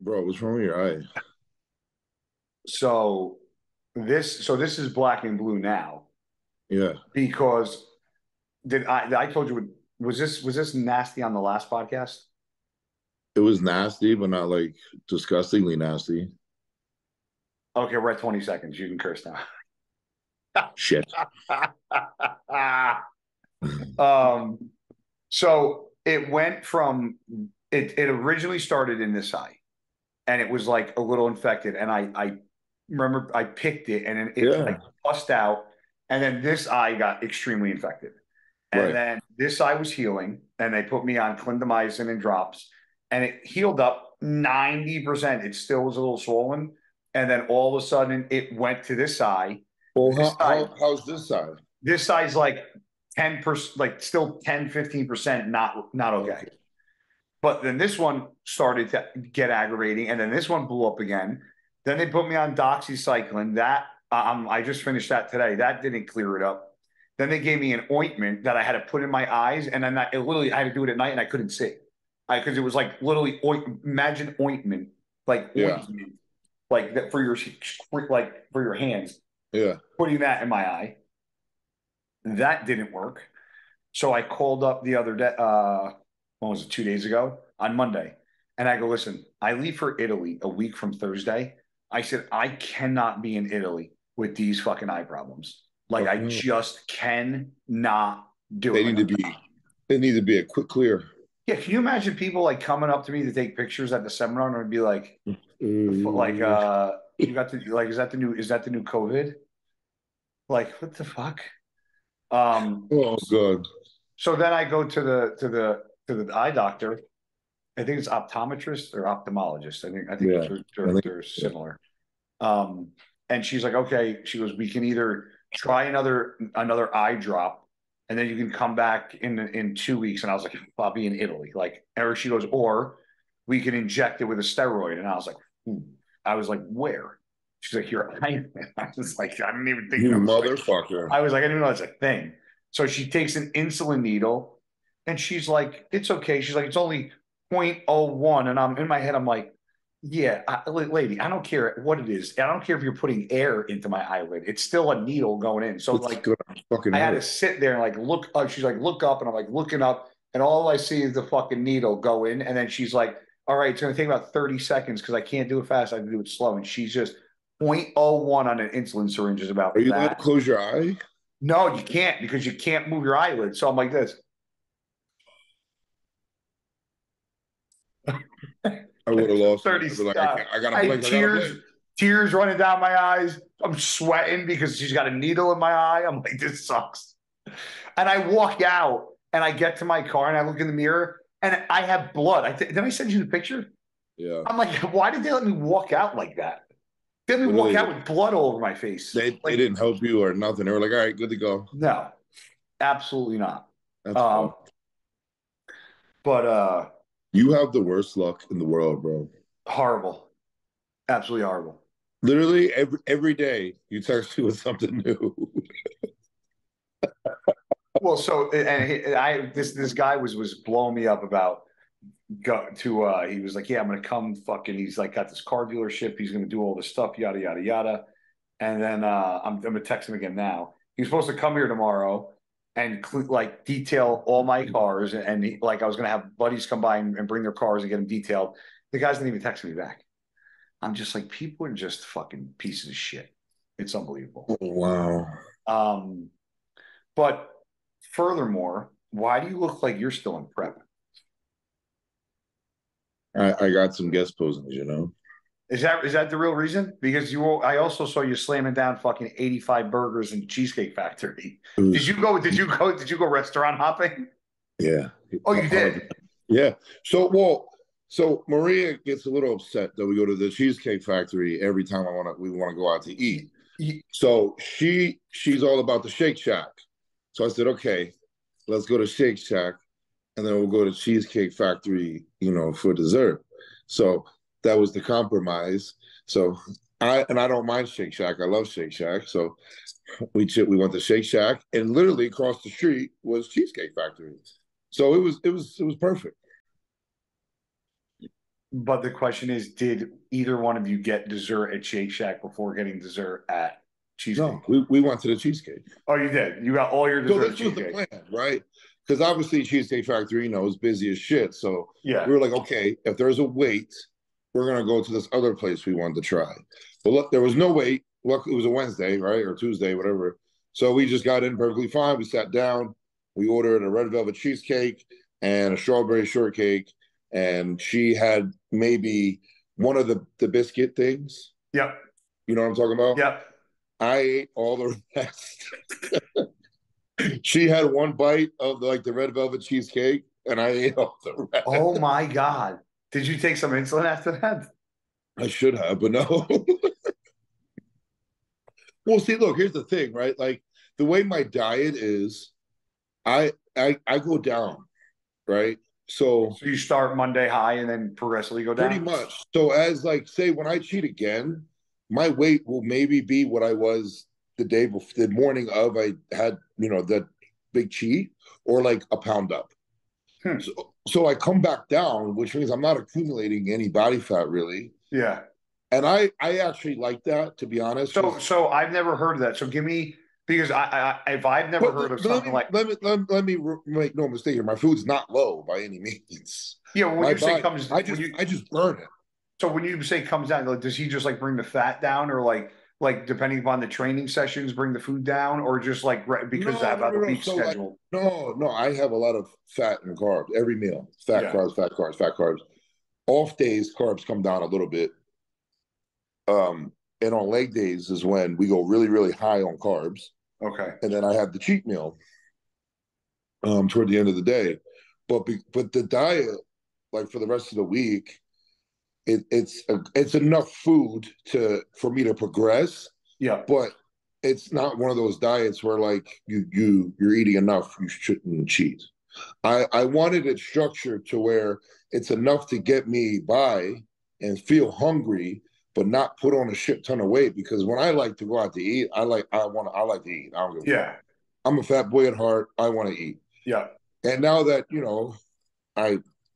Bro, what's wrong with your eye? So this is black and blue now. Yeah. Because I told you, was this nasty on the last podcast? It was nasty, but not like disgustingly nasty. Okay, we're at 20 seconds. You can curse now. Shit. So it went from it originally started in this eye, and it was like a little infected. And I remember I picked it, and it like bust out. And then this eye got extremely infected. And then this eye was healing, and they put me on clindamycin and drops, and it healed up 90%. It still was a little swollen. And then all of a sudden it went to this eye. Well, how's this side? This side's like 10%, like still 10, 15%, not okay. But then this one started to get aggravating, and then this one blew up again. Then they put me on doxycycline. That I just finished that today. That didn't clear it up. Then they gave me an ointment that I had to put in my eyes, and then I had to do it at night, and I couldn't see because it was like literally imagine ointment, like ointment. Like that for your hands. Yeah. Putting that in my eye. That didn't work. So I called up the other day, what was it, 2 days ago, on Monday. And I go, listen, I leave for Italy a week from Thursday. I said, I cannot be in Italy with these fucking eye problems. Like, I just cannot do it. They need to be a quick clear. Yeah, can you imagine people like coming up to me to take pictures at the seminar, and I'd be like, you got to like, is that the new COVID? Like, what the fuck? Oh god. So then I go to the eye doctor. I think it's optometrist or ophthalmologist. I think they're similar. And she's like, okay, she goes, we can either try another eye drop, and then you can come back in 2 weeks. And I was like, I'll be in Italy. Like, or she goes, or we can inject it with a steroid. And I was like, where? She's like, you're eye. I was like, I didn't even think. You motherfucker. I was like, I didn't even know that's a thing. So she takes an insulin needle, and she's like, it's okay. She's like, it's only 0.01. And I'm in my head, I'm like, yeah, lady, I don't care what it is. I don't care if you're putting air into my eyelid. It's still a needle going in. So it's like, I had to sit there and like look up. She's like, look up, and I'm like looking up, and all I see is the fucking needle go in. And then she's like, all right, it's going to take about 30 seconds because I can't do it fast. I can do it slow. And she's just 0.01 on an insulin syringe is about. Are you allowed to close your eye? No, you can't, because you can't move your eyelid. So I'm like this. I would have lost 30 like, tears running down my eyes. I'm sweating because she's got a needle in my eye. I'm like, this sucks. And I walk out, and I get to my car, and I look in the mirror, and I have blood. Did I send you the picture? Yeah. I'm like, why did they let me walk out like that? They let me walk out with blood all over my face. They didn't help you or nothing. They were like, all right, good to go. No, absolutely not. That's cool. But you have the worst luck in the world, bro. Horrible. Absolutely horrible. Literally every day you text me with something new. Well, so this guy was blowing me up about he was like, yeah, I'm gonna come fucking. He's like got this car dealership. He's gonna do all this stuff, yada yada yada. And then I'm gonna text him again now. He's supposed to come here tomorrow and like detail all my cars, and I was gonna have buddies come by and bring their cars and get them detailed. The guys didn't even text me back. I'm just like, people are just fucking pieces of shit. It's unbelievable. Wow. But furthermore, why do you look like you're still in prep? I got some guest postings, you know. Is that the real reason? Because I also saw you slamming down fucking 85 burgers in Cheesecake Factory. Did you go restaurant hopping? Yeah. Oh, you did? Yeah. So Maria gets a little upset that we go to the Cheesecake Factory every time we want to go out to eat. So she's all about the Shake Shack. So I said, okay, let's go to Shake Shack, and then we'll go to Cheesecake Factory, you know, for dessert. So that was the compromise. So I don't mind Shake Shack. I love Shake Shack. So we went to Shake Shack, and literally across the street was Cheesecake Factory. So it was perfect. But the question is, did either one of you get dessert at Shake Shack before getting dessert at Cheesecake? No, we went to the Cheesecake. Oh, you did? You got all your dessert at Cheesecake? So this was the plan, right? Because obviously Cheesecake Factory, you know, is busy as shit. So yeah, we were like, okay, if there's a wait, we're going to go to this other place we wanted to try. But look, there was no wait. Luckily, it was a Wednesday, right, or Tuesday, whatever. So we just got in perfectly fine. We sat down. We ordered a red velvet cheesecake and a strawberry shortcake. And she had maybe one of the biscuit things. Yep. You know what I'm talking about? Yep. I ate all the rest. She had one bite of the red velvet cheesecake, and I ate all the rest. Oh, my God. Did you take some insulin after that? I should have, but no. Well, see, look, here's the thing, right? Like, the way my diet is, I go down, right? So you start Monday high and then progressively go down? Pretty much. So as, say, when I cheat again, my weight will maybe be what I was the day before, the morning of I had, that big cheat, or a pound up. So I come back down, which means I'm not accumulating any body fat, really. Yeah. And I actually like that, to be honest. So I've never heard of that. So give me, because if I've never heard of something like... Let me make no mistake here. My food's not low by any means. Yeah, well, when you say comes down... I just burn it. So when you say comes down, does he just bring the fat down, or depending upon the training sessions, bring the food down, or just because I have a week schedule? I have a lot of fat and carbs. Every meal, fat, carbs. Off days, carbs come down a little bit. And on leg days is when we go really, really high on carbs. Okay. And then I have the cheat meal toward the end of the day. But the diet, for the rest of the week, it's enough food for me to progress. Yeah. But it's not one of those diets where you're eating enough, you shouldn't cheat. I wanted it structured to where it's enough to get me by and feel hungry, but not put on a shit ton of weight, because when I like to go out to eat, I like to eat. I don't give a fuck. I'm a fat boy at heart. I want to eat. Yeah. And now that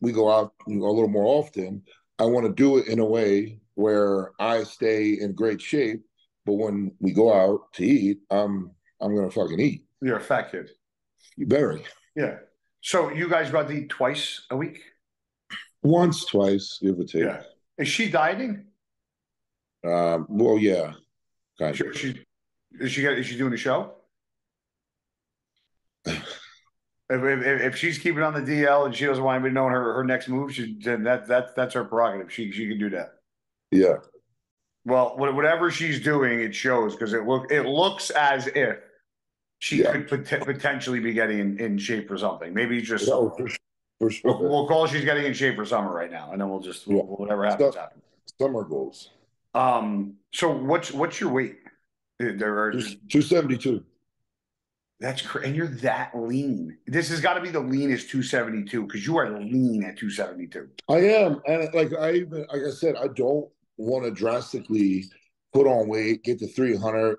we go out a little more often, I want to do it in a way where I stay in great shape. But when we go out to eat, I'm gonna fucking eat. You're a fat kid. You better. Yeah. So you guys about to eat twice a week? Once, twice, give or take. Yeah. Is she dieting? Well, yeah. Kind of. Is she doing a show? if she's keeping on the DL and she doesn't want anybody knowing her next move, that's her prerogative. She can do that. Yeah. Well, whatever she's doing, it shows, because it looks as if she could potentially be getting in shape for something. Maybe just for sure. We'll call she's getting in shape for summer right now, and then we'll just whatever happens. Summer goals. So what's your weight? There are 272. That's crazy. And you're that lean. This has got to be the leanest 272, because you are lean at 272. I am. And like I said, I don't want to drastically put on weight, get to 300,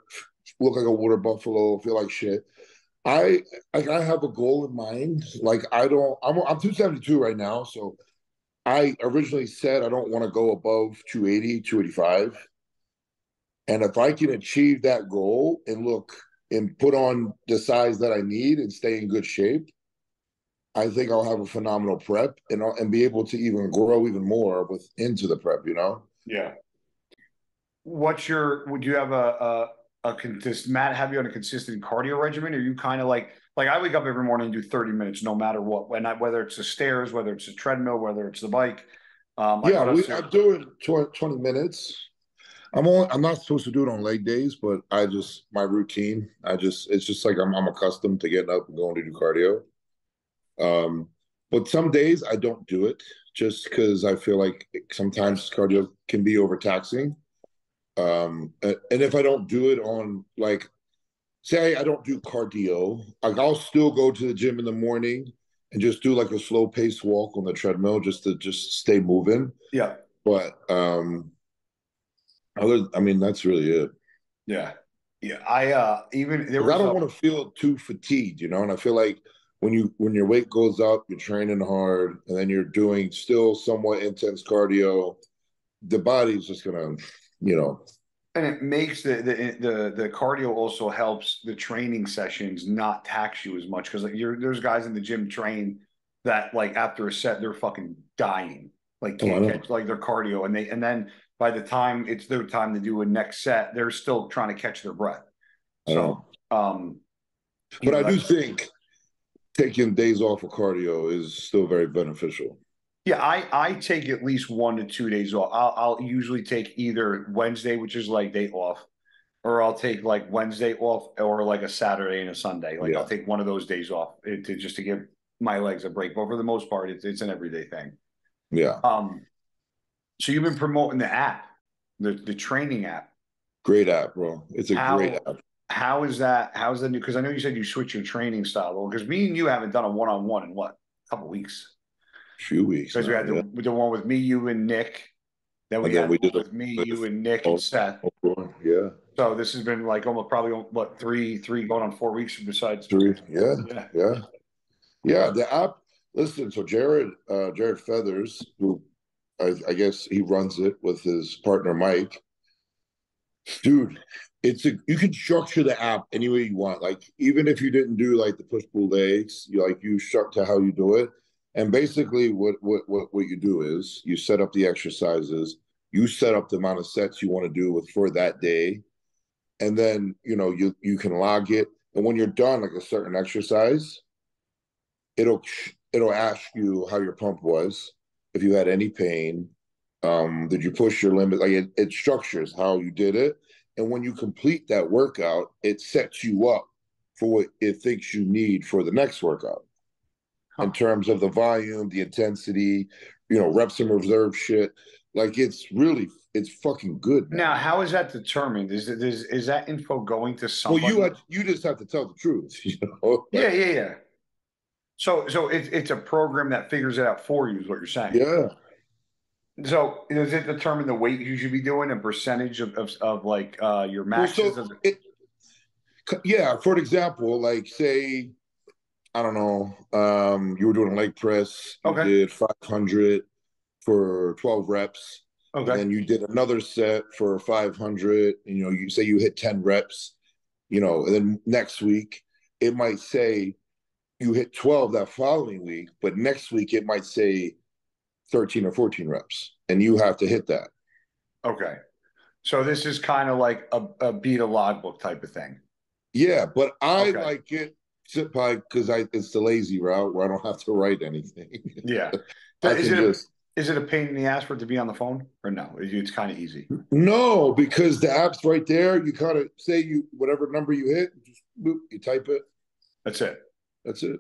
look like a water buffalo, feel like shit. I have a goal in mind. I'm 272 right now. So I originally said I don't want to go above 280, 285. And if I can achieve that goal and put on the size that I need and stay in good shape, I think I'll have a phenomenal prep and be able to even grow even more into the prep, Yeah. Would you have a consistent cardio regimen? Or are you kind of like I wake up every morning and do 30 minutes, no matter what, whether it's the stairs, whether it's the treadmill, whether it's the bike. I'm doing 20 minutes. I'm not supposed to do it on leg days, but my routine. It's just I'm accustomed to getting up and going to do cardio. But some days I don't do it, just because I feel like sometimes cardio can be overtaxing. And if I don't do it on say I don't do cardio, I'll still go to the gym in the morning and just do a slow paced walk on the treadmill just to stay moving. Yeah. But that's really it. Yeah. Yeah. I don't want to feel too fatigued, and I feel like when your weight goes up, you're training hard, and then you're doing still somewhat intense cardio, the body's just gonna, you know. And it makes the cardio also helps the training sessions not tax you as much, because like there's guys in the gym train that like after a set they're fucking dying, like can't catch like their cardio, and then by the time it's their time to do a next set, they're still trying to catch their breath. So, but I do think taking days off of cardio is still very beneficial. Yeah, I take at least 1 to 2 days off. I'll usually take either Wednesday, which is like day off, or I'll take like Wednesday off or like a Saturday and a Sunday. Like, yeah. I'll take one of those days off just to give my legs a break. But for the most part, it's an everyday thing. Yeah. So you've been promoting the app, the training app. Great app, bro. It's great app. How is that? How's the new? Because I know you said you switched your training style. Because me and you haven't done a one-on-one in what, a couple weeks. Few weeks, because we had the one with me, you, and Nick. Then and Seth. Yeah. So this has been like almost probably what three going on 4 weeks besides three. Yeah. The app. Listen, so Jared Feathers, who I guess he runs it with his partner Mike. Dude, you can structure the app any way you want. Like even if you didn't do like the push pull legs, you structure how you do it. And basically what you do is you set up the exercises, you set up the amount of sets you want to do for that day. And then, you can log it. And when you're done, like a certain exercise, it'll ask you how your pump was, if you had any pain, did you push your limit? Like it structures how you did it. And when you complete that workout, it sets you up for what it thinks you need for the next workout. In terms of the volume, the intensity, reps and reserve shit. Like it's fucking good, man. Now, how is that determined? Is that info going to somebody? Well, you just have to tell the truth, Yeah. So it's a program that figures it out for you is what you're saying. Yeah. So does it determine the weight you should be doing and percentage of like your matches? Well, so for example, like say, I don't know, you were doing a leg press, you did 500 for 12 reps, and then you did another set for 500, you say you hit 10 reps, and then next week, it might say you hit 12 that following week, but next week it might say 13 or 14 reps, and you have to hit that. Okay. So this is kind of like a beat a logbook type of thing. Yeah, but I like it. Sit by because it's the lazy route where I don't have to write anything. Yeah. Is it a pain in the ass for it to be on the phone or no? It's kind of easy. No, because the app's right there. You kind of say whatever number you hit, just boop, you type it. That's it.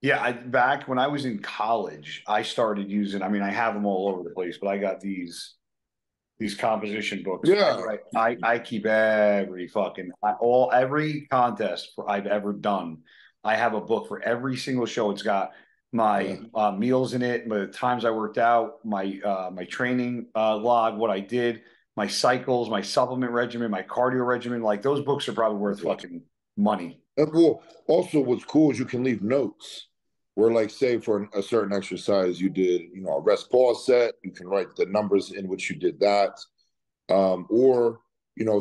Yeah. Back when I was in college, I started using, I have them all over the place, but I got these composition books. Yeah. I keep every fucking, every contest I've ever done. I have a book for every single show. It's got my meals in it, the times I worked out, my training log, what I did, my cycles, my supplement regimen, my cardio regimen. Like those books are probably worth fucking money. And cool. Also, what's cool is you can leave notes where, like, say for a certain exercise you did, a rest pause set. You can write the numbers in which you did that, or.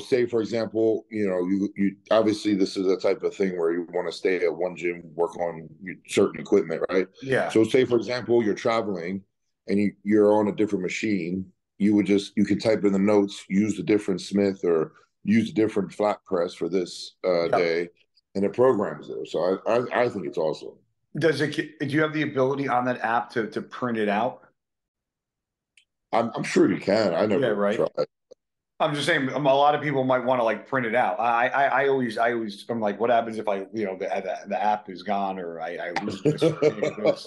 Say, for example, you obviously this is a type of thing where you want to stay at one gym, work on certain equipment, right? Yeah. So say, for example, you're traveling and you're on a different machine. You can type in the notes, use a different Smith or use a different flat press for this day, and it programs it. So I think it's awesome. Do you have the ability on that app to print it out? I'm sure you can. I never tried. I'm just saying, a lot of people might want to like print it out. I always, I'm like, what happens if I, the app is gone or I lose this?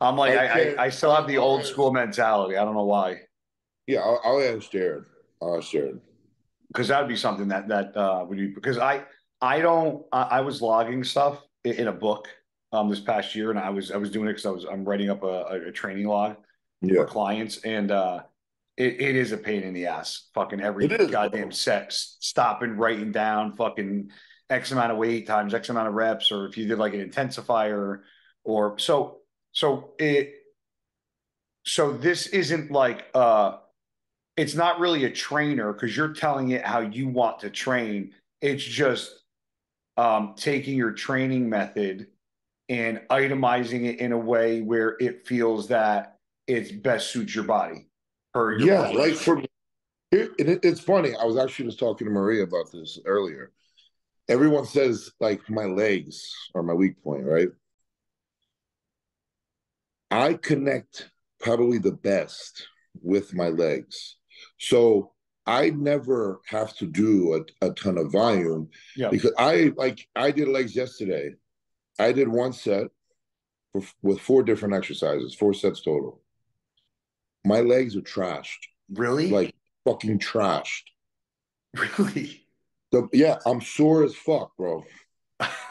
I'm like, I still have the old school mentality. I don't know why. Yeah, I'll ask Jared. Because that'd be something that would be, because I was logging stuff in a book this past year, and I was doing it because I'm writing up a training log for clients, and it is a pain in the ass, fucking every goddamn set, stopping, writing down, fucking X amount of weight times X amount of reps, or if you did like an intensifier, or so this isn't like, it's not really a trainer, because you're telling it how you want to train. It's just taking your training method and itemizing it in a way where it feels that it best suits your body. Or your body. Like for it's funny. I was actually just talking to Maria about this earlier. Everyone says like my legs are my weak point, right? I connect probably the best with my legs. So I never have to do a ton of volume because I did legs yesterday. I did one set with four different exercises, four sets total. My legs are trashed. Really? Like fucking trashed. Really? Yeah, I'm sore as fuck, bro.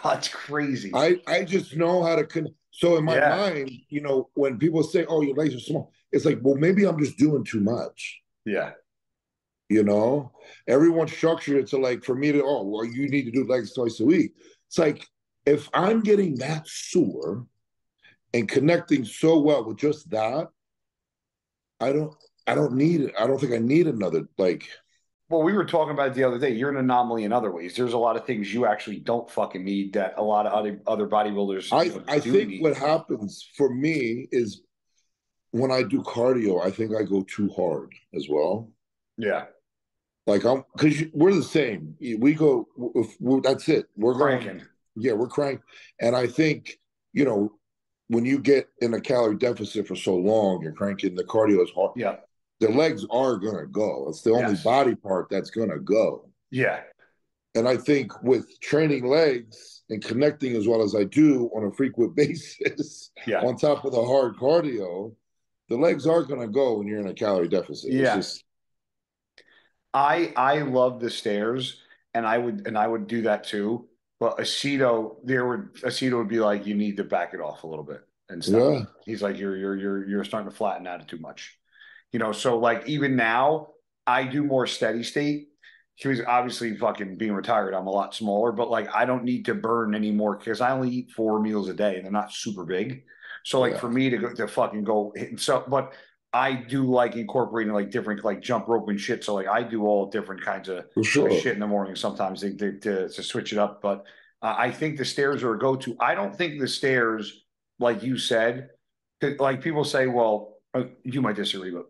That's crazy. I just know how to connect. So in my mind, you know, when people say, oh, your legs are small, it's like, well, maybe I'm just doing too much. Yeah. You know, everyone's structured it to like, for me to, oh, well, you need to do legs twice a week. It's like, if I'm getting that sore and connecting so well with just that, I don't need it. I don't think I need another, like. Well, we were talking about it the other day. You're an anomaly in other ways. There's a lot of things you actually don't fucking need that a lot of other bodybuilders I think need. What happens for me is when I do cardio, I think I go too hard as well. Yeah. Like I'm, because we're the same. We go, that's it. We're cranking. Yeah, we're cranking. And I think, you know, when you get in a calorie deficit for so long, you're cranking, the cardio is hard. Yeah. The legs are going to go. It's the only body part that's going to go. Yeah. And I think with training legs and connecting as well as I do on a frequent basis, on top of the hard cardio, the legs are going to go when you're in a calorie deficit. Yeah. It's just... I love the stairs, and I would do that too. But Aceto would be like, you need to back it off a little bit and stuff. Yeah. He's like, you're starting to flatten out too much. You know, so like even now, I do more steady state. He was obviously fucking being retired. I'm a lot smaller, but like I don't need to burn anymore because I only eat 4 meals a day and they're not super big. So like for me to fucking go hit and stuff, but I do like incorporating like different like jump rope and shit. So like I do all different kinds of shit in the morning sometimes to switch it up. But I think the stairs are a go-to. I don't think the stairs, like you said, like people say, well, you might disagree, but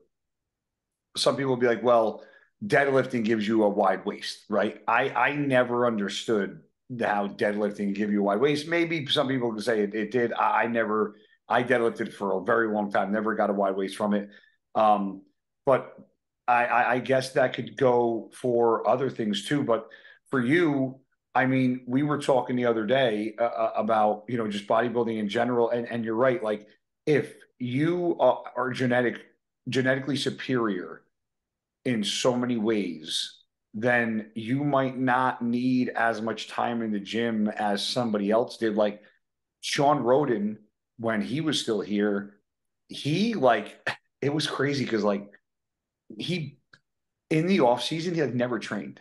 some people will be like, well, deadlifting gives you a wide waist, right? I never understood how deadlifting give you a wide waist. Maybe some people can say it did. I deadlifted for a very long time, never got a wide waist from it. But I guess that could go for other things too. But for you, I mean, we were talking the other day about, you know, just bodybuilding in general. And you're right. Like if you are genetically superior in so many ways, then you might not need as much time in the gym as somebody else did. Like Sean Roden, when he was still here, he like, it was crazy because like he, in the off season, he had never trained.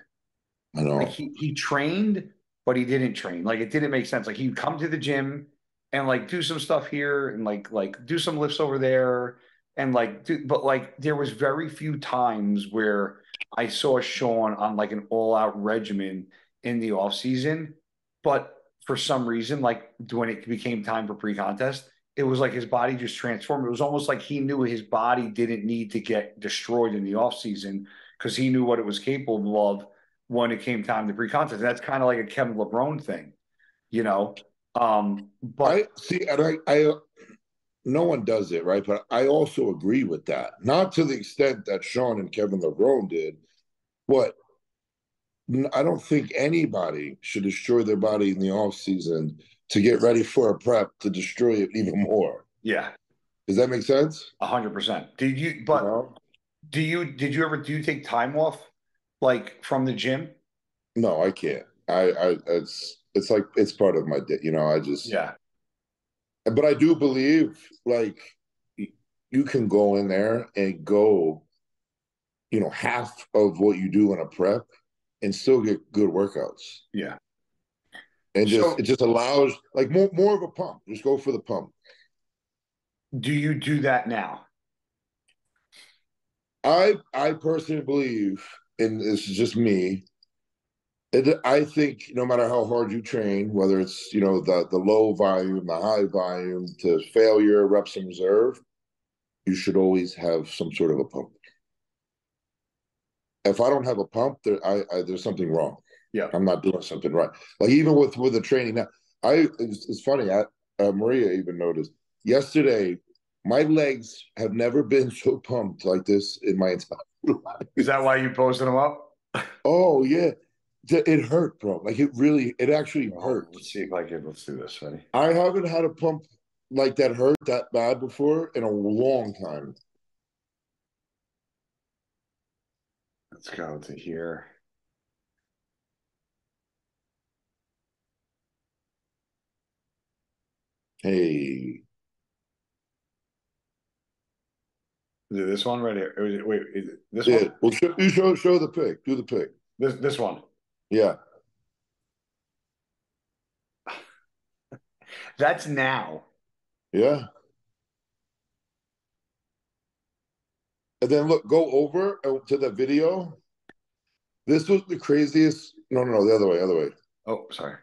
I know. Like he trained, but he didn't train. Like it didn't make sense. Like he'd come to the gym and like do some stuff here and like do some lifts over there. And like, but like there was very few times where I saw Sean on like an all out regimen in the off season. But for some reason, like when it became time for pre-contest, it was like his body just transformed. It was almost like he knew his body didn't need to get destroyed in the off season because he knew what it was capable of when it came time to pre-contest. And that's kind of like a Kevin LeBron thing, you know? But I no one does it, right? But I also agree with that. Not to the extent that Sean and Kevin LeBron did, but I don't think anybody should destroy their body in the off season to get ready for a prep to destroy it even more. Yeah. Does that make sense? 100%. Did you ever take time off like from the gym? No, I can't. It's like, it's part of my day, you know, I just, but I do believe like you can go in there and go, you know, half of what you do in a prep and still get good workouts. Yeah. And just it just allows like more of a pump. Just go for the pump. Do you do that now? I personally believe, and this is just me, I think no matter how hard you train, whether it's, you know, the low volume, the high volume, to failure, reps in reserve, you should always have some sort of a pump. If I don't have a pump, there's something wrong. Yeah, I'm not doing something right. Like even with the training now, it's funny. Maria even noticed yesterday. My legs have never been so pumped like this in my entire life. Is that why you posted them up? Oh yeah, it hurt, bro. Like it actually hurt. Let's see, let's do this, honey. I haven't had a pump like that hurt that bad before in a long time. Let's go to here. Hey. Do this one right here. Wait, this one? Well, show the pic. Do the pic. This one. Yeah. That's now. Yeah. And then look, go over to the video. This was the craziest. No, the other way. Oh, sorry.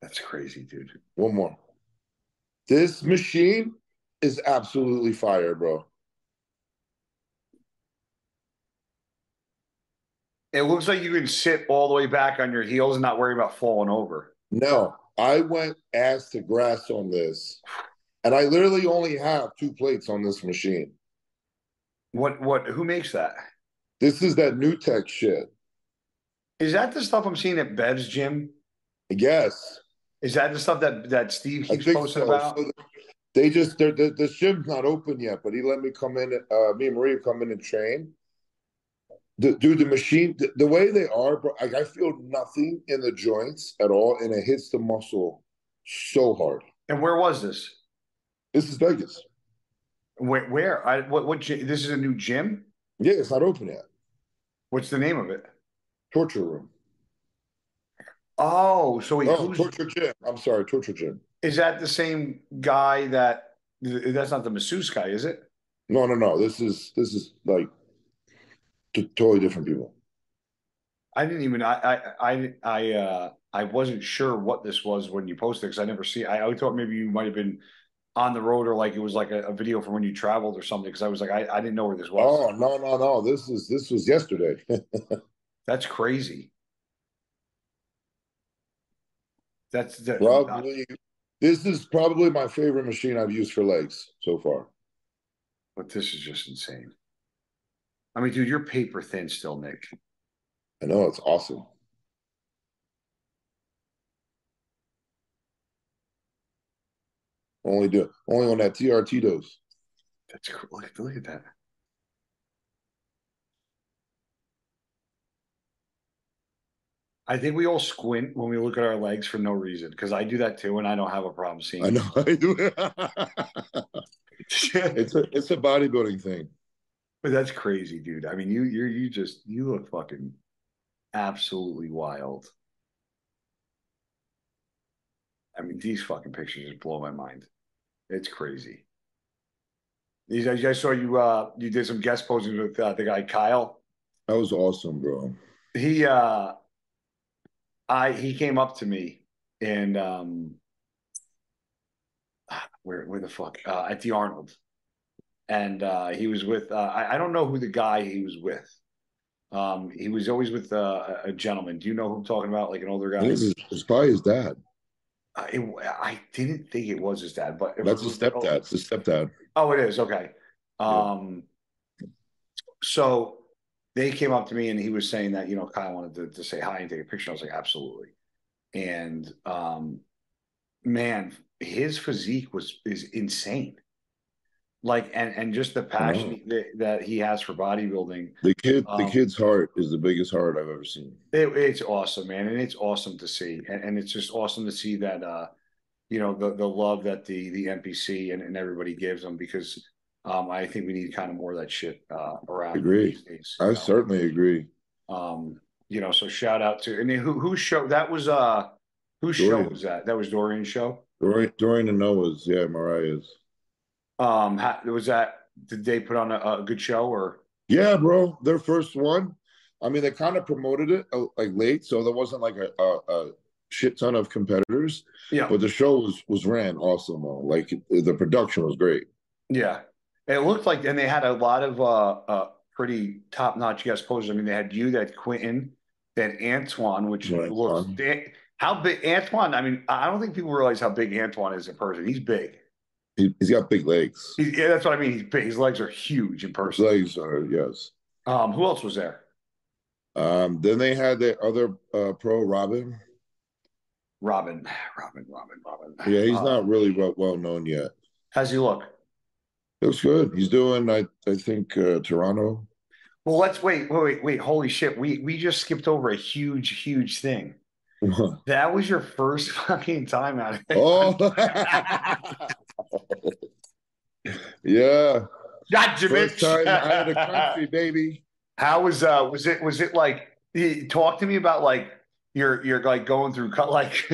That's crazy, dude. One more. This machine is absolutely fire, bro. It looks like you can sit all the way back on your heels and not worry about falling over. No, I went ass to grass on this. And I literally only have 2 plates on this machine. Who makes that? This is that new tech shit. Is that the stuff I'm seeing at Bev's gym? Yes. Is that the stuff that Steve keeps posting about? So they just, the gym's not open yet, but he let me come in, me and Maria come in and train. Dude, the machine, the way they are, bro, like I feel nothing in the joints at all, and it hits the muscle so hard. And where was this? This is Vegas. Where? What this is a new gym? Yeah, it's not open yet. What's the name of it? Torture Room. Oh, so Torture Gym. I'm sorry, Torture Gym. Is that the same guy that's not the masseuse guy, is it? No. This is like totally different people. I wasn't sure what this was when you posted, because I never see. I thought maybe you might have been on the road, or like it was like a video from when you traveled or something. Because I was like, I didn't know where this was. Oh no! This was yesterday. That's crazy. That's probably this is probably my favorite machine I've used for legs so far. But this is just insane. I mean, dude, you're paper thin still, Nick. I know, it's awesome. Only on that TRT dose. That's cool. Look at that. I think we all squint when we look at our legs for no reason, because I do that too, and I don't have a problem seeing. I know I do. It's a bodybuilding thing. But that's crazy, dude. I mean, you look fucking absolutely wild. I mean, these fucking pictures just blow my mind. It's crazy. I saw you. You did some guest posings with the guy Kyle. That was awesome, bro. He came up to me and where the fuck at the Arnold, and he was with I don't know who the guy he was with. He was always with a gentleman. Do you know who I'm talking about? Like an older guy. It's probably his dad. I didn't think it was his dad, but that's his stepdad. Oh, it's his stepdad. Oh, it is. Okay. Yeah. So they came up to me and he was saying that, you know, Kyle wanted to say hi and take a picture. I was like, absolutely. And man, his physique is insane. Like, and just the passion that he has for bodybuilding. The kid's heart is the biggest heart I've ever seen. It's awesome, man, and it's awesome to see, and it's just awesome to see that, you know, the love that the NPC and everybody gives them, because I think we need kind of more of that shit around. Agree. These days, I certainly agree. you know, so shout out to, and who show that was, whose show was that? That was Dorian's show. Dorian and Noah's. Yeah. Mariah's. Was that, did they put on a good show or? Yeah, bro. Their first one. I mean, they kind of promoted it like late. So there wasn't like a shit ton of competitors. Yeah. But the show was ran awesome. Like the production was great. Yeah. It looked like, and they had a lot of pretty top-notch guest poses. I mean, they had you, that Quentin, that Antoine, which looks how big Antoine. I mean, I don't think people realize how big Antoine is in person. He's big. He's got big legs. Yeah, that's what I mean. He's big. His legs are huge in person. His legs are, yes. Who else was there? Then they had their other pro, Robin. Yeah, he's not really well known yet. How's he look? Looks good. He's doing, I think, Toronto. Well, let's wait. Holy shit. We just skipped over a huge thing. That was your first fucking time out of it. Oh. Yeah. Gotcha, first time out of the country, baby. How was it like, talk to me about like you're like going through cut like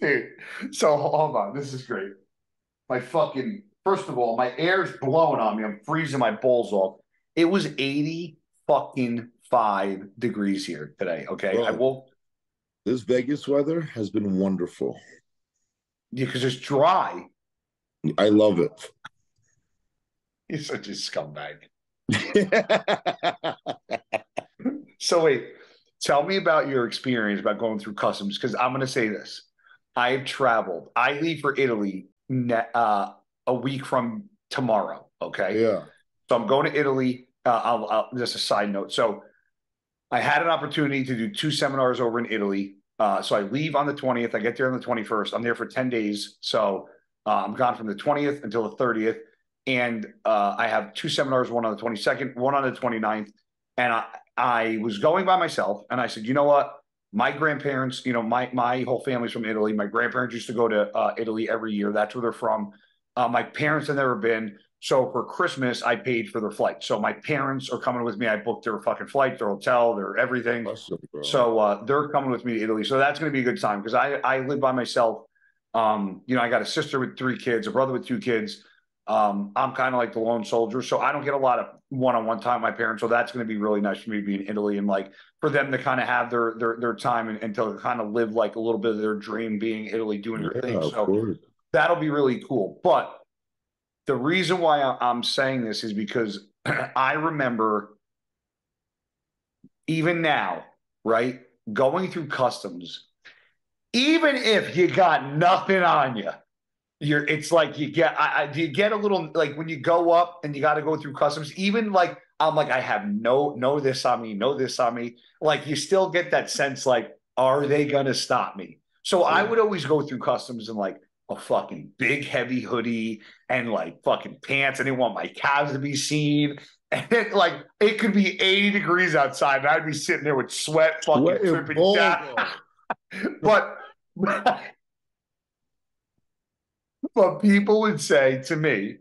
dude, so hold on. This is great. My fucking, first of all, my air's blowing on me. I'm freezing my balls off. It was 85 degrees here today. Okay. Bro, I woke. This Vegas weather has been wonderful. Yeah, because it's dry. I love it. You're such a scumbag. So wait. Tell me about your experience about going through customs, because I'm going to say this. I've traveled. I leave for Italy a week from tomorrow, okay? Yeah. So I'm going to Italy. I'll just a side note. So I had an opportunity to do 2 seminars over in Italy. So I leave on the 20th. I get there on the 21st. I'm there for 10 days. So I'm gone from the 20th until the 30th. And I have 2 seminars, one on the 22nd, one on the 29th. And I was going by myself, and I said, you know what? My grandparents, you know, my whole family's from Italy. My grandparents used to go to Italy every year. That's where they're from. My parents have never been. So for Christmas, I paid for their flight. So my parents are coming with me. I booked their fucking flight, their hotel, their everything. Awesome, so they're coming with me to Italy. So that's going to be a good time because I live by myself. You know, I got a sister with 3 kids, a brother with 2 kids. I'm kind of like the lone soldier, so I don't get a lot of one-on-one time with my parents, so that's going to be really nice for me to be in Italy and like for them to kind of have their time and to kind of live like a little bit of their dream being Italy, doing their thing. So that'll be really cool. But the reason why I'm saying this is because I remember even now, right, going through customs, even if you got nothing on you, it's like you get, you get a little, like when you go up and you got to go through customs, even like, I'm like, I have no this on me. Like you still get that sense, like, are they going to stop me? So I would always go through customs in like a fucking big, heavy hoodie and like fucking pants. I didn't want my calves to be seen. And it, like, it could be 80 degrees outside and I'd be sitting there with sweat fucking dripping down. But people would say to me,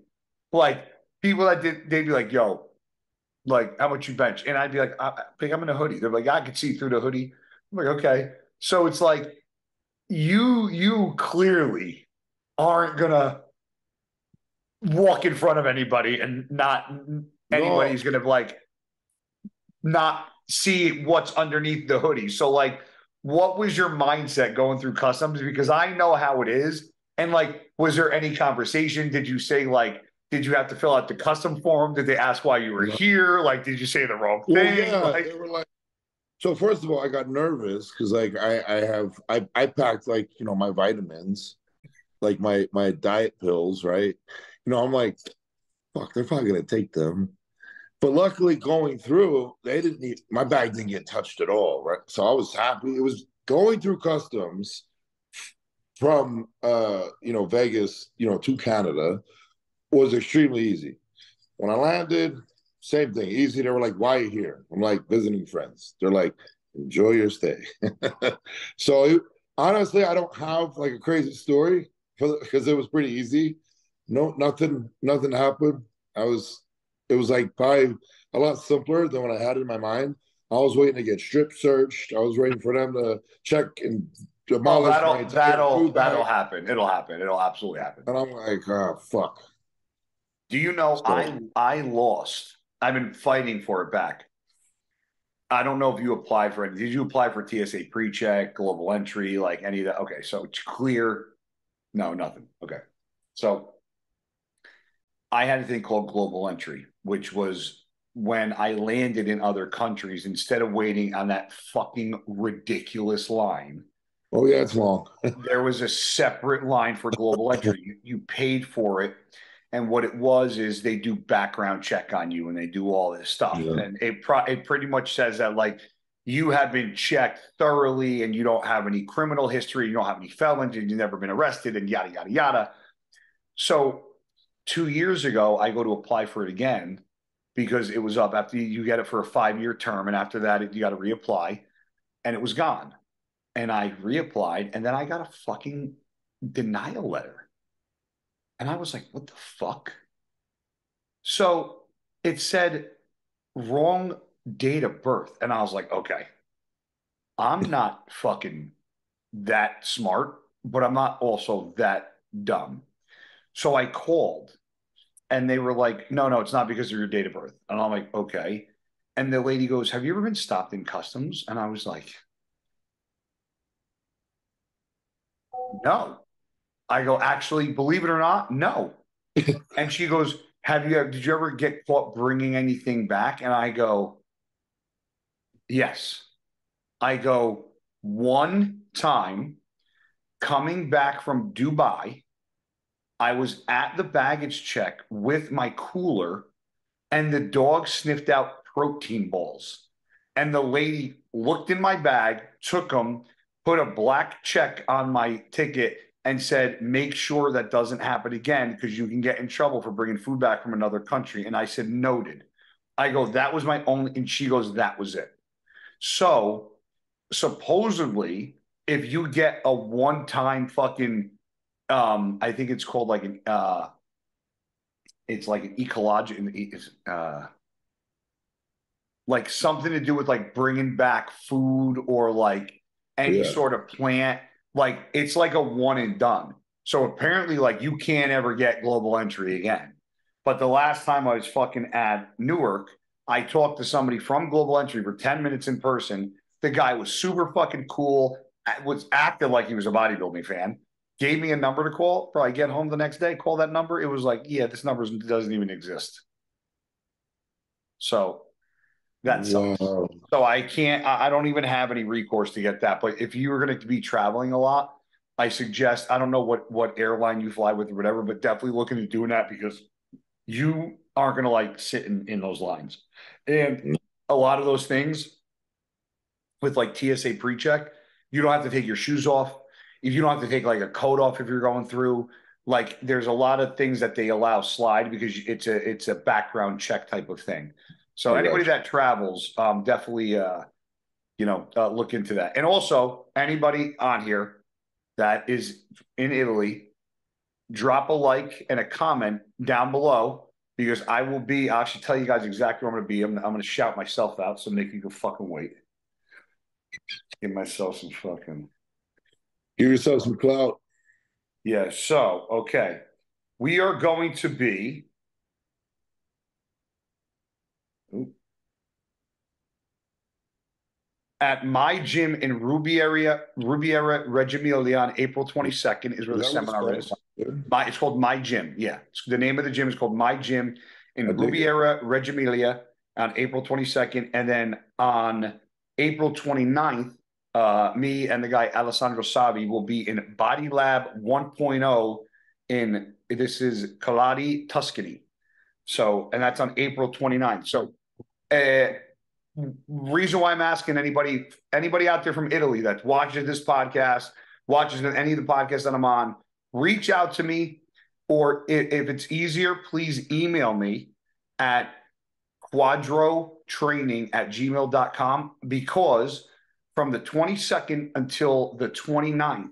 like, people that did, they'd be like, yo, like, how much you bench? And I'd be like, I'm in a hoodie. They're like, I could see through the hoodie. I'm like, okay. So it's like, you clearly aren't going to walk in front of anybody and anybody's going to, like, not see what's underneath the hoodie. So, like, what was your mindset going through customs? Because I know how it is. And like, was there any conversation? Did you say like, did you have to fill out the custom form? Did they ask why you were here? Like, did you say the wrong thing? Well, yeah, they were like, so first of all, I got nervous because like I packed like, you know, my vitamins, like my diet pills, right? You know, I'm like, fuck, they're probably gonna take them. But luckily going through, my bag didn't get touched at all, right? So I was happy. It was going through customs from you know, Vegas, you know, to Canada was extremely easy. When I landed, same thing, easy. They were like, why are you here? I'm like, visiting friends. They're like, enjoy your stay. So honestly, I don't have like a crazy story because it was pretty easy. No, nothing happened. I was it was like probably a lot simpler than what I had in my mind. I was waiting to get strip searched. I was waiting for them to check and demolish my that'll happen. It'll happen. It'll absolutely happen. And I'm like, oh, fuck. Do you know, so, I lost. I've been fighting for it back. I don't know if you applied for any. Did you apply for TSA PreCheck, Global Entry, like any of that? Okay, so it's clear. No, nothing. Okay. So I had a thing called Global Entry, which was when I landed in other countries, instead of waiting on that fucking ridiculous line. Oh, yeah, it's long. There was a separate line for Global Entry. You paid for it. And what it was is they do background check on you and they do all this stuff. Yeah. And it pretty much says that, like, you have been checked thoroughly and you don't have any criminal history. You don't have any felons and you've never been arrested and yada, yada, yada. So 2 years ago, I go to apply for it again because it was up after you get it for a 5-year term. And after that, you got to reapply, and it was gone. And I reapplied, and then I got a fucking denial letter. And I was like, what the fuck? So it said wrong date of birth. And I was like, okay, I'm not fucking that smart, but I'm not also that dumb. So I called and they were like, no, it's not because of your date of birth. And I'm like, okay. And the lady goes, have you ever been stopped in customs? And I was like, no. I go, actually, believe it or not, no. And she goes, did you ever get caught bringing anything back? And I go, yes. I go, one time coming back from Dubai, I was at the baggage check with my cooler and the dog sniffed out protein balls. And the lady looked in my bag, took them, put a black check on my ticket, and said, make sure that doesn't happen again because you can get in trouble for bringing food back from another country. And I said, noted. I go, that was my only, and she goes, that was it. So supposedly, if you get a one-time fucking, I think it's called like it's like an ecological, like something to do with like bringing back food or like any sort of plant. Like, it's like a one and done. So apparently, like, you can't ever get Global Entry again. But the last time I was fucking at Newark, I talked to somebody from Global Entry for 10 minutes in person. The guy was super fucking cool, was acting like he was a bodybuilding fan, gave me a number to call. Probably get home the next day, call that number. It was like, yeah, this number doesn't even exist. So that's so I don't even have any recourse to get that. But if you were going to be traveling a lot, I suggest, I don't know what airline you fly with or whatever, but definitely looking at doing that because you aren't going to like sit in those lines. And a lot of those things with like TSA PreCheck, you don't have to take your shoes off. If you don't have to take like a coat off, if you're going through, like there's a lot of things that they allow slide because it's a background check type of thing. So anybody that travels, definitely, look into that. And also, anybody on here that is in Italy, drop a like and a comment down below because I will be, I'll actually tell you guys exactly where I'm going to be. I'm going to shout myself out, so Nick, you can fucking wait. Give yourself some clout. Yeah, so, okay. We are going to be... at My Gym in Rubiera, Reggio Emilia on April 22nd is where the seminar is. It's called My Gym. Yeah. The name of the gym is called My Gym in Rubiera, Reggio Emilia on April 22nd. And then on April 29th, me and the guy Alessandro Savi will be in Body Lab 1.0 in, this is Calati, Tuscany. So, and that's on April 29th. So, reason why I'm asking anybody out there from Italy that watches this podcast, watches any of the podcasts that I'm on, reach out to me, or if it's easier, please email me at quadrotraining@gmail.com because from the 22nd until the 29th,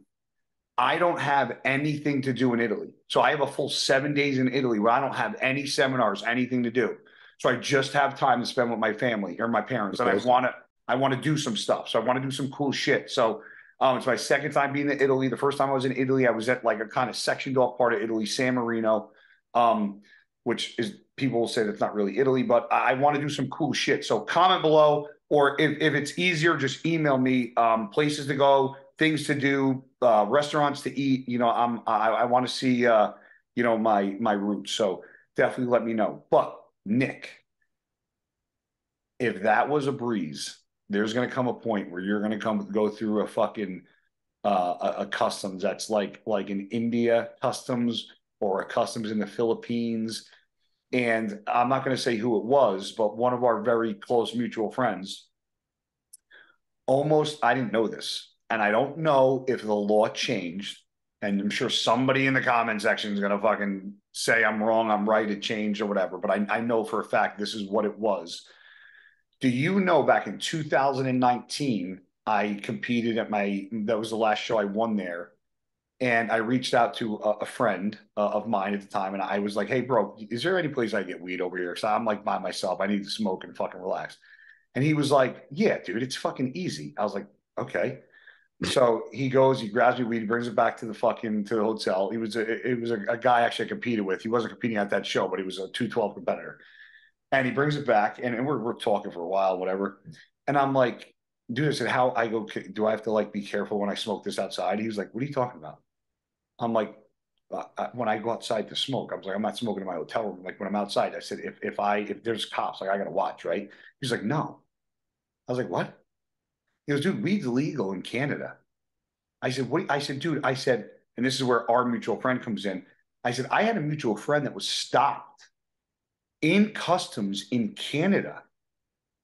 I don't have anything to do in Italy. So I have a full 7 days in Italy where I don't have any seminars, anything to do. So I just have time to spend with my family or my parents. And I want to do some stuff. So I want to do some cool shit. So it's my second time being in Italy. The first time I was in Italy, I was at like a kind of sectioned off part of Italy, San Marino, which is, people will say that's not really Italy, but I want to do some cool shit. So comment below, or if it's easier, just email me places to go, things to do, restaurants to eat. You know, I want to see, you know, my roots. So definitely let me know. But Nick, if that was a breeze, there's going to come a point where you're going to go through a fucking a customs that's like in India customs or a customs in the Philippines. And I'm not going to say who it was, but one of our very close mutual friends almost, I didn't know this, and I don't know if the law changed, and I'm sure somebody in the comment section is going to fucking say I'm wrong, I'm right, it changed or whatever, but I know for a fact this is what it was. Do you know back in 2019, I competed at that was the last show I won there. And I reached out to a friend of mine at the time. And I was like, hey, bro, is there any place I can get weed over here? Because I'm like by myself. I need to smoke and fucking relax. And he was like, yeah, dude, it's fucking easy. I was like, okay. So he goes, he grabs me weed, brings it back to the fucking, to the hotel. He was, it was a guy actually I competed with. He wasn't competing at that show, but he was a 212 competitor. And he brings it back, and we're talking for a while, whatever. And I'm like, dude, I said, how I go, do I have to like be careful when I smoke this outside? He was like, what are you talking about? I'm like, when I go outside to smoke, I was like, I'm not smoking in my hotel room. Like when I'm outside, I said, if there's cops, like I gotta watch, right? He's like, no. I was like, what? He goes, dude, weed's legal in Canada. I said, what? I said, dude, I said, and this is where our mutual friend comes in. I said, I had a mutual friend that was stopped in customs in Canada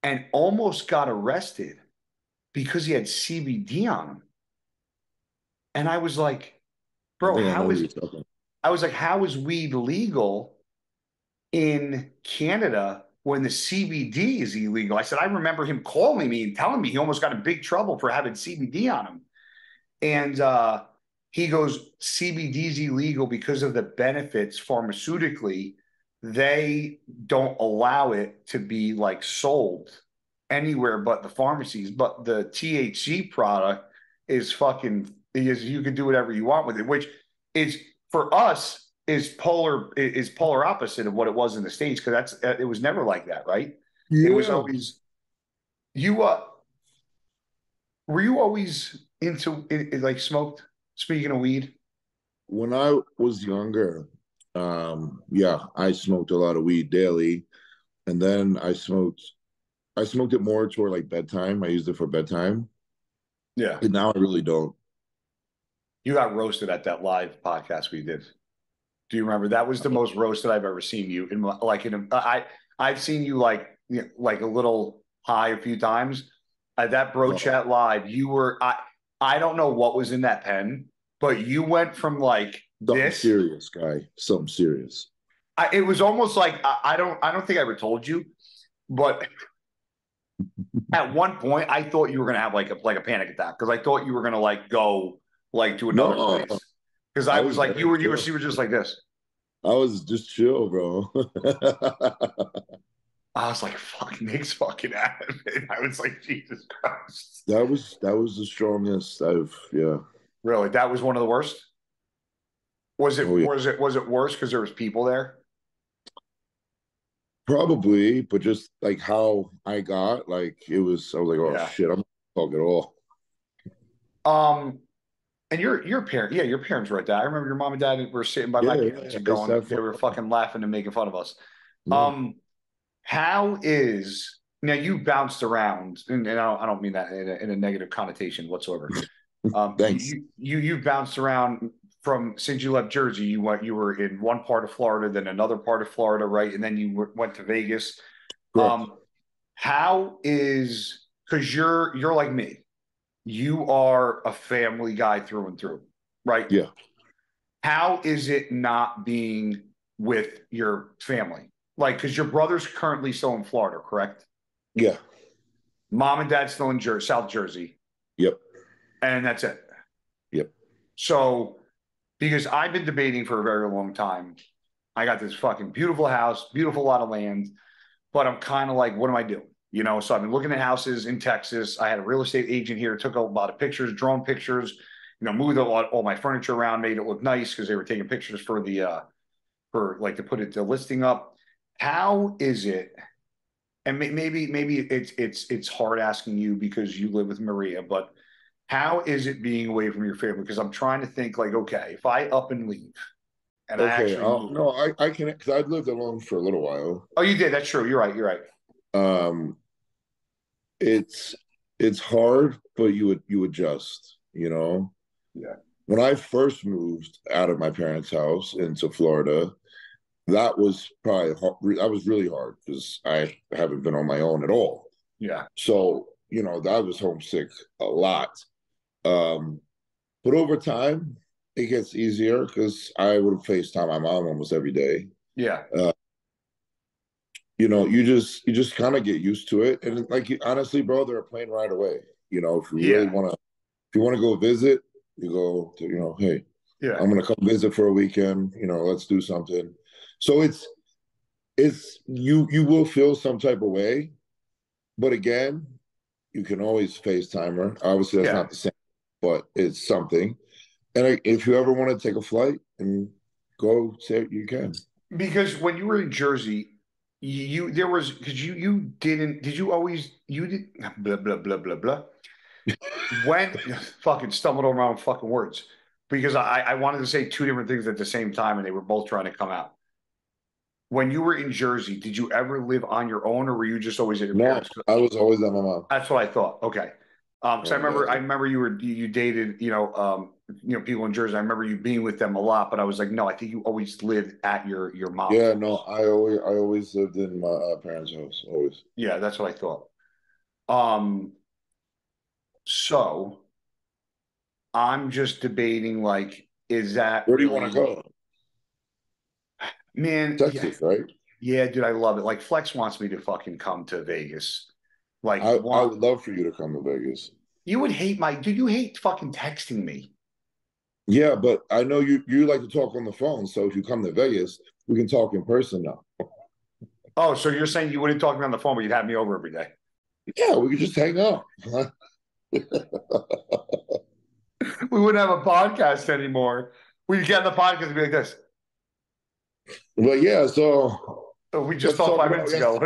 and almost got arrested because he had CBD on him. And I was like, bro, how is weed legal in Canada when the CBD is illegal? I said, I remember him calling me and telling me he almost got in big trouble for having CBD on him. And he goes, CBD is illegal because of the benefits pharmaceutically. They don't allow it to be like sold anywhere but the pharmacies, but the THC product is fucking, you can do whatever you want with it, which is for us is polar opposite of what it was in the States, because that's, it was never like that, right? Yeah. It was always, were you always into it, like smoked, speaking of weed? When I was younger, yeah, I smoked a lot of weed daily, and then I smoked it more toward like bedtime. I used it for bedtime. Yeah. And now I really don't. You got roasted at that live podcast we did. Do you remember? That was the most roasted I've ever seen you. In like, in a, I've seen you like a little high a few times at that Bro Chat live. You were, I don't know what was in that pen, but you went from like this serious guy, something serious. It was almost like, I don't think I ever told you, but at one point I thought you were going to have like a panic attack. Cause I thought you were going to like go like to another place. Cause I was like, you were just like this. I was just chill, bro. I was like, fuck, Nick's fucking adamant. I was like, Jesus Christ. That was the strongest I've, yeah. Really? That was one of the worst? Was it, was it worse because there was people there? Probably, but just like how I got, like it was, I was like, oh yeah. Shit, I'm not talking at all. And your parents were at that. I remember your mom and dad were sitting by my parents and going, they were fucking laughing and making fun of us. Yeah. How is, now you bounced around, and I don't mean that in a negative connotation whatsoever. Thanks. You bounced around. From since you left Jersey, you were in one part of Florida, then another part of Florida, right? And then you went to Vegas. Correct. How is, because you're like me, you are a family guy through and through, right? Yeah. How is it not being with your family? Like, because your brother's currently still in Florida, correct? Yeah. Mom and dad's still in South Jersey. Yep. And that's it. Yep. So. Because I've been debating for a very long time. I got this fucking beautiful house, beautiful lot of land, but I'm kind of like, what am I doing? You know, so I've been looking at houses in Texas. I had a real estate agent here, took a lot of pictures, drone pictures, you know, moved a lot, all my furniture around, made it look nice because they were taking pictures for the, for like to put it, the listing up. How is it? And maybe it's hard asking you because you live with Maria, but how is it being away from your family? Because I'm trying to think like, okay, if I up and leave, and okay, I actually I can, because I've lived alone for a little while. Oh, you did. That's true. You're right. You're right. It's hard, but you adjust, you know? Yeah. When I first moved out of my parents' house into Florida, that was probably, that was really hard because I haven't been on my own at all. Yeah. So, you know, I was homesick a lot. But over time, it gets easier because I would FaceTime my mom almost every day. Yeah. You know, you just kind of get used to it. And like, honestly, bro, they're a plane ride away. You know, if you really want to, if you want to go visit, you go to, you know, hey, yeah, I'm going to come visit for a weekend, you know, let's do something. So it's, you will feel some type of way, but again, you can always FaceTime her. Obviously that's not the same, but it's something. And if you ever want to take a flight and go, say you can. Because when you were in Jersey, fucking stumbled over my own fucking words, because I wanted to say two different things at the same time and they were both trying to come out. When you were in Jersey, did you ever live on your own, or were you just always at your parents? I was always at my mom. That's what I thought. Okay. Because I remember you dated, you know, people in Jersey. I remember you being with them a lot, but I was like, no, I think you always lived at your mom. Yeah, no, I always lived in my parents' house, always. Yeah, that's what I thought. So I'm just debating, like, is that where do you want to go? Man, Texas, right? Yeah, dude, I love it. Like, Flex wants me to fucking come to Vegas. Like, I would love for you to come to Vegas. You would hate my dude. You hate fucking texting me. Yeah, but I know you like to talk on the phone. So if you come to Vegas, we can talk in person now. Oh, so you're saying you wouldn't talk to me on the phone, but you'd have me over every day? Yeah, we could just hang out. We wouldn't have a podcast anymore. We'd get on the podcast and be like this. But yeah, so we just talked 5 minutes ago.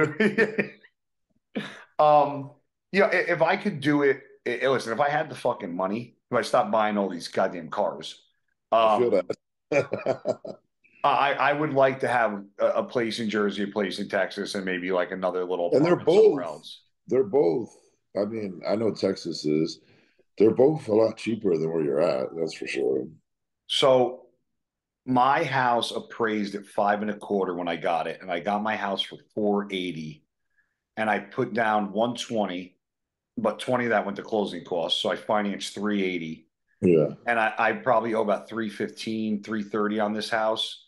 You know, if I could do it, listen, if I had the fucking money, if I stopped buying all these goddamn cars, I would like to have a place in Jersey, a place in Texas, and maybe like another little. And they're both. I mean, I know Texas is. They're both a lot cheaper than where you're at. That's for sure. So my house appraised at $525,000 when I got it, and I got my house for $480,000. And I put down $120,000, but $20,000 that went to closing costs. So I financed $380,000. Yeah. And I probably owe about $315,000, $330,000 on this house.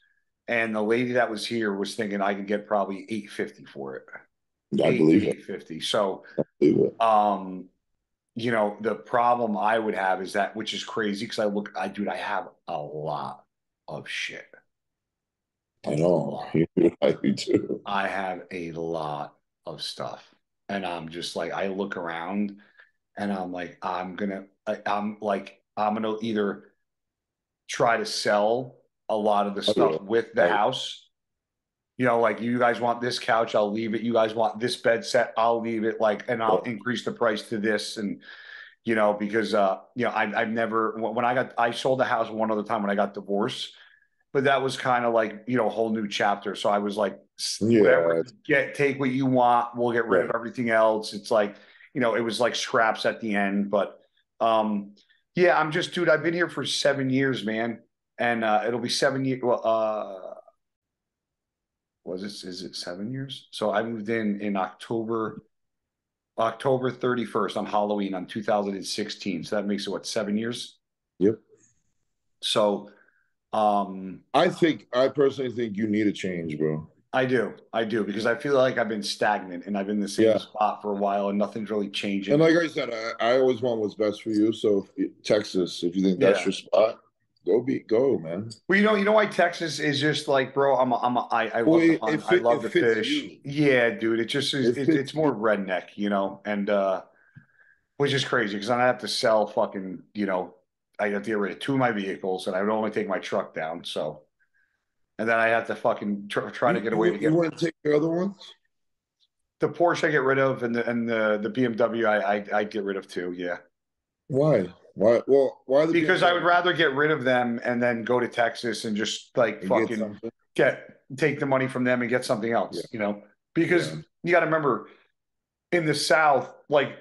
And the lady that was here was thinking I could get probably $850,000 for it. I believe it. $850,000. So, you know, the problem I would have is that, which is crazy because dude, I have a lot of shit. I know. You do. I have a lot of stuff, and I'm just like, I look around and I'm like, I'm gonna either try to sell a lot of the stuff with the house, you know, like, you guys want this couch, I'll leave it, you guys want this bed set, I'll leave it, like, and I'll increase the price to this. And you know, because you know, I've never, when I sold the house one other time when I got divorced, but that was kind of like, you know, a whole new chapter. So I was like, whatever, take what you want, we'll get rid of everything else. It's like, you know, it was like scraps at the end. But yeah, I'm just, dude, I've been here for 7 years, man. And it'll be 7 years. Well, is it 7 years? So I moved in October 31st on Halloween on 2016. So that makes it what, 7 years? Yep. So I personally think you need a change, bro. I do, because I feel like I've been stagnant and I've been in the same spot for a while and nothing's really changing. And like I said, I always want what's best for you. So Texas, if you think that's your spot, Go, man. Well, you know why Texas is just like, bro, I love the fish. You. Yeah, dude. It just is, it's more redneck, you know, and which is crazy because I have to sell fucking, you know, I have to get rid of two of my vehicles and I would only take my truck down. So, and then I have to fucking try to get away. You want to take the other ones? The Porsche I get rid of, and the BMW I get rid of too. Yeah. Why? Why? Well, why? Because I would rather get rid of them and then go to Texas and just like fucking take the money from them and get something else, you know? Because you got to remember, in the South, like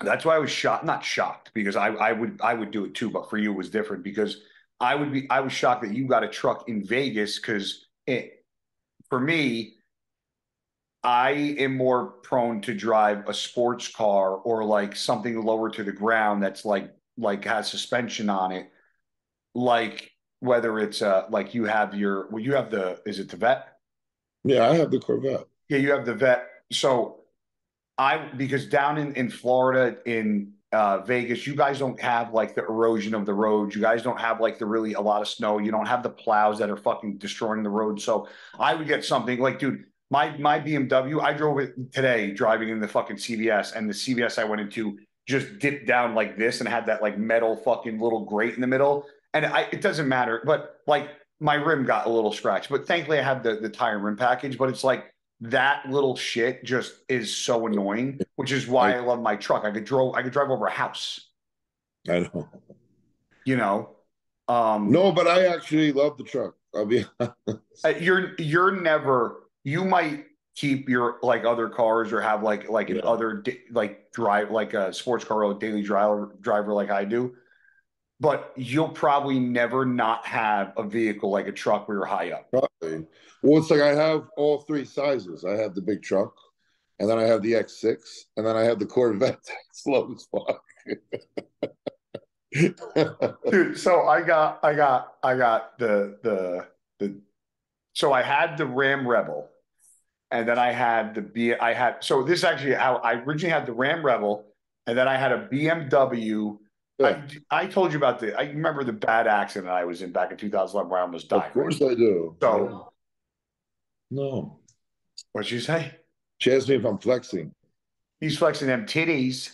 that's why I was not shocked because I would do it too, but for you it was different because I was shocked that you got a truck in Vegas because for me, I am more prone to drive a sports car or like something lower to the ground that's like has suspension on it. Like whether it's like you have is it the Vet? Yeah, I have the Corvette. Yeah, you have the Vet. So because down in Florida, in Vegas, you guys don't have like the erosion of the roads. You guys don't have like the really a lot of snow. You don't have the plows that are fucking destroying the road. So I would get something like, dude, My BMW, I drove it today driving in the fucking CVS, and the CVS I went into just dipped down like this and had that like metal fucking little grate in the middle. And it doesn't matter, but like my rim got a little scratched. But thankfully I have the tire rim package, but it's like that little shit just is so annoying, which is why I love my truck. I could drive over a house. I know. You know? No, but I actually love the truck. I'll be honest. You're never... You might keep your like other cars or have like an other like drive like a sports car or daily driver like I do, but you'll probably never not have a vehicle like a truck where you're high up. Probably. Well, it's like I have all three sizes. I have the big truck, and then I have the X6, and then I have the Corvette. Slow as fuck. Dude, so I got the. So I had the Ram Rebel. And then I had so this is actually how I originally had the Ram Rebel, and then I had a BMW. Yeah. I told you about I remember the bad accident I was in back in 2011 where I almost died. Of course I do. So, no. What'd you say? She asked me if I'm flexing. He's flexing them titties.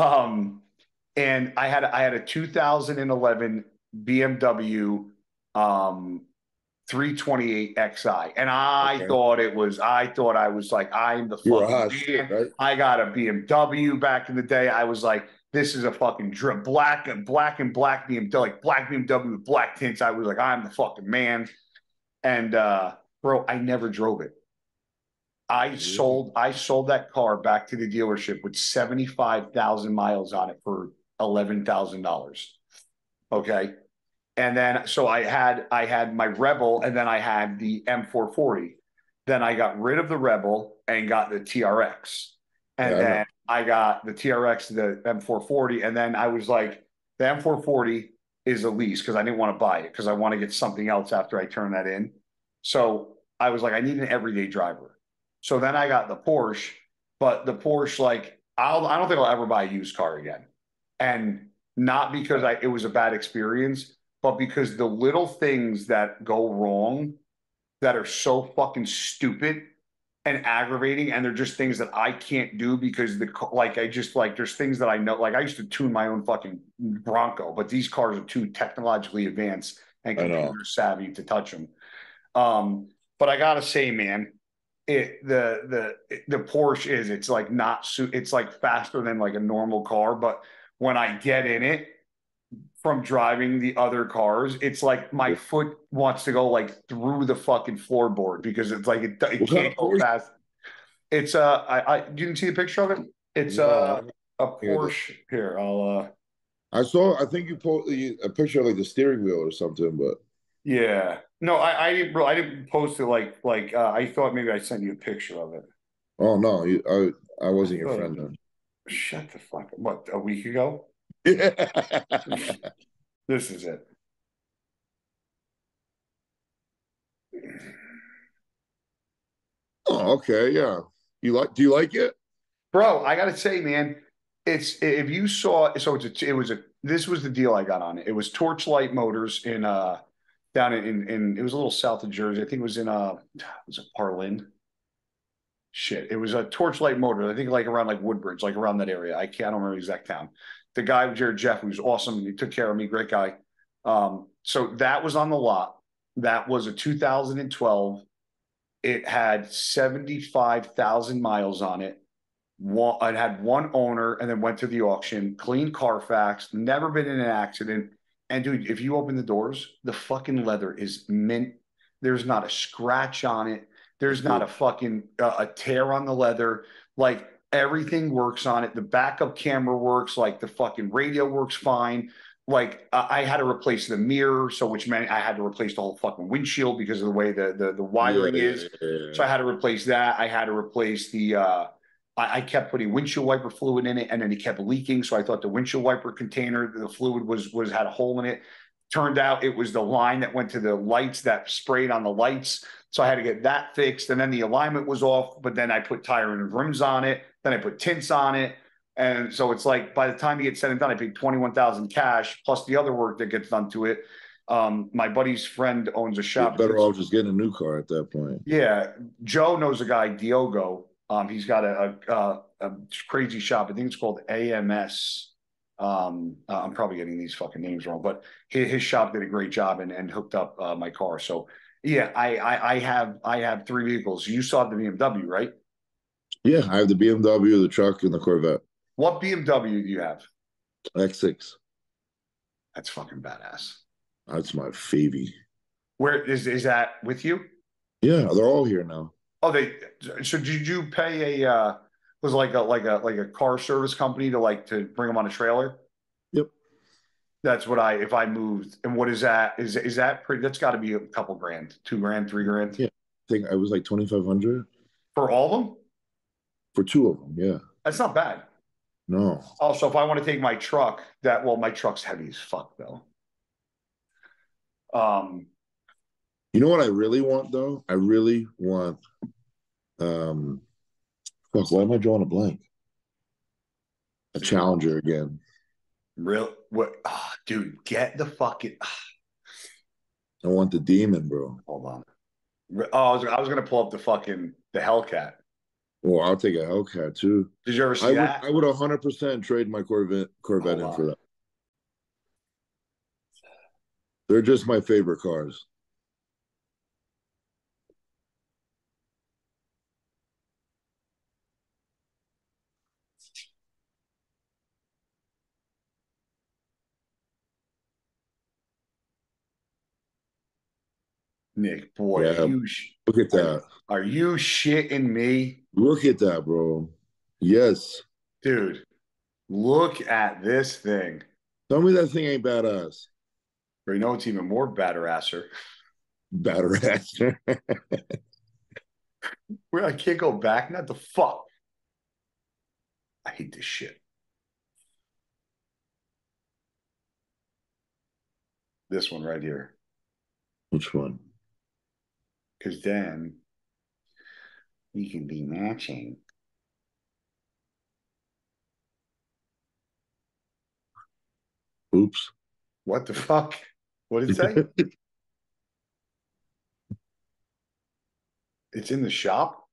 And I had a 2011 BMW 328xi, and I thought I was like, I'm the fucking man. Right? I got a BMW back in the day. I was like, this is a fucking drip, black BMW, like black BMW with black tints. I was like, I'm the fucking man. And bro, I never drove it. I sold that car back to the dealership with 75,000 miles on it for $11,000. Okay. And then, so I had my Rebel, and then I had the M440. Then I got rid of the Rebel and got the TRX. And then I got the TRX, the M440. And then I was like, the M440 is a lease because I didn't want to buy it because I want to get something else after I turn that in. So I was like, I need an everyday driver. So then I got the Porsche, but the Porsche, like, I don't think I'll ever buy a used car again. And not because it was a bad experience, but because the little things that go wrong that are so fucking stupid and aggravating, and they're just things that I can't do because there's things that I know, like I used to tune my own fucking Bronco, but these cars are too technologically advanced and computer savvy to touch them. But I gotta say, man, the Porsche it's like it's like faster than like a normal car, but when I get in it, from driving the other cars, it's like my foot wants to go like through the fucking floorboard because it's like it can't go fast. It's I didn't see the picture of it. It's a Porsche. Here, I'll I think you posted a picture of like the steering wheel or something, but yeah, no, I didn't post it like I thought maybe I sent you a picture of it. Oh no, I wasn't your friend then. Shut the fuck up. What, a week ago? This is it. Oh, okay, yeah. Do you like it? Bro, I gotta say, man, It's, if you saw, so it's a, it was a, this was the deal I got on it. It was Torchlight Motors in, down in, it was a little south of Jersey. I think it was in, was it Parlin? Shit. It was a Torchlight Motors. I think like around like Woodbridge, like around that area. I don't remember the exact town. The guy, Jared Jeff, who's awesome. He took care of me. Great guy. So that was on the lot. That was a 2012. It had 75,000 miles on it. It had one owner and then went to the auction, clean Carfax, never been in an accident. And dude, if you open the doors, the fucking leather is mint. There's not a scratch on it. There's not a fucking a tear on the leather. Like everything works on it. The backup camera works. Like the fucking radio works fine. Like I had to replace the mirror, so which meant I had to replace the whole fucking windshield because of the way the wiring is. So I had to replace that. I had to replace the I kept putting windshield wiper fluid in it, and then it kept leaking. So I thought the windshield wiper container, the fluid was had a hole in it. Turned out it was the line that went to the lights that sprayed on the lights. So I had to get that fixed, and then the alignment was off. But then I put tire and rims on it. Then I put tints on it, and so it's like by the time you get said and done, I paid $21,000 cash plus the other work that gets done to it. My buddy's friend owns a shop. You're better off just getting a new car at that point. Yeah, Joe knows a guy, Diogo. He's got a crazy shop. I think it's called AMS. I'm probably getting these fucking names wrong, but his shop did a great job and hooked up my car. So yeah, I have three vehicles. You saw the BMW, right? Yeah, I have the BMW, the truck, and the Corvette. What BMW do you have? X6. That's fucking badass. That's my favy. Where is that with you? Yeah, they're all here now. Oh, they. So did you pay a? Was it like a car service company to bring them on a trailer? Yep. That's what if I moved. And what is that? Is that pretty? That's got to be a couple grand, $2 grand, $3 grand. Yeah, I think I was like $2,500 for all of them. For two of them, yeah. That's not bad. No. Also, if I want to take my truck, my truck's heavy as fuck though. You know what I really want though? I really want. Fuck, why am I drawing a blank? A Challenger again. Real? What? Oh, dude, get the fucking. I want the Demon, bro. Hold on. Oh, I was gonna pull up the Hellcat. Well, I'll take a Hellcat too. Did you ever see that? I would 100% trade my Corvette in for that. They're just my favorite cars. Nick, boy, yeah. Look at that. Are you shitting me? Look at that, bro. Yes. Dude, look at this thing. Tell me that thing ain't badass. But you know it's even more batterasser. Batterasser. I can't go back. Not the fuck. I hate this shit. This one right here. Which one? Because then we can be matching. Oops. What the fuck? What did it say? It's in the shop?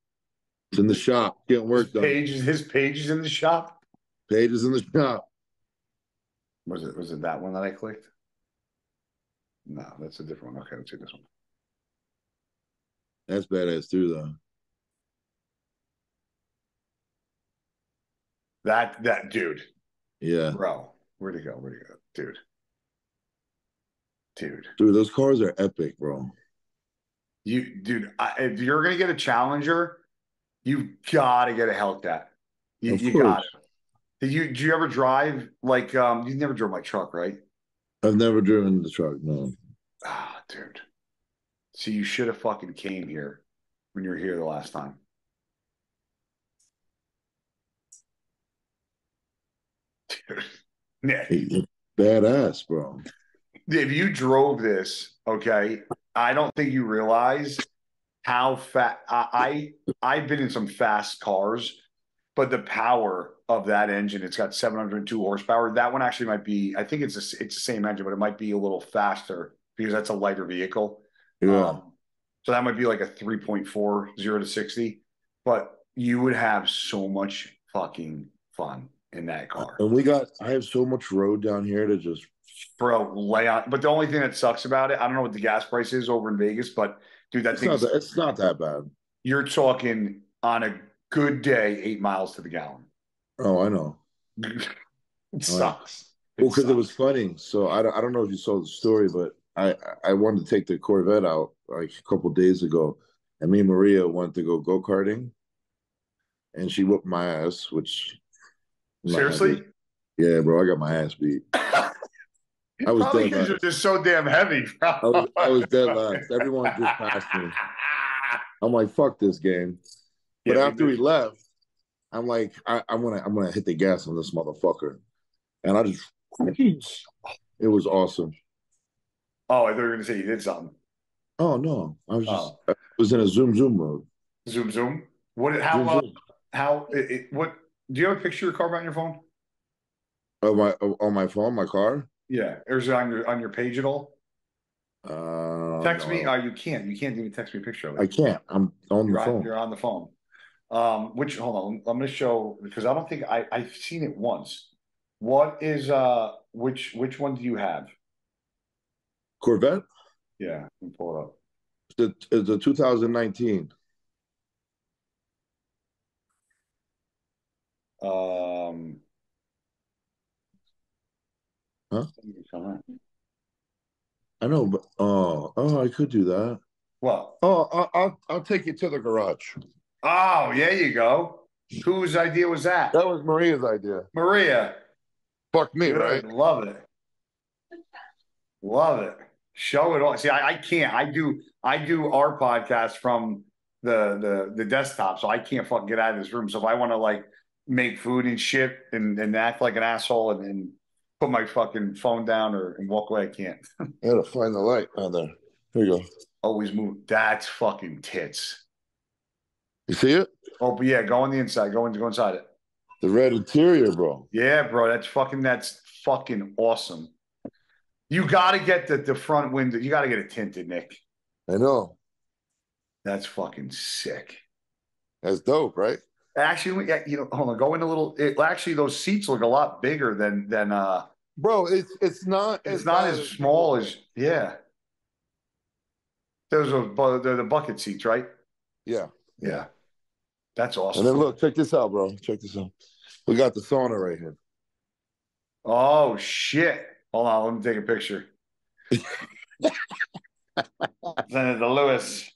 It's in the shop. Getting work done. His page is in the shop? Page is in the shop. Was it that one that I clicked? No, that's a different one. Okay, let's see this one. That's badass too, though. That dude. Yeah. Bro, where'd he go? Dude. Dude, those cars are epic, bro. If you're going to get a Challenger, you've got to get a Hellcat. You got it. Did you ever drive, you never drove my truck, right? I've never driven the truck, no. Ah, dude. See, you should have fucking came here when you were here the last time. Dude. Nick. Hey, badass, bro. If you drove this, okay, I don't think you realize how fast. I've been in some fast cars, But the power of that engine, it's got 702 horsepower. That one actually might be, I think it's the same engine, but it might be a little faster because that's a lighter vehicle. Yeah. So that might be like a 3.4, 0 to 60. But you would have so much fucking fun in that car. And we got, I have so much road down here to just... Bro, lay on. But the only thing that sucks about it, I don't know what the gas price is over in Vegas, but dude, that thing... It's not that bad. You're talking on a good day, 8 miles to the gallon. Oh, I know. It sucks. Well, because it was flooding. So I don't know if you saw the story, but I wanted to take the Corvette out like a couple of days ago, and me and Maria went to go go-karting, and she whooped my ass, which... Seriously? Yeah, bro, I got my ass beat. I was probably dead last. You're just so damn heavy, bro. I was dead last. Everyone just passed me. I'm like, fuck this game. But yeah, after we left, I'm like, I'm gonna hit the gas on this motherfucker, and I just, it was awesome. Oh, I thought you were gonna say you did something. Oh no, I was just, I was in a zoom mode. Zoom. What? How? Zoom, zoom. How? What? Do you have a picture of your car on your phone? On my phone, my car. Yeah, or is it on your page at all? Text me. Oh, you can't. You can't even text me a picture of it. I can't. I'm on the phone. You're on the phone. Which, hold on, I'm going to show, because I don't think I've seen it once. What is which one do you have? Corvette. Yeah, let me pull it up. The 2019. Huh? I know, but I could do that. Well, I'll take you to the garage. Oh, there you go. Whose idea was that? That was Maria's idea. Maria. Fuck me, dude, right? Love it. Love it. Show it all. See, I can't. I do our podcast from the desktop, so I can't fucking get out of this room. So if I want to like make food and shit and act like an asshole and put my fucking phone down and walk away, I can't. I gotta find the light on there. Here you go. Always move. That's fucking tits. You see it? Oh, but yeah, go on the inside. Go inside it. The red interior, bro. Yeah, bro. That's fucking awesome. You gotta get the front window. You gotta get it tinted, Nick. I know. That's fucking sick. That's dope, right? Actually, you know, hold on. Go in a little. Actually, those seats look a lot bigger than. Bro, it's not as small as. Yeah. Those are the bucket seats, right? Yeah. Yeah. That's awesome. And then look, check this out, bro. Check this out. We got the sauna right here. Oh shit! Hold on, let me take a picture. Send it to Lewis.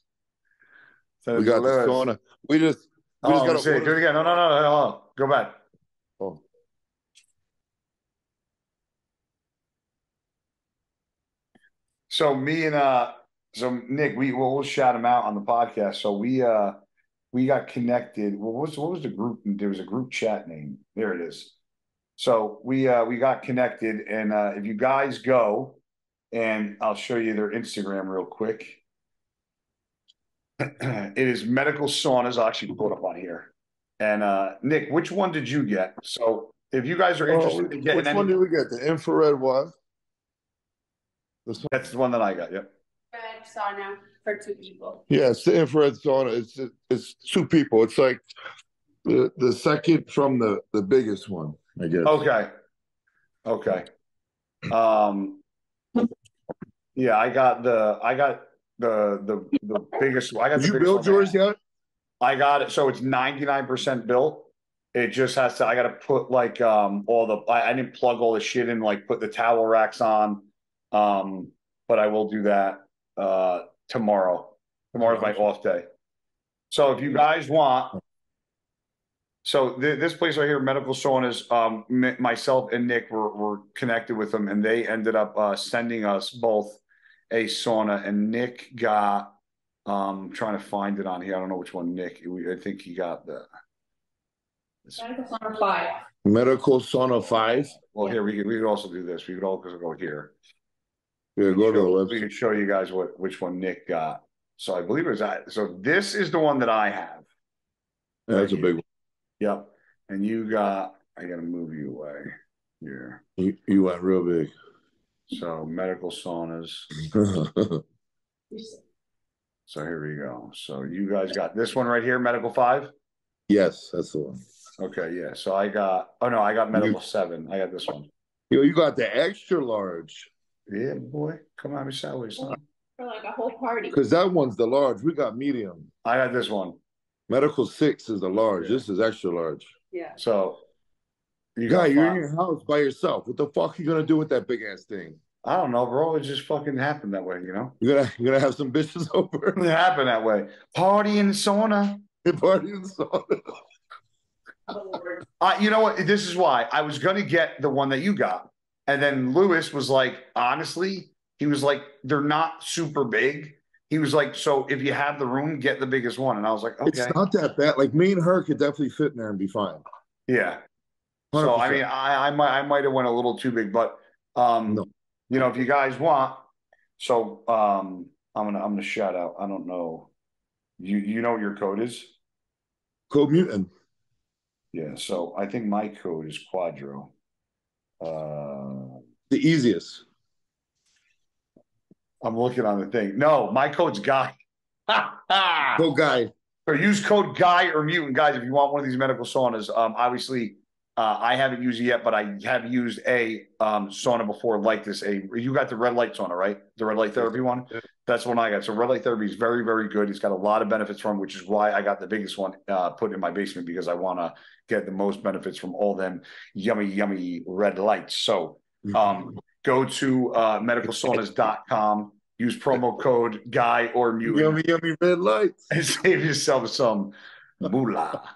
We got the sauna. We just got to do it again. No. Go back. Oh. So Nick, we'll shout him out on the podcast. So we got connected. Well, what was the group? There was a group chat name. There it is. So we got connected, and if you guys go, and I'll show you their Instagram real quick. It is Medical Saunas. I'll actually pull it up on here. And Nick, which one did you get? So if you guys are interested in getting which one did we get? The infrared one? That's the one that I got, yep. Infrared sauna for two people. Yeah, it's the infrared sauna. It's two people. It's like the second from the biggest one, I guess. Okay. Yeah, I got the biggest one. Did you build yours yet? I got it. So it's 99% built. It just has to. I got to put like all the. I didn't plug all the shit in. Like put the towel racks on. But I will do that tomorrow. Tomorrow's my off day. So if you guys want, so this place right here, Medical Saunas. Myself and Nick were connected with them, and they ended up sending us both a sauna, and Nick got trying to find it on here. I don't know which one, Nick. I think he got the Medical Sauna 5. Medical Sauna 5. Well, here we could also do this. We could all go here. Yeah, go to the website. We can show you guys which one Nick got. So I believe it was that. So this is the one that I have. Yeah, that's a big one. Yep. And you got, I got to move you away here. You went real big. So Medical Saunas. So here we go. So you guys got this one right here, Medical 5? Yes, that's the one. Okay, yeah. So I got, oh no, I got Medical 7. I got this one. Yo, you got the extra large. Yeah, boy. Come on, me salary, son. For like a whole party. Because that one's the large. We got medium. I got this one. Medical 6 is the large. Yeah. This is extra large. Yeah. So you got you're in your house by yourself. What the fuck are you gonna do with that big ass thing? I don't know, bro. It just fucking happened that way, you know. You're gonna have some bitches over. It happened that way. Party in the sauna. Party in the sauna. You know what? This is why I was gonna get the one that you got, and then Lewis was like, honestly, he was like, they're not super big. He was like, so if you have the room, get the biggest one. And I was like, okay, it's not that bad. Like me and her could definitely fit in there and be fine. Yeah. 100%. So I mean, I might have went a little too big, but no. You know, if you guys want, so I'm gonna shout out. I don't know. You know what your code is? Code Mutant. Yeah, so I think my code is Quadro. The easiest. I'm looking on the thing. No, my code's Guy. Code Guy. Or use code Guy or Mutant. Guys, if you want one of these medical saunas, obviously I haven't used it yet, but I have used a sauna before like this. You got the red light sauna, right? The red light therapy one? Yeah. That's the one I got. So red light therapy is very, very good. It's got a lot of benefits from it, which is why I got the biggest one put in my basement, because I want to get the most benefits from all them yummy, yummy red lights. So go to medicalsaunas.com, use promo code Guy or Mutant. Yummy, yummy red lights. And save yourself some moolah.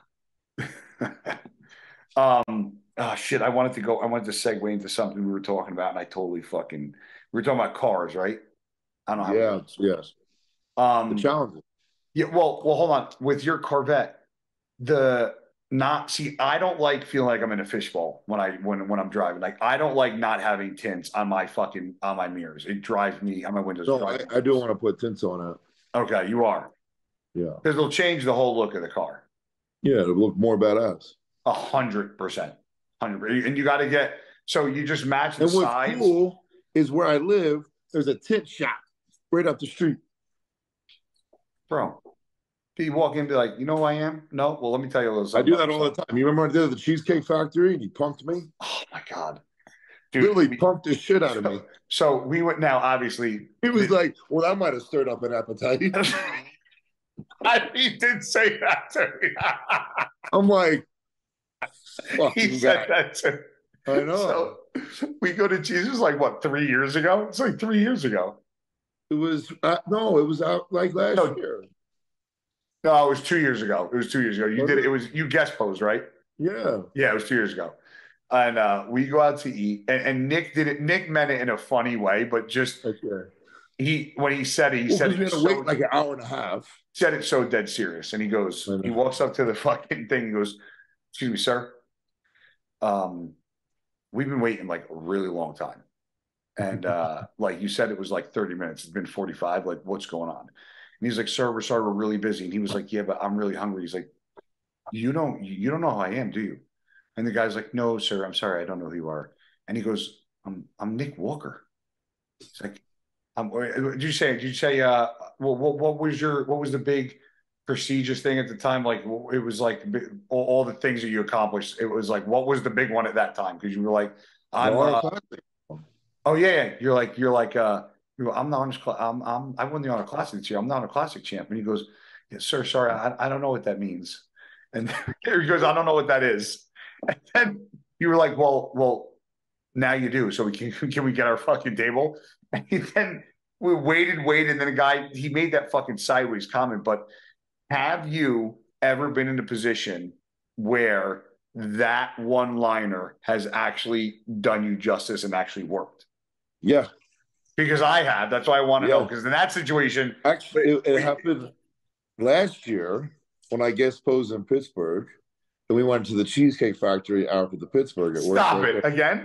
Oh shit, I wanted to segue into something we were talking about, and I totally fucking, we were talking about cars, right? I don't know how to do this. The challenges. Yeah, well, hold on. With your Corvette, I don't like feeling like I'm in a fishbowl when I'm driving. Like I don't like not having tints on my fucking mirrors. It drives me on my windows. No, I do want to put tints on it. Okay, you are. Yeah. Because it'll change the whole look of the car. Yeah, it'll look more badass. 100%, 100%. And you got to get, so you just match the size. And what's cool is where I live, there's a tint shop right up the street. Bro, you walk in and be like, you know who I am? No? Well, let me tell you a little something. I do that all the time. You remember I did at the Cheesecake Factory and he punked me? Oh, my God. Dude, literally punked the shit out of me. So we went, now, obviously. He was like, well, that might have stirred up an appetite. He did say that to me. I'm like, he said that too. I know. So we go to Jesus like what, 3 years ago? It's like 3 years ago. It was no, it was out like last year. No, it was 2 years ago. It was 2 years ago. You did it. Was you guest posed, right? Yeah. Yeah, it was 2 years ago. And we go out to eat, and Nick did it. Nick meant it in a funny way, but just when he said it, we had to wait like an hour and a half. Said it so dead serious, and he goes, he walks up to the fucking thing, he goes, excuse me, sir. We've been waiting like a really long time. And like you said, it was like 30 minutes. It's been 45. Like, what's going on? And he's like, sir, we're sorry, we're really busy. And he was like, yeah, but I'm really hungry. He's like, you don't know who I am, do you? And the guy's like, no, sir, I'm sorry, I don't know who you are. And he goes, I'm Nick Walker. He's like, did you say what was the big prestigious thing at the time? Like, it was like all the things that you accomplished. It was like, what was the big one at that time? Because you were like, I'm the honors. I won the honor classic this year. I'm the honor classic champ. And he goes, yes, sir, sorry, I don't know what that means. And he goes, I don't know what that is. And then you were like, well, now you do. So can we get our fucking table? And then we waited, and then he made that fucking sideways comment, but. Have you ever been in a position where that one-liner has actually done you justice and actually worked? Yeah. Because I have. That's why I want to know. Because in that situation... Actually, it happened last year when I guest posed in Pittsburgh, and we went to the Cheesecake Factory after the Pittsburgh. Again?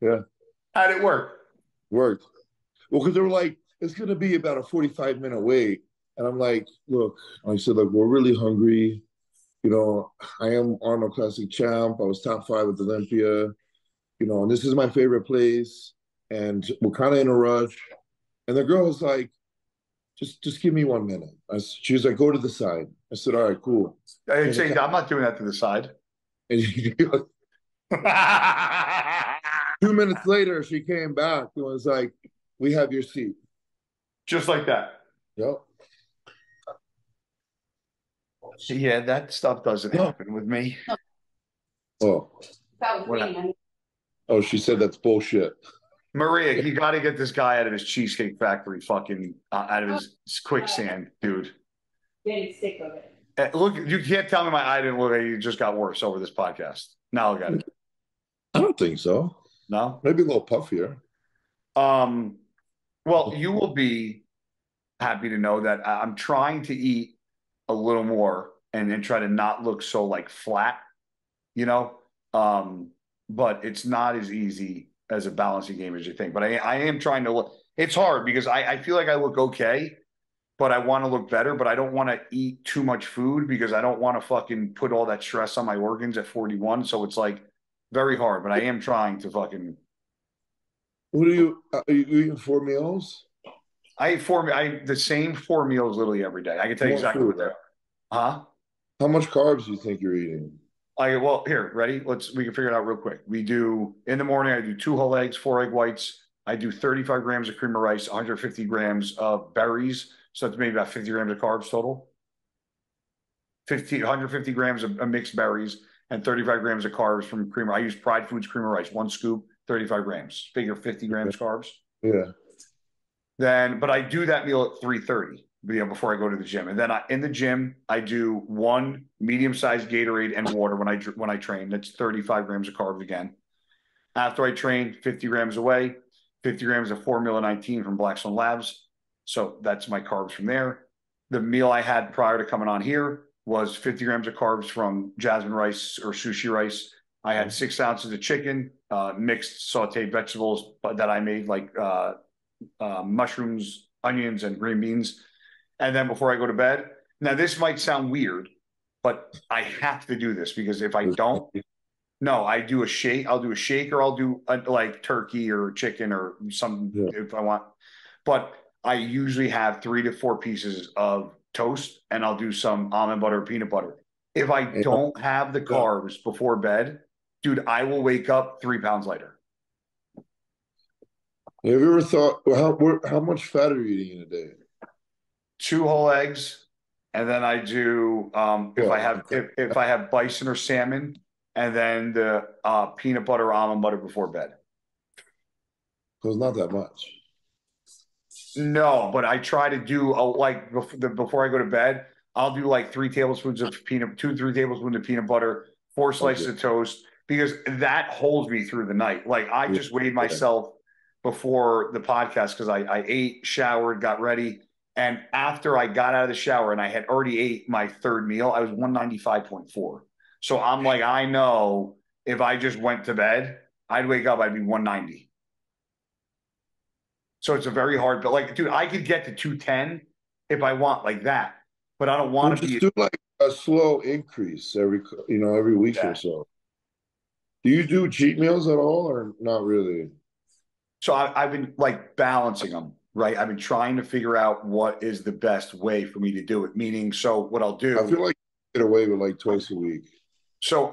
Yeah. How'd it work? Worked. Well, because they were like, it's going to be about a 45-minute wait. And I'm like, look, I said, like, we're really hungry. You know, I am Arnold Classic champ. I was top 5 with Olympia. You know, and this is my favorite place. And we're kind of in a rush. And the girl was like, just give me 1 minute. She was like, go to the side. I said, all right, cool. I said, I'm not doing that to the side. And she goes, 2 minutes later, she came back and was like, we have your seat. Just like that. Yep. So, yeah, that stuff doesn't happen with me. Oh. That was me. Oh, she said that's bullshit. Maria, you got to get this guy out of his Cheesecake Factory fucking, out of his quicksand, dude. Getting sick of it. Look, you can't tell me I didn't look at you. Just got worse over this podcast. Now I got it. I don't think so. No? Maybe a little puffier. Well, you will be happy to know that I'm trying to eat a little more and then try to not look so like flat, you know? But it's not as easy as a balancing game as you think. But I am trying to look. It's hard because I feel like I look okay, but I want to look better, but I don't want to eat too much food because I don't want to fucking put all that stress on my organs at 41. So it's like very hard, but I am trying to fucking. What are you eating 4 meals? I eat the same 4 meals literally every day. I can tell you exactly what they're. Huh? How much carbs do you think you're eating? Well, here, ready? We can figure it out real quick. We do, in the morning, I do 2 whole eggs, 4 egg whites. I do 35 grams of cream of rice, 150 grams of berries. So it's maybe about 50 grams of carbs total. 150 grams of mixed berries and 35 grams of carbs from creamer. I use Pride Foods cream of rice, 1 scoop, 35 grams. Figure 50 grams carbs. Yeah. Then, but I do that meal at 3:30, you know, before I go to the gym. And then in the gym, I do 1 medium-sized Gatorade and water when I train. That's 35 grams of carbs again. After I train, 50 grams away, 50 grams of Formula 19 from Blackstone Labs. So that's my carbs from there. The meal I had prior to coming on here was 50 grams of carbs from jasmine rice or sushi rice. I had 6 ounces of chicken, mixed sauteed vegetables that I made, like mushrooms, onions, and green beans. And then before I go to bed, now this might sound weird, but I have to do this because if I don't, I do a shake. I'll do a shake or I'll do like turkey or chicken or something if I want. But I usually have 3 to 4 pieces of toast and I'll do some almond butter or peanut butter. If I don't have the carbs before bed, dude, I will wake up 3 pounds lighter. Have you ever thought, how much fat are you eating in a day? 2 whole eggs, and then I do if I have bison or salmon, and then the peanut butter or almond butter before bed. So it's not that much. No, but I try to do before I go to bed, I'll do like 3 tablespoons of 2 to 3 tablespoons of peanut butter, 4 slices of toast, because that holds me through the night. Like I just weighed myself before the podcast because I ate, showered, got ready. And after I got out of the shower and I had already ate my 3rd meal, I was 195.4. So I'm like, I know if I just went to bed, I'd wake up, I'd be 190. So it's a very hard, but like, dude, I could get to 210 if I want like that, but I don't want to be. Do like a slow increase every week or so. Do you do cheat meals at all or not really? So I've been like balancing them. Right. I've been trying to figure out what is the best way for me to do it. Meaning, so what I'll do. I feel like I get away with like twice a week. So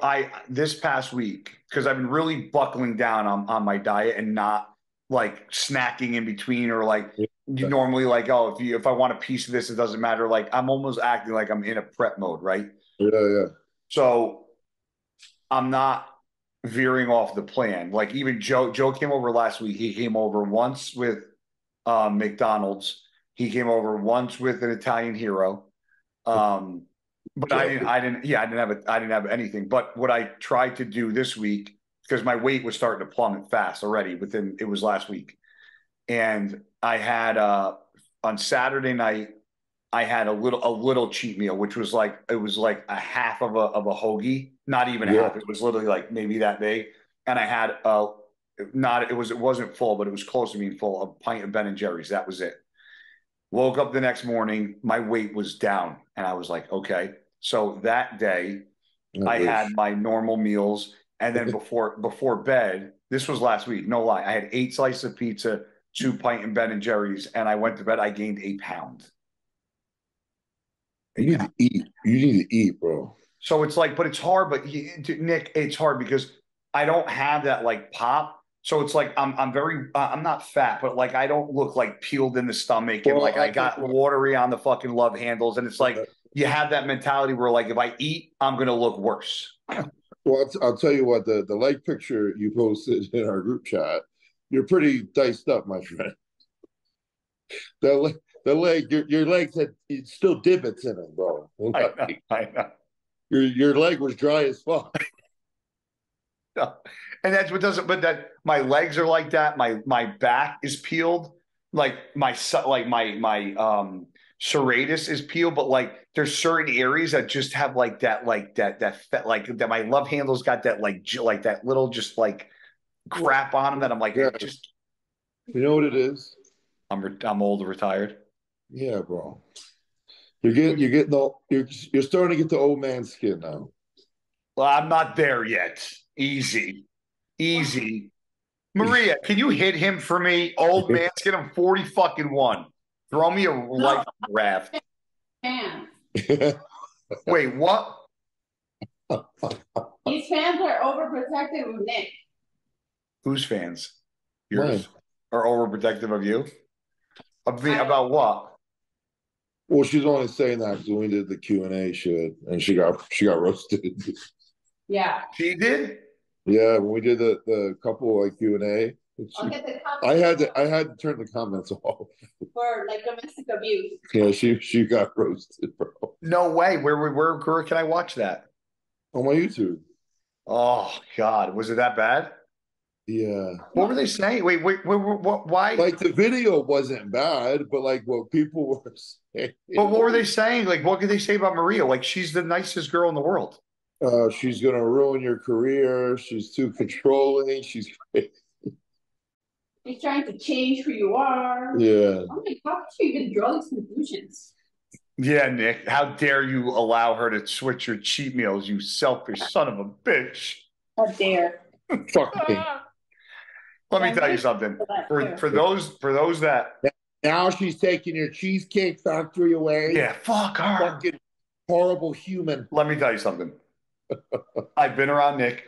this past week, because I've been really buckling down on my diet and not like snacking in between or like normally like, oh, if I want a piece of this, it doesn't matter. Like I'm almost acting like I'm in a prep mode. Right. Yeah. So I'm not veering off the plan. Like even Joe came over last week. He came over once with McDonald's. He came over once with an Italian hero, but I didn't have anything. But what I tried to do this week, because my weight was starting to plummet fast already. It was last week, and I had on Saturday night I had a little cheat meal, which was like a half of a hoagie, not even half. It was literally like maybe that big, and I had it wasn't full, but it was close to being full. A pint of Ben and Jerry's. That was it. Woke up the next morning. My weight was down. And I was like, okay. So that day I had my normal meals. And then before bed, this was last week, no lie, I had 8 slices of pizza, 2 pints in Ben and Jerry's, and I went to bed. I gained 8 pounds. You need to eat. You need to eat, bro. So it's like, but it's hard. But Nick, it's hard because I don't have that like pop. So it's like I'm not fat, but like I don't look like peeled in the stomach, and like I got watery on the fucking love handles. And it's like you have that mentality where like if I eat, I'm gonna look worse. Well, I'll tell you what, the like picture you posted in our group chat, you're pretty diced up, my friend. Your legs had still divots in them, bro. I know. Your leg was dry as fuck. No. And that's what doesn't. But that my legs are like that. My back is peeled. Like my serratus is peeled. But like there's certain areas that just have like that my love handles got that like that little just like crap on them that I'm like just. You know what it is? I'm old and retired. Yeah, bro. You're starting to get the old man skin now. Well, I'm not there yet. Easy. Maria, can you hit him for me? Old man skin. I'm 41. Throw me a life raft. Wait, what? These fans are overprotective of Nick. Whose fans? Yours. Mine. Are overprotective of you? About what? Well, she's only saying that because we did the Q&A shit, and she got roasted. Yeah, she did. Yeah, when we did the couple like Q&A, I had to turn the comments off for like domestic abuse. Yeah, she got roasted, bro. No way. Where can I watch that? On my YouTube. Oh God, was it that bad? Yeah. What were they saying? Wait, why? Like the video wasn't bad, but like what people were saying. But what were they saying? Like what could they say about Maria? Like she's the nicest girl in the world. She's going to ruin your career. She's too controlling. She's crazy. She's trying to change who you are. Yeah. Oh my God, you can draw these conclusions. Yeah, Nick. How dare you allow her to switch your cheat meals, you selfish son of a bitch. How dare. Fuck me. Let me tell you something. For those that now she's taking your Cheesecake Factory away. Yeah, fuck her. Fucking horrible human. Let me tell you something. I've been around Nick.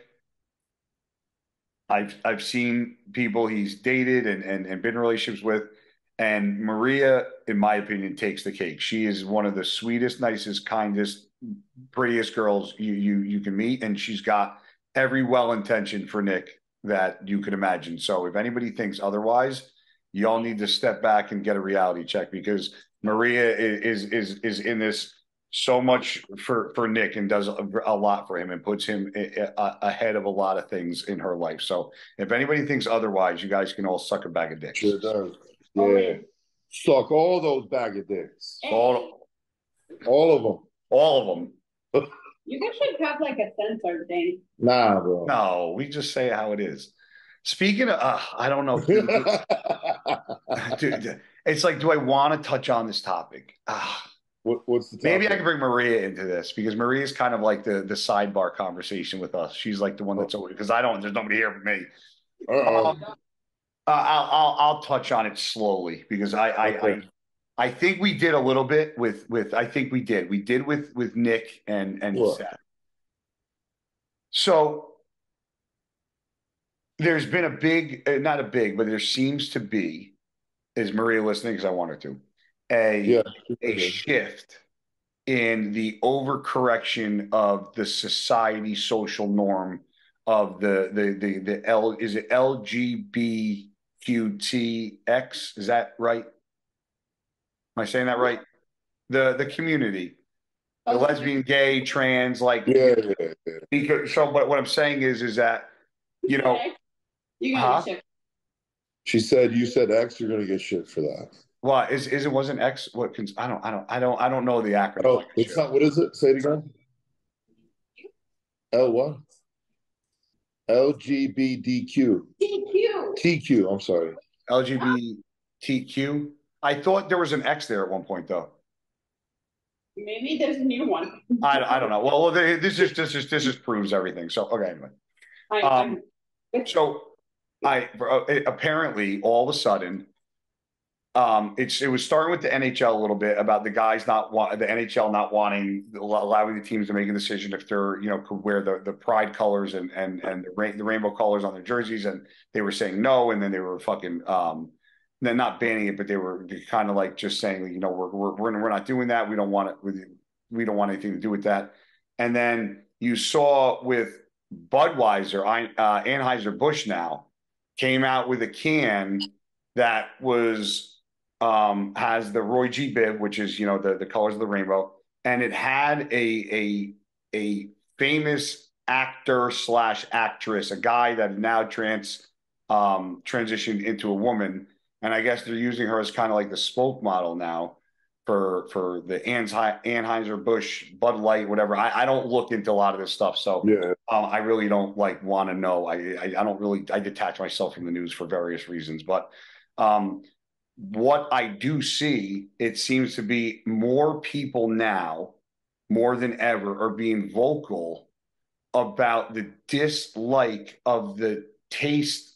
I've seen people he's dated and been in relationships with. And Maria, in my opinion, takes the cake. She is one of the sweetest, nicest, kindest, prettiest girls you can meet. And she's got every well-intentioned for Nick that you could imagine. So if anybody thinks otherwise, y'all need to step back and get a reality check, because Maria is in this so much for Nick and does a lot for him and puts him ahead of a lot of things in her life. So if anybody thinks otherwise, you guys can all suck a bag of dicks. Sure does. Yeah. Okay. Suck all those bag of dicks. Hey. All of them. All of them. You guys should have like a censor thing. Nah, bro. No, we just say how it is. Speaking of, I don't know. Dude, it's like, do I want to touch on this topic? What's the topic? Maybe I can bring Maria into this, because Maria's kind of like the sidebar conversation with us. She's like the one that's over, because there's nobody here for me. I'll touch on it slowly, because I think we did a little bit with I think we did with Nick and Seth. So there's been a big, not a big, but there seems to be, is Maria listening? Because I want her to, a shift in the overcorrection of the society social norm of the is it LGBTQTX? Is that right? Am I saying that right? The community, the lesbian, gay, trans, like because, so. But what I'm saying is that you know, she said you said X, you're gonna get shit for that. Well, it wasn't X? What can I don't know the acronym. Oh, it's not. What is it? Say it again. L what? LGBTQ. TQ. I'm sorry. LGBTQ. I thought there was an X there at one point, though. Maybe there's a new one. I don't know. Well, this just proves everything. So okay, anyway. Apparently all of a sudden, it was starting with the NHL a little bit about the guys the NHL not allowing the teams to make a decision if they're, could wear the pride colors and the rainbow colors on their jerseys. And they were saying no. And then they were they're not banning it, but they were kind of like just saying, we're not doing that. We don't want it. We don't want anything to do with that. And then you saw with Budweiser, Anheuser-Busch now came out with a can that was, has the Roy G bib, which is the colors of the rainbow, and it had a famous actor / actress, a guy that now transitioned into a woman, and I guess they're using her as kind of like the spoke model now for the Anheuser-Busch, Bud Light, whatever. I don't look into a lot of this stuff, so yeah. I really don't want to know. I don't really, I detach myself from the news for various reasons, but. What I do see, it seems to be more people now, more than ever, are being vocal about the dislike of the tasteless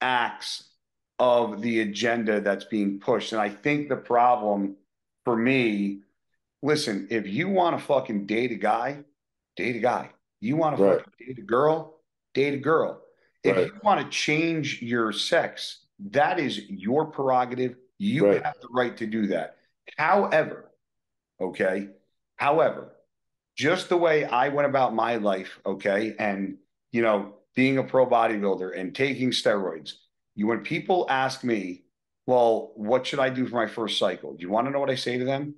acts of the agenda that's being pushed. And I think the problem for me, listen, if you want to fucking date a guy, date a guy. You want to fucking date a girl, date a girl. If you want to change your sex, that is your prerogative. You have the right to do that. However, just the way I went about my life, and, being a pro bodybuilder and taking steroids, when people ask me, well, what should I do for my first cycle? Do you want to know what I say to them?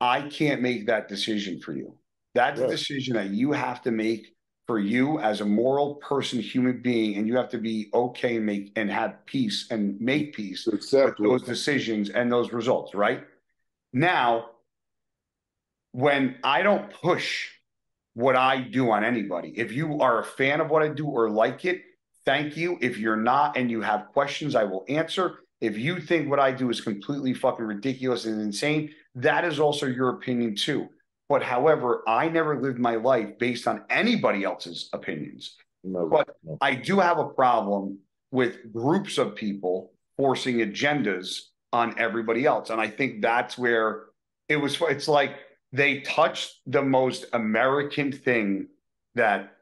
I can't make that decision for you. That's a decision that you have to make for you as a moral person, human being, and you have to be okay and have peace and make peace with those decisions and those results, right? Now, when I don't push what I do on anybody, if you are a fan of what I do or like it, thank you. If you're not and you have questions, I will answer. If you think what I do is completely fucking ridiculous and insane, that is also your opinion too. But however, I never lived my life based on anybody else's opinions. No. I do have a problem with groups of people forcing agendas on everybody else. And I think that's where it's like they touched the most American thing that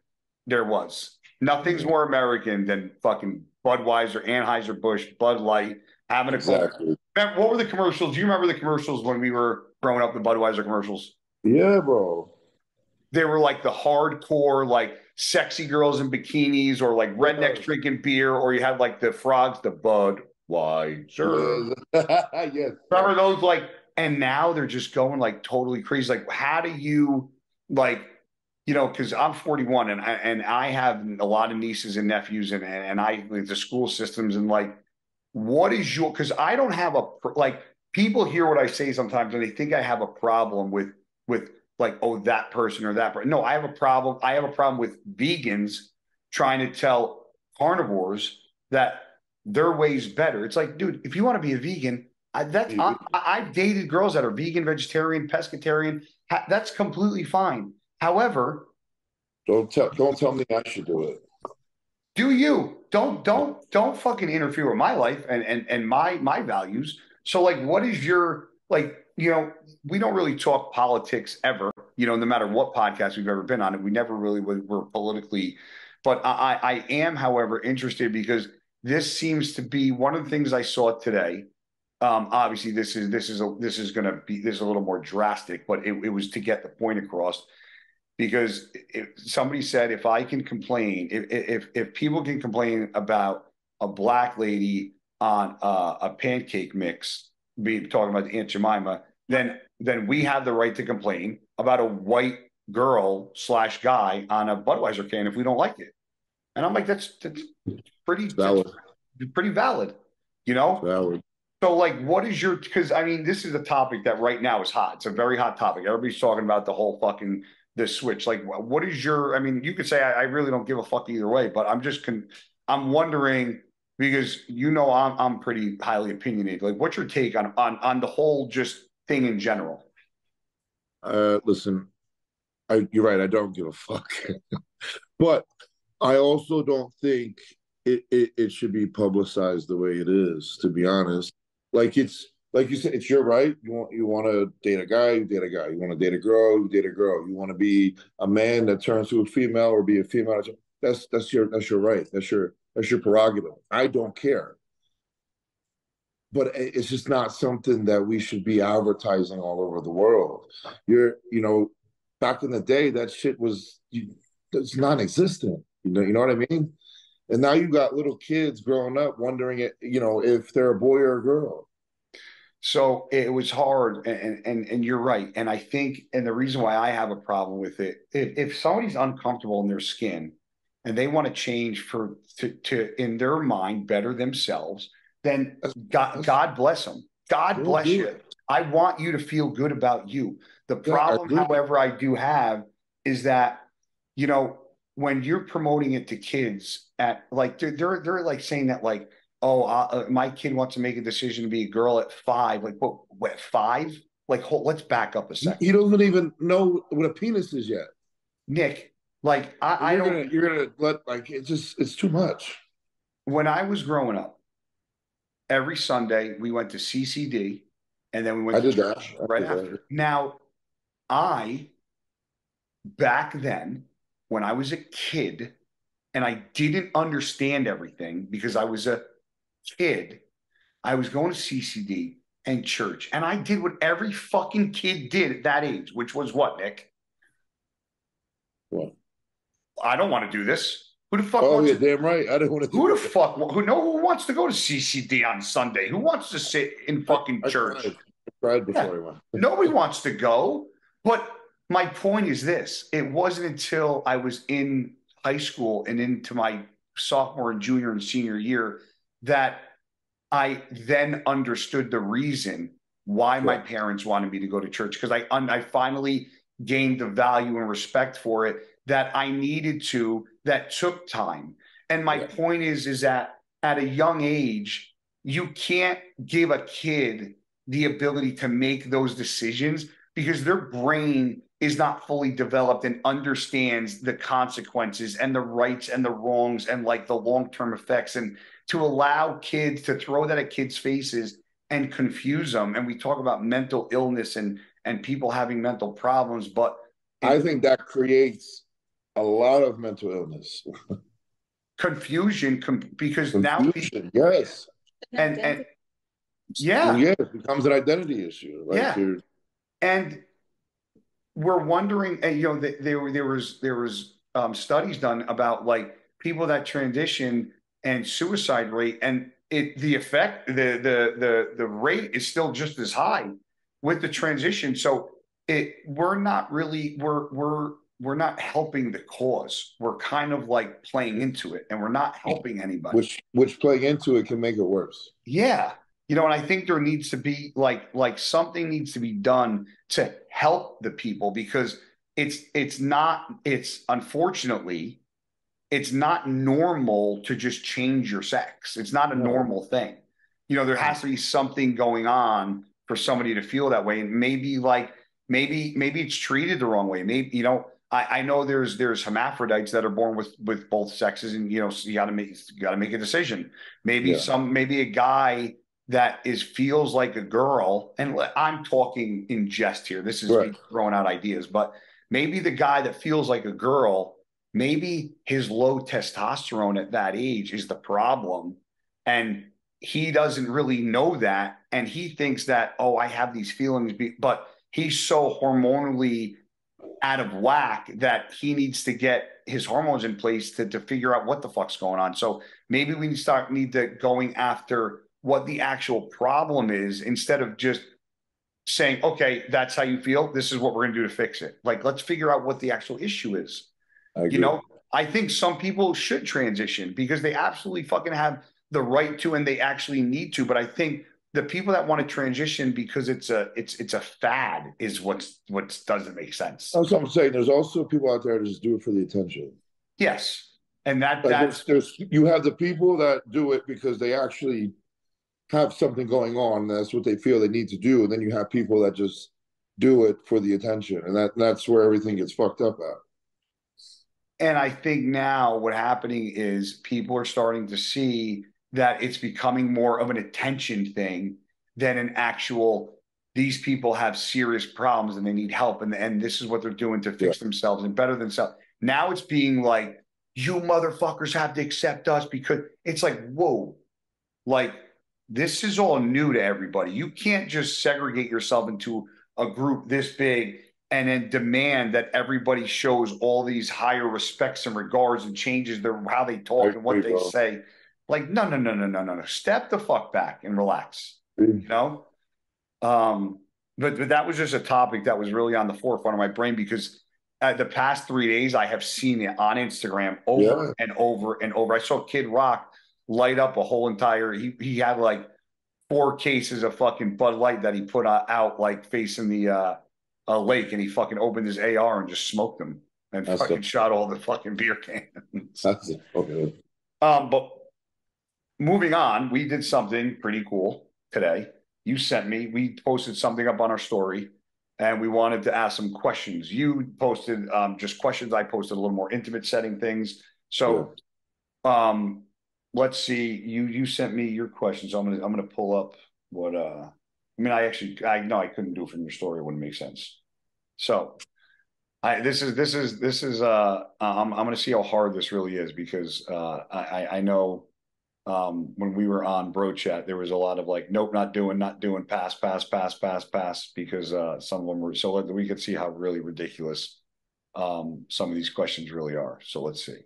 there was. Nothing's more American than fucking Budweiser, Anheuser-Busch, Bud Light, having a club. What were the commercials? Do you remember the commercials when we were growing up, the Budweiser commercials? Yeah, bro. They were like the hardcore, sexy girls in bikinis or rednecks drinking beer, or you had the frogs, the Budweiser. Yes. Remember those and now they're just going totally crazy. How do you because I'm 41 and I have a lot of nieces and nephews and the school systems and what is your, because I don't have people hear what I say sometimes and they think I have a problem with oh, that person or that person. No, I have a problem. I have a problem with vegans trying to tell carnivores that their way's better. It's dude, if you want to be a vegan, I've dated girls that are vegan, vegetarian, pescatarian. That's completely fine. However, don't tell me I should do it. Do you? Don't fucking interfere with my life and my values. So what is your we don't really talk politics ever, no matter what podcast we've ever been on. We never really were politically, but I am, however, interested because this seems to be one of the things I saw today. Obviously this is going to be, this is a little more drastic, but it was to get the point across because somebody said, if I can complain, if people can complain about a black lady on a pancake mix, be talking about Aunt Jemima, then we have the right to complain about a white girl / guy on a Budweiser can if we don't like it. And I'm like, that's pretty valid. That's pretty valid, Valid. So what is your, because I mean, this is a topic that right now is hot. It's a very hot topic. Everybody's talking about the whole fucking this switch. What is your? I mean, you could say I really don't give a fuck either way, but I'm just I'm wondering. Because I'm pretty highly opinionated. What's your take on the whole just thing in general? Listen, you're right. I don't give a fuck. But I also don't think it should be publicized the way it is, to be honest. Like, it's like you said, it's your right. You want to date a guy, you date a guy. You want to date a girl, you date a girl. You want to be a man that turns to a female or be a female. That's your right. That's your prerogative. I don't care. But it's just not something that we should be advertising all over the world. Back in the day, that shit was it's non-existent. You know what I mean? And now you got little kids growing up wondering, if they're a boy or a girl. So it was hard, and you're right. And I think, and the reason why I have a problem with it, if somebody's uncomfortable in their skin and they want to change to in their mind better themselves, then God bless them. God bless you. I want you to feel good about you. The problem, however, I do have is that, when you're promoting it to kids at like, they're like saying that like, my kid wants to make a decision to be a girl at 5. Like, what at 5? Like, let's back up a second. He doesn't even know what a penis is yet. Nick, like, it's too much. When I was growing up, every Sunday we went to CCD and then we went to church right after. Now, back then, when I was a kid and I didn't understand everything because I was a kid, I was going to CCD and church, and I did what every fucking kid did at that age, which was what, Nick? What? I don't want to do this. Who the fuck wants to? Oh, you're damn right. I don't want to do this. Who the fuck? Who wants to go to CCD on Sunday? Who wants to sit in fucking church? I tried before I went. Nobody wants to go, but my point is this. It wasn't until I was in high school and into my sophomore and junior and senior year that I then understood the reason why my parents wanted me to go to church, because I finally gained the value and respect for it that I needed to, that took time. And my point is that at a young age, you can't give a kid the ability to make those decisions because their brain is not fully developed and understands the consequences and the rights and the wrongs and like the long-term effects. And to allow kids to throw that at kids' faces and confuse them. And we talk about mental illness and people having mental problems, but I think that creates a lot of mental illness. Confusion, because now people, yes. And yeah. Well, yeah, it becomes an identity issue. Right? Yeah. And we're wondering, there was studies done about like people that transition and suicide rate, and the rate is still just as high with the transition. So we're not helping the cause. We're kind of like playing into it, and we're not helping anybody. Which playing into it can make it worse. Yeah. And I think there needs to be like something needs to be done to help the people, because it's not normal to just change your sex. It's not a normal thing. There has to be something going on for somebody to feel that way. And maybe it's treated the wrong way. Maybe, I know there's hermaphrodites that are born with both sexes, and, so you gotta make a decision. Maybe a guy that feels like a girl, and I'm talking in jest here. This is me throwing out ideas, but maybe the guy that feels like a girl, maybe his low testosterone at that age is the problem, and he doesn't really know that, and he thinks that, I have these feelings, but he's so hormonally out of whack that he needs to get his hormones in place to figure out what the fuck's going on. So maybe we need to going after what the actual problem is, instead of just saying, okay, that's how you feel, this is what we're going to do to fix it. Like, let's figure out what the actual issue is. I think some people should transition because they absolutely fucking have the right to, and they actually need to. But I think the people that want to transition because it's a fad is what doesn't make sense. That's what I'm saying. There's also people out there that just do it for the attention. Yes. And that's you have the people that do it because they actually have something going on. That's what they feel they need to do. And then you have people that just do it for the attention. And that's where everything gets fucked up at. And I think now what's happening is people are starting to see that it's becoming more of an attention thing than an actual, these people have serious problems and they need help. And this is what they're doing to fix themselves and better themselves. Now it's being like, you motherfuckers have to accept us, because it's like, whoa, like this is all new to everybody. You can't just segregate yourself into a group this big and then demand that everybody shows all these higher respects and regards and changes their how they talk and what they say. Like, no. Step the fuck back and relax, you know? But that was just a topic that was really on the forefront of my brain, because the past 3 days I have seen it on Instagram over and over and over. I saw Kid Rock light up a whole entire, he had like 4 cases of fucking Bud Light that he put out like facing the a lake, and he fucking opened his AR and just smoked them and shot all the fucking beer cans. That's okay. But moving on, we did something pretty cool today. You sent me, we posted something up on our story and we wanted to ask some questions. You posted just questions. I posted a little more intimate setting things. So let's see, you sent me your questions. I'm gonna pull up what I couldn't do it from your story. It wouldn't make sense. So I'm going to see how hard this really is, because I know when we were on Bro Chat, there was a lot of like, nope, not doing, pass, because some of them were, so we could see how really ridiculous some of these questions really are. So let's see.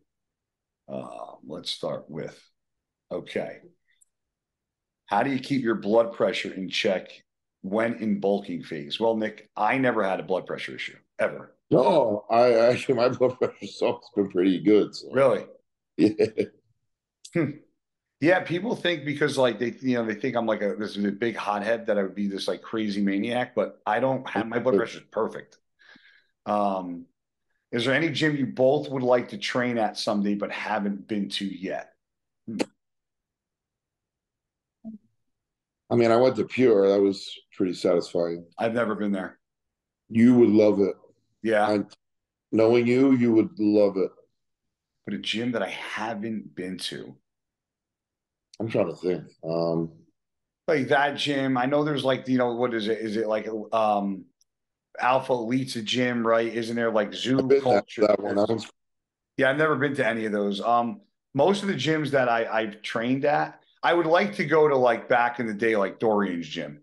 Let's start with, okay. How do you keep your blood pressure in check when in bulking phase? Well, Nick, I never had a blood pressure issue, ever. No, I actually, my blood pressure's always been pretty good. So. Really? Yeah. Yeah, people think, because like they think I'm like this big hothead, that I would be this like crazy maniac, but I don't have, my blood pressure is perfect. Is there any gym you both would like to train at someday but haven't been to yet? I mean, I went to Pure. That was pretty satisfying. I've never been there. You would love it. Yeah. And knowing you, you would love it. But a gym that I haven't been to. I'm trying to think. Like that gym. I know there's like, what is it? Is it like Alpha Elite's a gym, right? Isn't there like Zoo Culture? Yeah, I've never been to any of those. Most of the gyms that I've trained at, I would like to go to, like, back in the day, like Dorian's gym.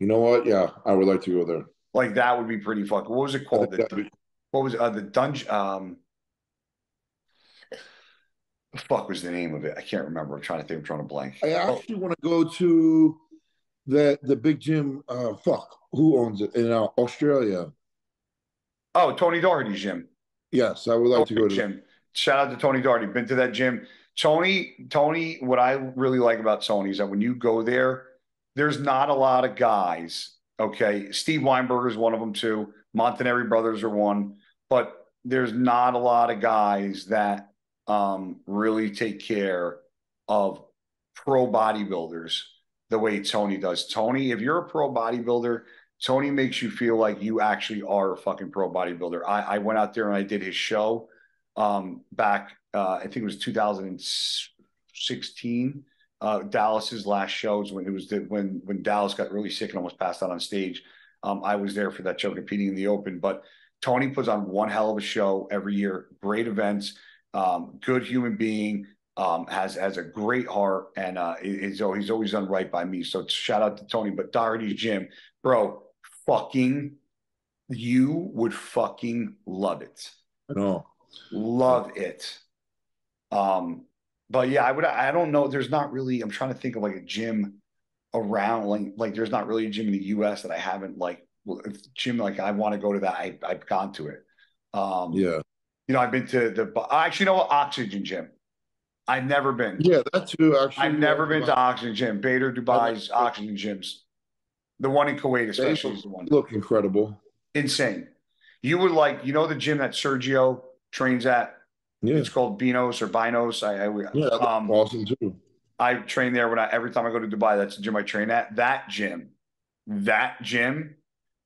You know what? Yeah, I would like to go there. Like, that would be pretty fucking. What was it called? What was the dungeon? The fuck was the name of it? I can't remember. I'm trying to blank. I actually want to go to the big gym. Who owns it in Australia? Oh, Tony Doherty's gym. Yes, I would like to go to gym. Shout out to Tony Doherty. Been to that gym. Tony, what I really like about Tony is that when you go there, there's not a lot of guys, okay? Steve Weinberger is one of them too. Montanari brothers are one. But there's not a lot of guys that really take care of pro bodybuilders the way Tony does. Tony, if you're a pro bodybuilder, Tony makes you feel like you actually are a fucking pro bodybuilder. I went out there and I did his show back – I think it was 2016. Dallas's last show is when it was when Dallas got really sick and almost passed out on stage. I was there for that show, competing in the open. But Tony puts on one hell of a show every year. Great events, good human being, has a great heart, and he's always done right by me. So shout out to Tony. But Doherty's gym, bro, fucking, you would fucking love it. Love it. But yeah, I don't know. There's not really, I'm trying to think of like a gym around, like there's not really a gym in the US that I haven't I want to go to that. I've gone to it. I've been to Oxygen Gym. I've never been. Yeah, that's who actually. I've never been to Oxygen Gym. Bader Dubai's Oxygen Gyms. The one in Kuwait especially is the one. Look incredible. Insane. You would like, the gym that Sergio trains at? Yeah. It's called Beanos or Binos. That's awesome too. I train there when every time I go to Dubai, that's the gym I train at. That gym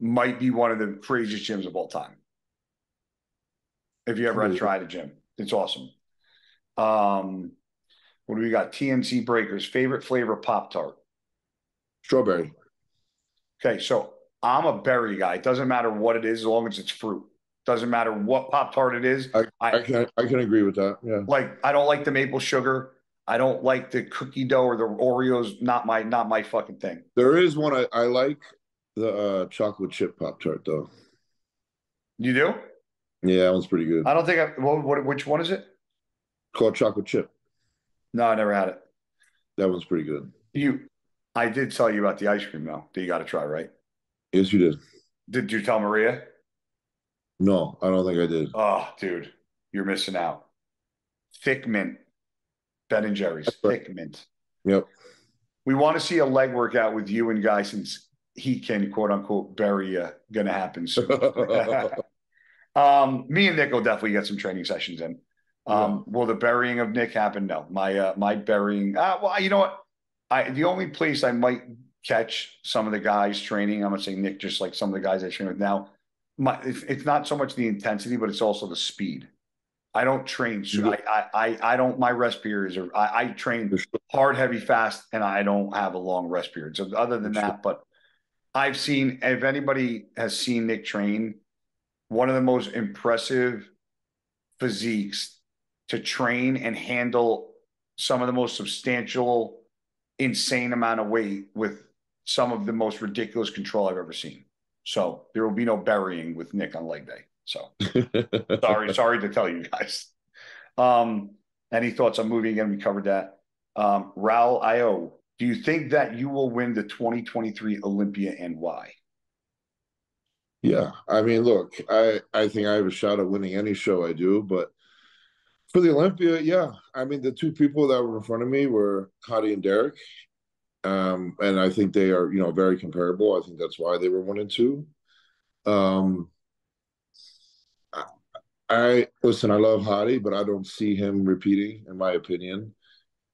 might be one of the craziest gyms of all time. If you ever tried a gym, it's awesome. What do we got? TNC Breakers, favorite flavor Pop-Tart? Strawberry. Okay, so I'm a berry guy. It doesn't matter what it is as long as it's fruit. Doesn't matter what Pop-Tart it is. I can agree with that. Yeah. Like, I don't like the maple sugar. I don't like the cookie dough or the Oreos. Not my fucking thing. There is one I like, the chocolate chip Pop-Tart though. You do? Yeah, that one's pretty good. I don't think which one is it? Called chocolate chip. No, I never had it. That one's pretty good. I did tell you about the ice cream though that you got to try, right? Yes, you did. Did you tell Maria? No, I don't think I did. Oh, dude, you're missing out. Thick mint. Ben and Jerry's. Right. Thick mint. Yep. We want to see a leg workout with you and Guy since he can, quote unquote, bury you. Going to happen soon. Me and Nick will definitely get some training sessions in. Yeah. Will the burying of Nick happen? No. My burying. Well, you know what? The only place I might catch some of the guys training, I'm going to say Nick, just like some of the guys I train with now, it's not so much the intensity, but it's also the speed. I don't train. I don't. My rest periods are. I train hard, heavy, fast, and I don't have a long rest period. So other than that, but I've seen, if anybody has seen Nick train, one of the most impressive physiques to train and handle some of the most substantial, insane amount of weight with some of the most ridiculous control I've ever seen. So there will be no burying with Nick on leg day. So sorry to tell you guys. Any thoughts on moving again? We covered that. Raul Io, do you think that you will win the 2023 Olympia and why? Yeah, I mean, look, I think I have a shot at winning any show I do, but for the Olympia, yeah. I mean, the two people that were in front of me were Hadi and Derek. And I think they are, very comparable. I think that's why they were 1 and 2. I love Hadi, but I don't see him repeating, in my opinion.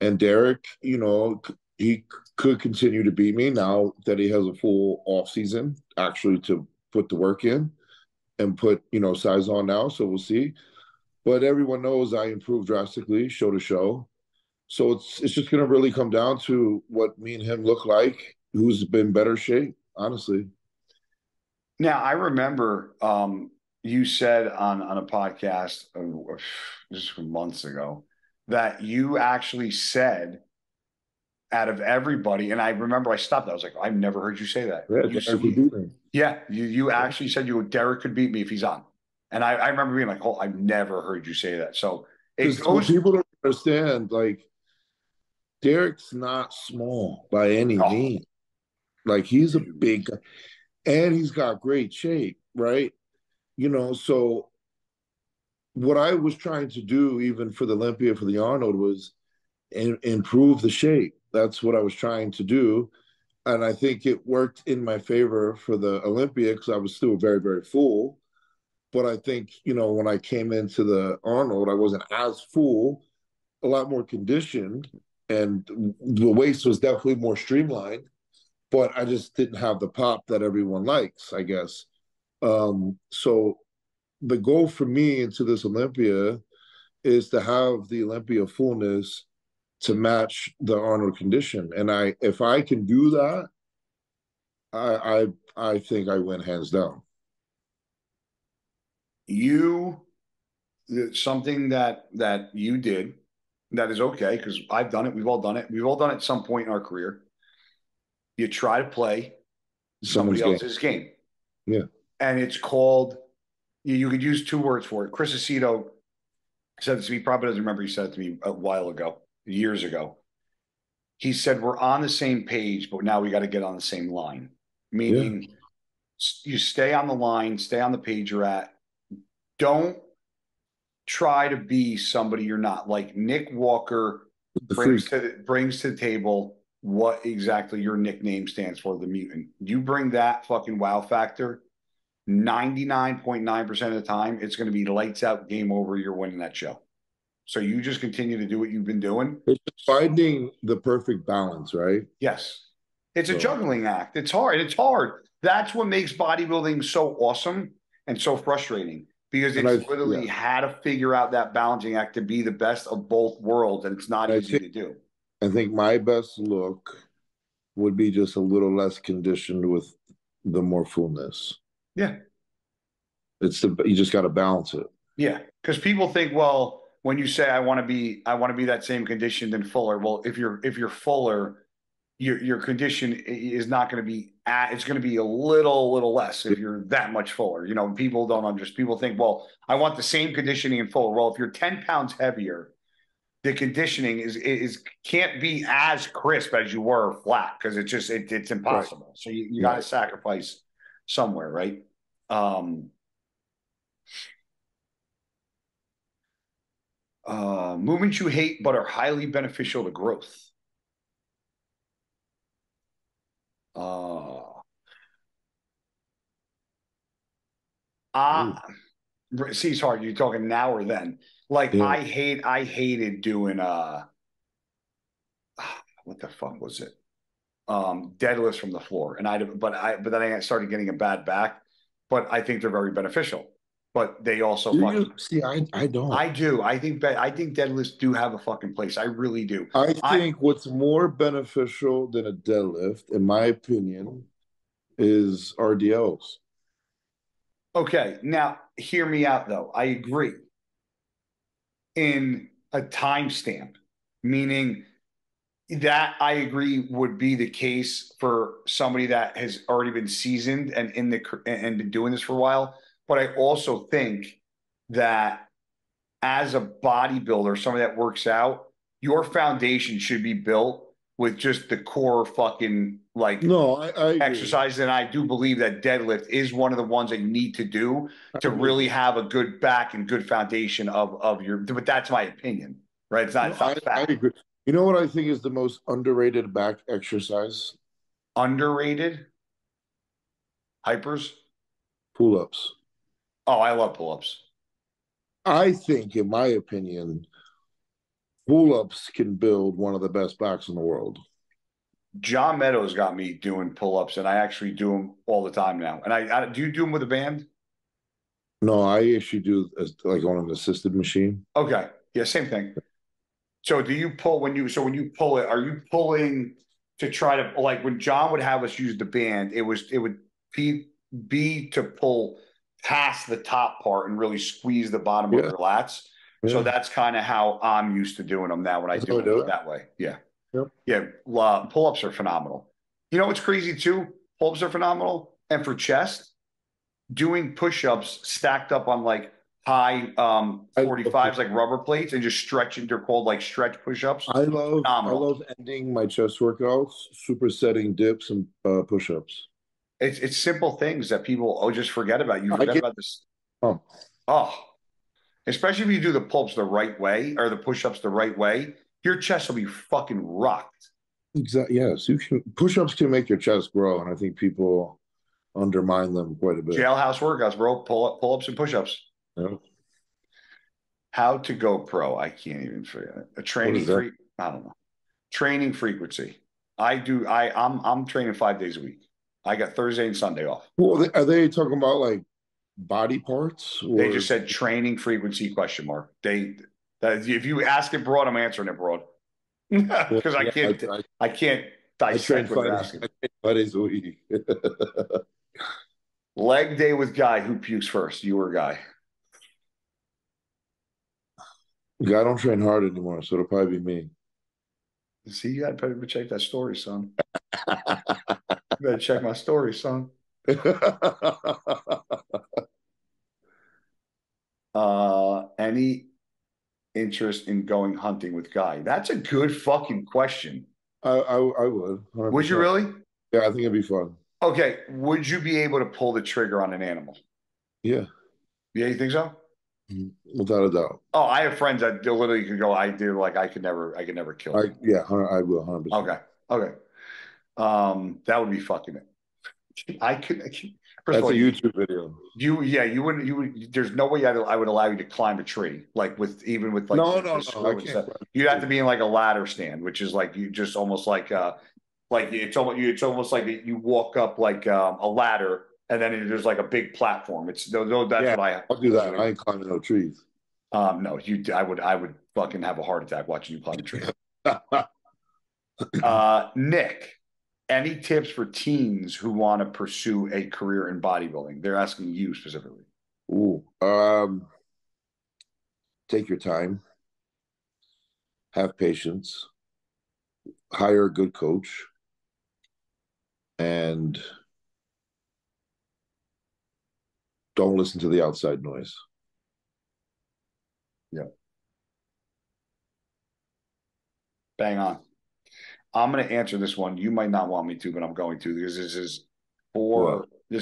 And Derek, he could continue to beat me now that he has a full off season actually to put the work in and put size on now. So we'll see. But everyone knows I improved drastically, show to show. So it's just going to really come down to what me and him look like, who's been better shape, honestly. Now I remember. You said on a podcast just months ago that you actually said out of everybody, and I remember I stopped. I was like, I've never heard you say that. Yeah, you actually said Derek could beat me if he's on. And I remember being like, oh, I've never heard you say that. So people don't understand, like, Derek's not small by any means. Like, he's a big guy. And he's got great shape, right? So what I was trying to do, even for the Olympia, for the Arnold, was improve the shape. That's what I was trying to do. And I think it worked in my favor for the Olympia because I was still very, very full. But I think, when I came into the Arnold, I wasn't as full, a lot more conditioned, and the waist was definitely more streamlined. But I just didn't have the pop that everyone likes, I guess. So the goal for me into this Olympia is to have the Olympia fullness to match the Arnold condition. And if I can do that, I think I win hands down. Something that you did that is okay, because I've done it. We've all done it. We've all done it at some point in our career. You try to play somebody else's game. Yeah. And it's called, you could use two words for it. Chris Aceto said this to me, probably doesn't remember, he said it to me a while ago, years ago. He said, we're on the same page, but now we got to get on the same line. Meaning you stay on the line, stay on the page you're at. Don't try to be somebody you're not. Like, Nick Walker brings to the table what exactly your nickname stands for, the mutant. You bring that fucking wow factor. 99.9% of the time, it's going to be lights out, game over, you're winning that show. So you just continue to do what you've been doing. It's finding the perfect balance, right? Yes. It's a juggling act. It's hard. It's hard. That's what makes bodybuilding so awesome and so frustrating, because it's literally how to figure out that balancing act to be the best of both worlds, and it's not easy to do. I think my best look would be just a little less conditioned with the more fullness. Yeah. You just got to balance it. Yeah. Because people think, well, when you say I want to be that same conditioned and fuller. Well, if you're fuller, your condition is not going to be it's going to be a little less if you're that much fuller. You know, people don't understand. People think, well, I want the same conditioning and fuller. Well, if you're 10 pounds heavier, the conditioning is can't be as crisp as you were flat, because it's just it's impossible. Right. So you got to sacrifice somewhere, right? Movements you hate but are highly beneficial to growth. See, it's hard. You're talking now or then? Like, yeah. I hated doing what the fuck was it? Deadlifts from the floor, and but then I started getting a bad back. But I think they're very beneficial. But they also I do. I think deadlifts do have a fucking place. I really do. I think what's more beneficial than a deadlift, in my opinion, is RDLs. Okay, now hear me out though. I agree. In a timestamp, meaning that I agree would be the case for somebody that has already been seasoned and been doing this for a while. But I also think that as a bodybuilder, somebody that works out, your foundation should be built with just the core fucking exercise. And I do believe that deadlift is one of the ones that you need to do to really have a good back and good foundation of your, but that's my opinion, right? It's not, it's not fact. I agree. You know what I think is the most underrated back exercise? Underrated? Hypers? Pull-ups. Oh, I love pull-ups. I think, in my opinion, pull-ups can build one of the best backs in the world. John Meadows got me doing pull-ups, and I actually do them all the time now. And I do you do them with a band? No, I actually do like on an assisted machine. Okay, yeah, same thing. So do you pull when you pull it? Are you pulling to try to, like, when John would have us use the band? It would be to pull past the top part and really squeeze the bottom of your lats. Yeah. So that's kind of how I'm used to doing them now when I do it that way. Yeah. Yep. Yeah. Pull-ups are phenomenal. You know what's crazy too? Pull-ups are phenomenal. And for chest, doing push-ups stacked up on like high 45s, like rubber plates, and just stretching. They're called like stretch push-ups. I love ending my chest workouts, supersetting dips and push-ups. It's simple things that people just forget about. You forget about this. Especially if you do the pull-ups the right way or the push-ups the right way, your chest will be fucking rocked. Exactly. Yes, you can. Push-ups can make your chest grow, and I think people undermine them quite a bit. Jailhouse workouts, bro. Pull-ups and push-ups. Yeah. How to go pro? I can't even figure it. A training free. I don't know. Training frequency. I'm training 5 days a week. I got Thursday and Sunday off. Well, are they talking about like body parts? Or? They just said training frequency ? If you ask it broad, I'm answering it broad, because I can't dissect what you're asking. 5 days a week. Leg day with guy who pukes first. You were a guy. I don't train hard anymore, so it'll probably be me. See, you got to better check that story, son. You better check my story, son. Any interest in going hunting with Guy? That's a good fucking question. I would. 100%. Would you really? Yeah, I think it'd be fun. Okay. Would you be able to pull the trigger on an animal? Yeah. Yeah, you think so? Without a doubt. Oh, I have friends that literally could go, I could never kill them. Yeah, I will, 100%. Okay. That would be fucking it. I could First That's all, a YouTube video. You wouldn't. There's no way I would allow you to climb a tree, like with no. You'd have to be in like a ladder stand, which is like you just almost like it's almost like you walk up like a ladder, and then there's like a big platform. I'll do that. I ain't climbing no trees. No, I would fucking have a heart attack watching you climb a tree. Nick, any tips for teens who want to pursue a career in bodybuilding? They're asking you specifically. Ooh, take your time, have patience, hire a good coach, and don't listen to the outside noise. Yeah. Bang on. I'm going to answer this one. You might not want me to, but I'm going to, because this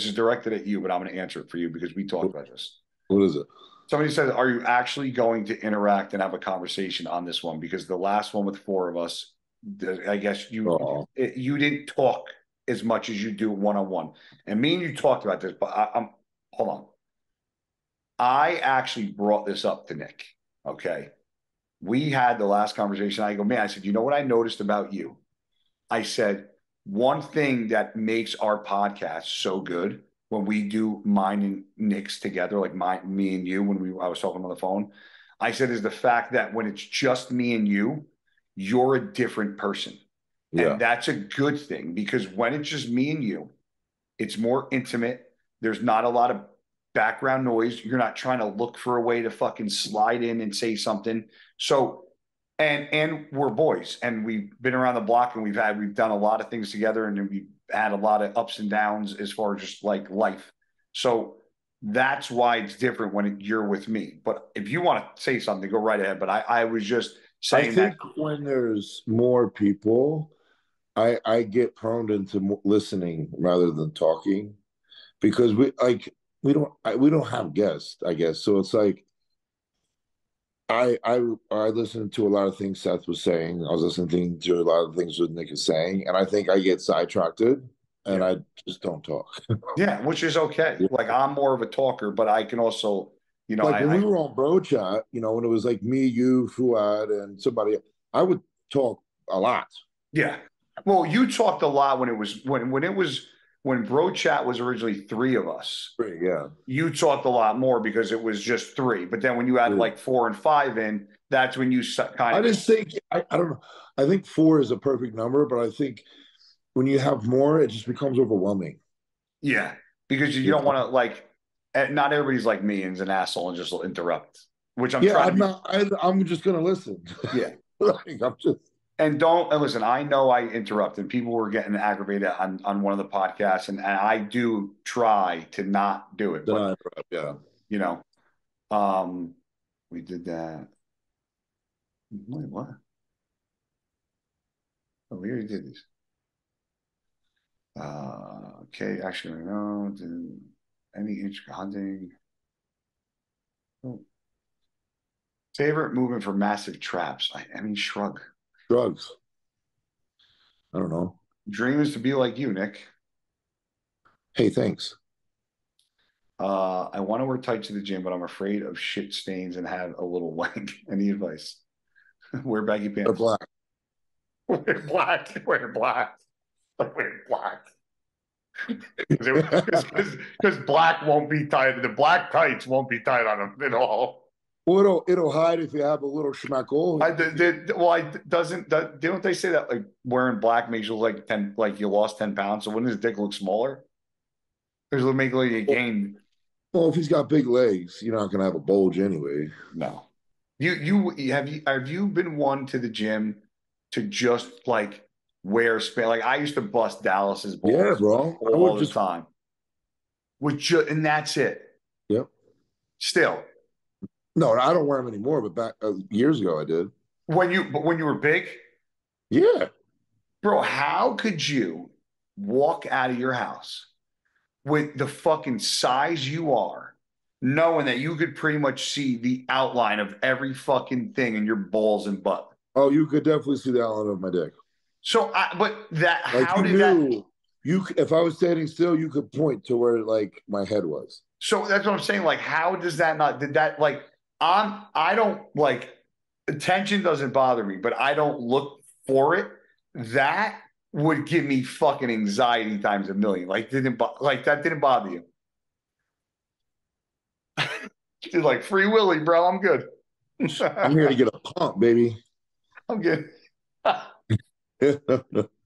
is directed at you, but I'm going to answer it for you because we talked about this. What is it? Somebody says, are you actually going to interact and have a conversation on this one? Because the last one with four of us, I guess you didn't talk as much as you do one-on-one. And me and you talked about this, but hold on. I actually brought this up to Nick. Okay. We had the last conversation. I go, man, I said, you know what I noticed about you? I said, one thing that makes our podcast so good when we do mine and Nick's together, like me and you, when I was talking on the phone, I said, is the fact that when it's just me and you, you're a different person. Yeah. And that's a good thing, because when it's just me and you, it's more intimate. There's not a lot of background noise. You're not trying to look for a way to fucking slide in and say something. So, and we're boys, and we've been around the block, and we've done a lot of things together, and we've had a lot of ups and downs as far as just like life. So that's why it's different when you're with me. But if you want to say something, go right ahead. But I was just saying, I think that when there's more people, I get prone into listening rather than talking, because we don't have guests, I guess. So it's like I listened to a lot of things Seth was saying. I was listening to a lot of things that Nick is saying, and I think I get sidetracked, and I just don't talk. Yeah, which is okay. Yeah. Like, I'm more of a talker, but I can also, you know, like when we were on Bro Chat, you know, when it was like me, you, Fuad, and somebody, I would talk a lot. Yeah, well, you talked a lot when it was when Bro Chat was originally three of us. Three, yeah. You talked a lot more because it was just three. But then when you had like four and five in, that's when you kind of... I just think, I don't know. I think four is a perfect number, but I think when you have more, it just becomes overwhelming. Yeah, because you don't want to like... Not everybody's like me and is an asshole and just interrupt, which I'm trying to... I'm just going to listen. Yeah. Like, I'm just... And listen, I know I interrupt, and people were getting aggravated on one of the podcasts, and I do try to not do it. But, yeah. You know, we did that. Wait, what? Oh, we already did this. Okay, actually, no. Any intricate hunting? Oh. Favorite movement for massive traps? I mean, shrug. Drugs. I don't know. Dream is to be like you, Nick. Hey, thanks. I want to wear tights to the gym, but I'm afraid of shit stains and have a little wank. Any advice? Wear baggy pants. Wear black. Because black won't be tight. The black tights won't be tight on them at all. Well, it'll hide if you have a little schmeckle. Don't they say that like wearing black makes you look like 10, like you lost 10 pounds? So wouldn't his dick look smaller? It'll make it like a game. Well, if he's got big legs, you're not gonna have a bulge anyway. No. Have you been one to the gym to just like wear span? Like, I used to bust Dallas's bulge. Yeah, bro. All the time. And that's it. Yep. Still. No, I don't wear them anymore, but back years ago I did. When you were big? Yeah. Bro, how could you walk out of your house with the fucking size you are, knowing that you could pretty much see the outline of every fucking thing in your balls and butt? Oh, you could definitely see the outline of my dick. So, but that, like, how did that... If I was standing still, you could point to where like my head was. So that's what I'm saying. Like, how does that not? Did that like? I don't like. Attention doesn't bother me, but I don't look for it. That would give me fucking anxiety times a million. Like, that didn't bother you. Dude, like Free Willy, bro. I'm good. I'm here to get a pump, baby. I'm good.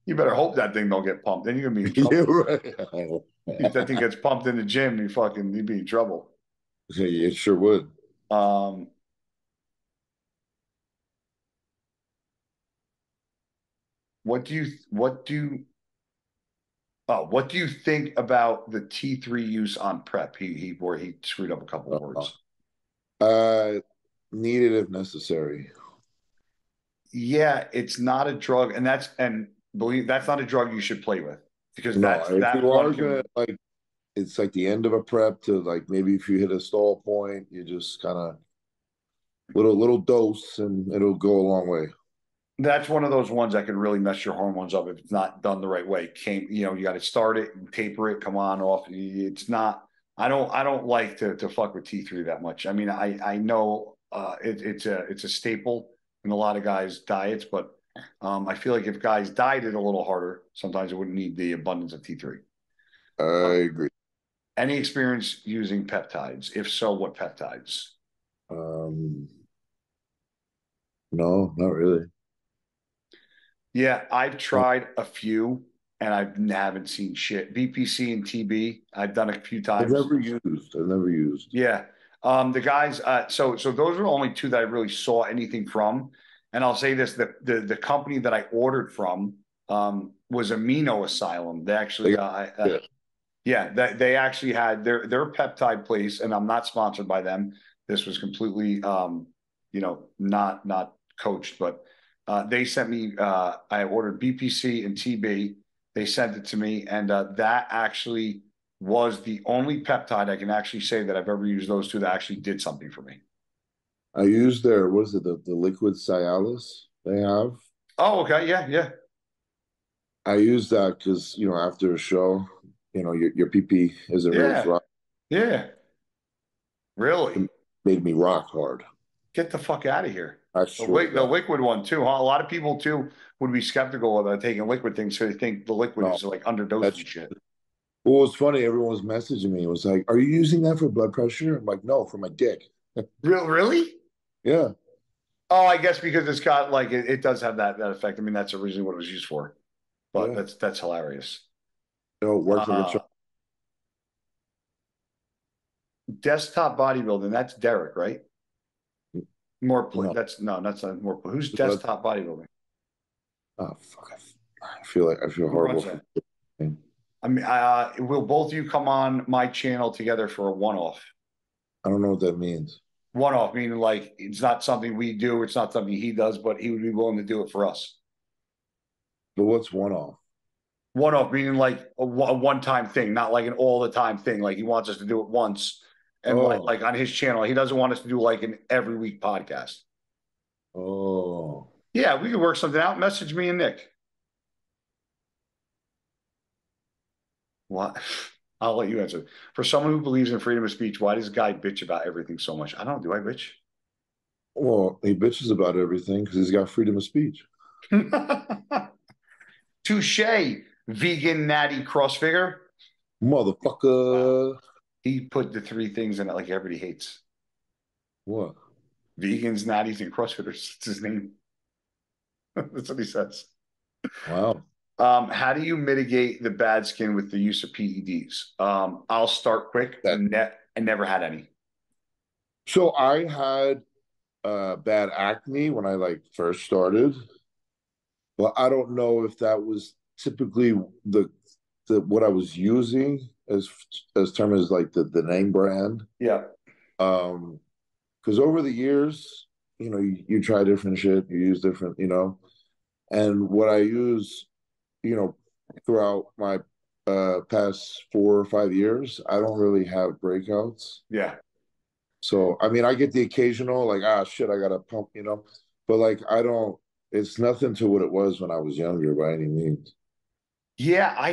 You better hope that thing don't get pumped. Then you're gonna be in trouble. Right. If that thing gets pumped in the gym, you'd be in trouble. Yeah, it sure would. What do you think about the T3 use on prep? He screwed up a couple of words. Needed if necessary. Yeah, it's not a drug, that's not a drug you should play with, because like it's like the end of a prep to like maybe if you hit a stall point, you just kind of little dose and it'll go a long way. That's one of those ones that could really mess your hormones up if it's not done the right way. You got to start it and taper it. Come on off. It's not. I don't like to fuck with T3 that much. I mean, I know it's a staple in a lot of guys' diets, but I feel like if guys dieted a little harder, sometimes it wouldn't need the abundance of T3. I agree. Any experience using peptides? If so, what peptides? No, not really. Yeah, I've tried a few, and I haven't seen shit. BPC and TB, I've done a few times. I've never used. Yeah. The guys, so those are the only two that I really saw anything from. And I'll say this, the company that I ordered from was Amino Asylum. They actually, they actually had their peptide place, and I'm not sponsored by them. This was completely, not coached, but. They sent me, I ordered BPC and TB. They sent it to me. And that actually was the only peptide I can actually say that I've ever used those two that actually did something for me. I used the liquid Cialis they have. Oh, okay. Yeah. Yeah. I used that because, after a show, your PP isn't really rock. Yeah. Really? It made me rock hard. Get the fuck out of here. The liquid one too, huh? A lot of people too would be skeptical about taking liquid things, so they think the liquid is like underdosed shit. Well, it's funny. Everyone was messaging me. It was like, "Are you using that for blood pressure?" I'm like, "No, for my dick." Really? Yeah. Oh, I guess because it's got like it does have that effect. I mean, that's originally what it was used for. But that's hilarious. No, it worked for the desktop bodybuilding. That's Derek, right? That's not more. Who's desktop bodybuilding? Oh fuck! I feel horrible. I mean, will both of you come on my channel together for a one-off? I don't know what that means. One-off meaning like it's not something we do. It's not something he does, but he would be willing to do it for us. But what's one-off? One-off meaning like a one-time thing, not like an all-the-time thing. Like he wants us to do it once. And like on his channel, he doesn't want us to do like an every week podcast. Oh. Yeah, we can work something out. Message me and Nick. What? I'll let you answer. For someone who believes in freedom of speech, why does a guy bitch about everything so much? I don't. Do I bitch? Well, he bitches about everything because he's got freedom of speech. Touche, vegan natty cross figure. Motherfucker. Wow. He put the three things in it like everybody hates. What? Vegans, natties, and CrossFitters. That's his name. That's what he says. Wow. How do you mitigate the bad skin with the use of PEDs? I'll start quick. I never had any. So I had bad acne when I first started. Well, I don't know if that was typically what I was using. As term as like the name brand, yeah. Because over the years, you try different shit, you use different, and what I use, throughout my past 4 or 5 years, I don't really have breakouts. Yeah. So I mean, I get the occasional like shit, I gotta pump, but like I don't. It's nothing to what it was when I was younger by any means. Yeah, I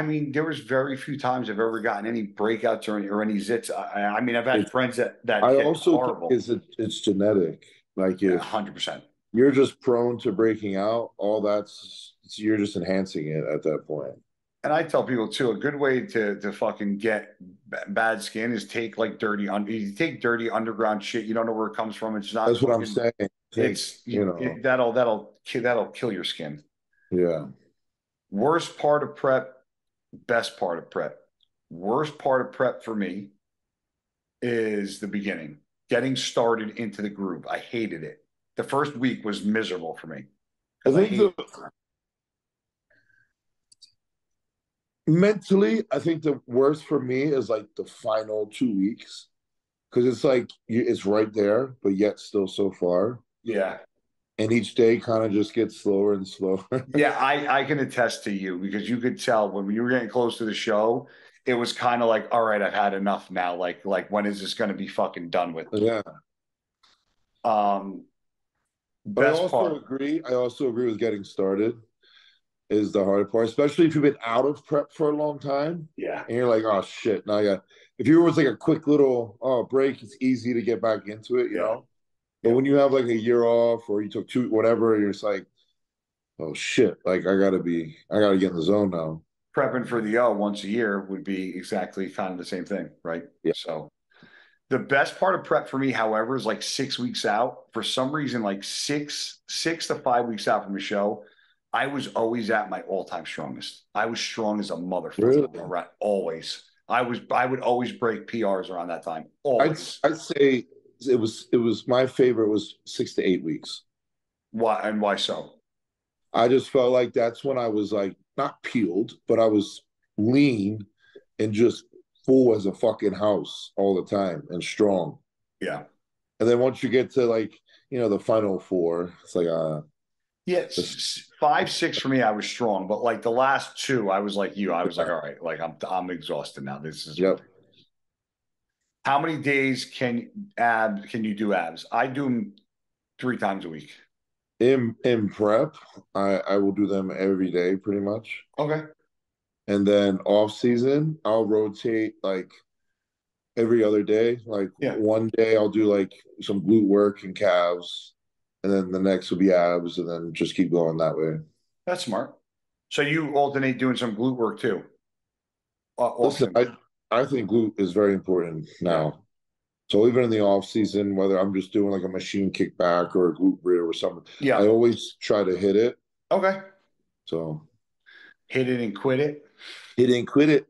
mean, there was very few times I've ever gotten any breakouts or any zits. I mean, I've had friends that I also horrible. Think it's genetic. Like, 100%. You're just prone to breaking out. All that's, you're just enhancing it at that point. And I tell people too, a good way to fucking get bad skin is take dirty underground shit. You don't know where it comes from. It's not. That's what I'm saying. That'll kill your skin. Yeah. Worst part of prep, best part of prep. Worst part of prep for me is the beginning, getting started into the groove. I hated it. The first week was miserable for me. Mentally, I think the worst for me is like the final 2 weeks, because it's like it's right there, but yet still so far. Yeah. And each day kind of just gets slower and slower. Yeah, I can attest to you, because you could tell when you were getting close to the show, it was kind of like, all right, I've had enough now. Like when is this going to be fucking done with? Yeah. But I also agree. I also agree with getting started is the hard part, especially if you've been out of prep for a long time. Yeah. And you're like, oh shit, now I got. If you were like a quick little break, it's easy to get back into it, you know. But when you have like a year off, or you took two, whatever, you're just like, oh shit, like I gotta get in the zone now. Prepping for the once a year would be exactly kind of the same thing, right? Yeah. So the best part of prep for me, however, is like 6 weeks out. For some reason, like six to 5 weeks out from the show, I was always at my all-time strongest. I was strong as a motherfucker. Really? Always. I would always break PRs around that time. Always. I'd say it was my favorite was 6 to 8 weeks. Why? And why so? I just felt like that's when I was like not peeled, but I was lean and just full as a fucking house all the time and strong. Yeah. And then once you get to like, the final four, it's like, five, six for me, I was strong, but like the last two, I was like you, I was like, all right, like I'm exhausted now. This is How many days can you do abs? I do them 3 times a week. In prep, I will do them every day pretty much. Okay. And then off season, I'll rotate like every other day. One day I'll do like some glute work and calves, and then the next will be abs, and then just keep going that way. That's smart. So you alternate doing some glute work too? Listen, I think glute is very important now. So even in the off season, whether I'm just doing like a machine kickback or a glute bridge or something, I always try to hit it. Okay. So hit it and quit it. Hit it and quit it.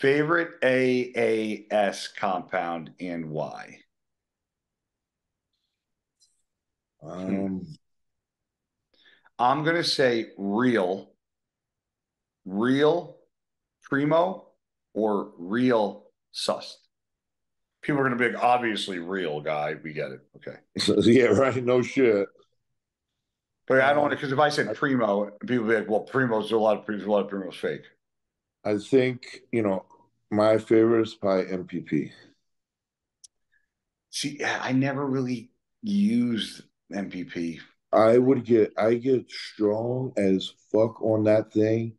Favorite AAS compound and why? I'm gonna say real primo or real sus. People are gonna be like, obviously real guy, we get it. Okay. Yeah, right. No shit. But I don't want to, because if I said primo, people would be like, well, primos are a lot of primos fake. I think, my favorite is probably MPP. See, I never really used MPP. I get strong as fuck on that thing,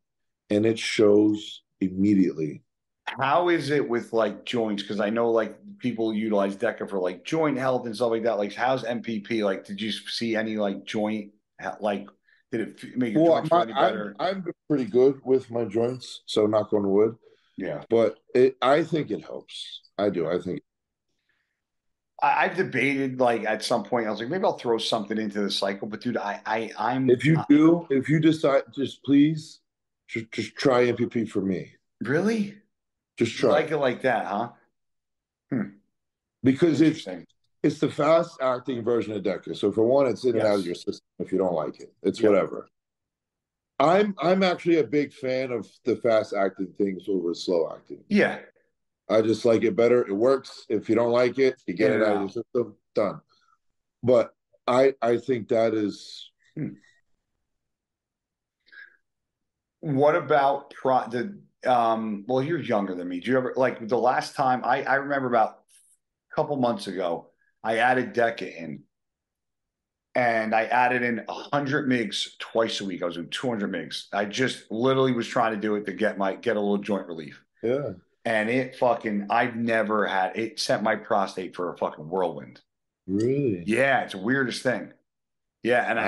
and it shows immediately. How is it with like joints? Because I know like people utilize DECA for like joint health and stuff like that. Like, how's MPP? Like, did you see any like joint? Like, did it make your joints any better? I'm pretty good with my joints, so knock on wood. Yeah, but I think it helps. I do. I think. I've debated like at some point I was like, maybe I'll throw something into the cycle, but dude, I'm. If you decide, just please, just try MPP for me. Really? Just try. You like it like that, huh? Because it's the fast-acting version of DECA. So for one, it's in and out of your system if you don't like it. It's whatever. I'm actually a big fan of the fast-acting things over slow-acting. Yeah. I just like it better. It works. If you don't like it, you get it out of your system. Done. But I think that is... What about... well, you're younger than me. Do you ever... Like, the last time... I remember about a couple months ago, I added DECA in. and I added in 100 MIGs twice a week. I was doing 200 MIGs. I just literally was trying to do it to get a little joint relief. Yeah. And it fucking, I've never had, it sent my prostate for a fucking whirlwind. Really? Yeah. It's the weirdest thing. Yeah. And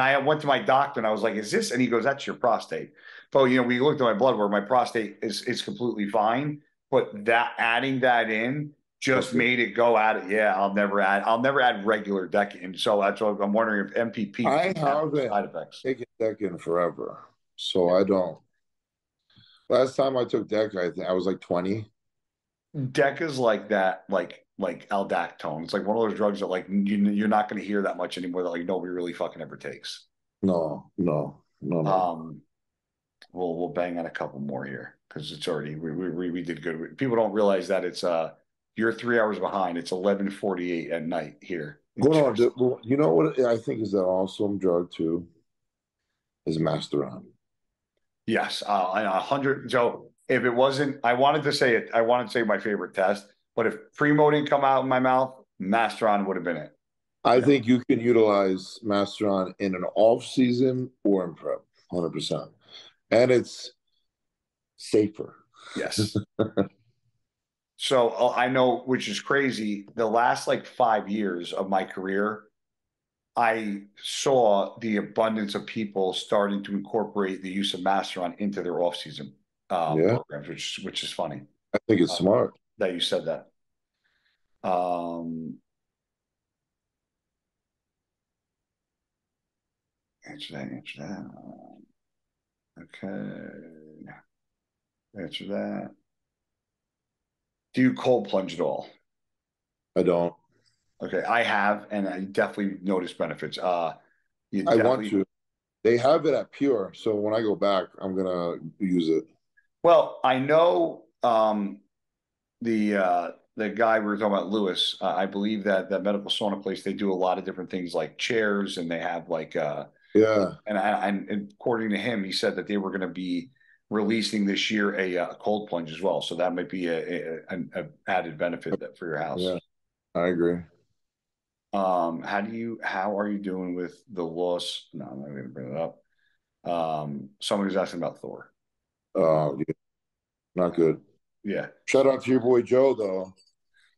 I went to my doctor and I was like, is this? And he goes, that's your prostate. But, you know, we looked at my blood work, my prostate is completely fine. But that adding that in just made it go at it. Yeah. I'll never add regular Deccan. So that's what I'm wondering, if MPP has side effects. I haven't taken Deccan forever. So I don't. Last time I took Decca, I think I was like 20. Decca's like that, like aldactone. It's like one of those drugs that like you're not going to hear that much anymore. That like nobody really fucking ever takes. No. We'll bang on a couple more here because it's already we did good. People don't realize that it's you're 3 hours behind. It's 11:48 at night here. Well, you know what I think is that awesome drug too is Masteron. Yes, 100. So if it wasn't, I wanted to say my favorite test, but if Primo didn't come out of my mouth, Masteron would have been it. I think you can utilize Masteron in an off season or in prep, 100%, and it's safer. Yes. So I know, which is crazy. The last like 5 years of my career, I saw the abundance of people starting to incorporate the use of Masteron into their off-season programs, which is funny. I think it's smart that you said that. Answer that. Okay. Answer that. Do you cold plunge at all? I don't. Okay, I have, and I definitely noticed benefits. I want to. They have it at Pure, so when I go back, I'm gonna use it. Well, I know the guy we were talking about, Lewis. I believe that the medical sauna place, they do a lot of different things like chairs, and they have like And according to him, he said that they were going to be releasing this year a cold plunge as well. So that might be a added benefit for your house. Yeah, I agree. How are you doing with the loss? No, I'm not going to bring it up. Somebody was asking about Thor. Yeah. Not good. Yeah. Shout out to your boy Joe though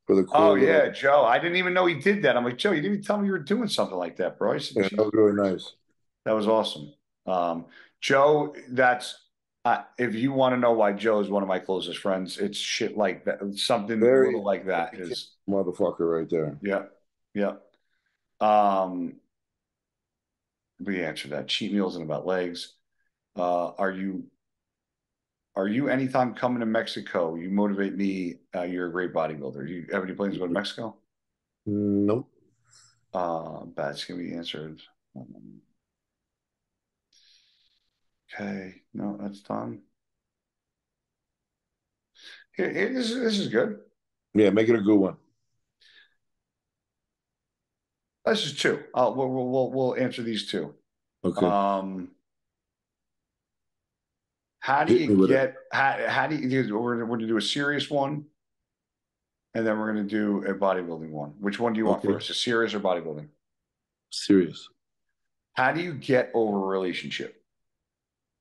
for the. Cool Joe. I didn't even know he did that. I'm like, Joe, you didn't even tell me you were doing something like that, bro. I said, that was really nice. That was awesome. Joe, that's if you want to know why Joe is one of my closest friends, it's shit like that. Something very little like that is motherfucker right there. Yeah. Yeah. We answered that. Cheat meals and about legs. Are you anytime coming to Mexico? You motivate me. You're a great bodybuilder. Do you have any plans to go to Mexico? Nope. That's going to be answered. Okay. No, that's done. This is good. Yeah, make it a good one. This is two. We'll answer these two. Okay. We're going to do a serious one, and then we're going to do a bodybuilding one. Which one do you want first, a serious or bodybuilding? Serious. How do you get over a relationship?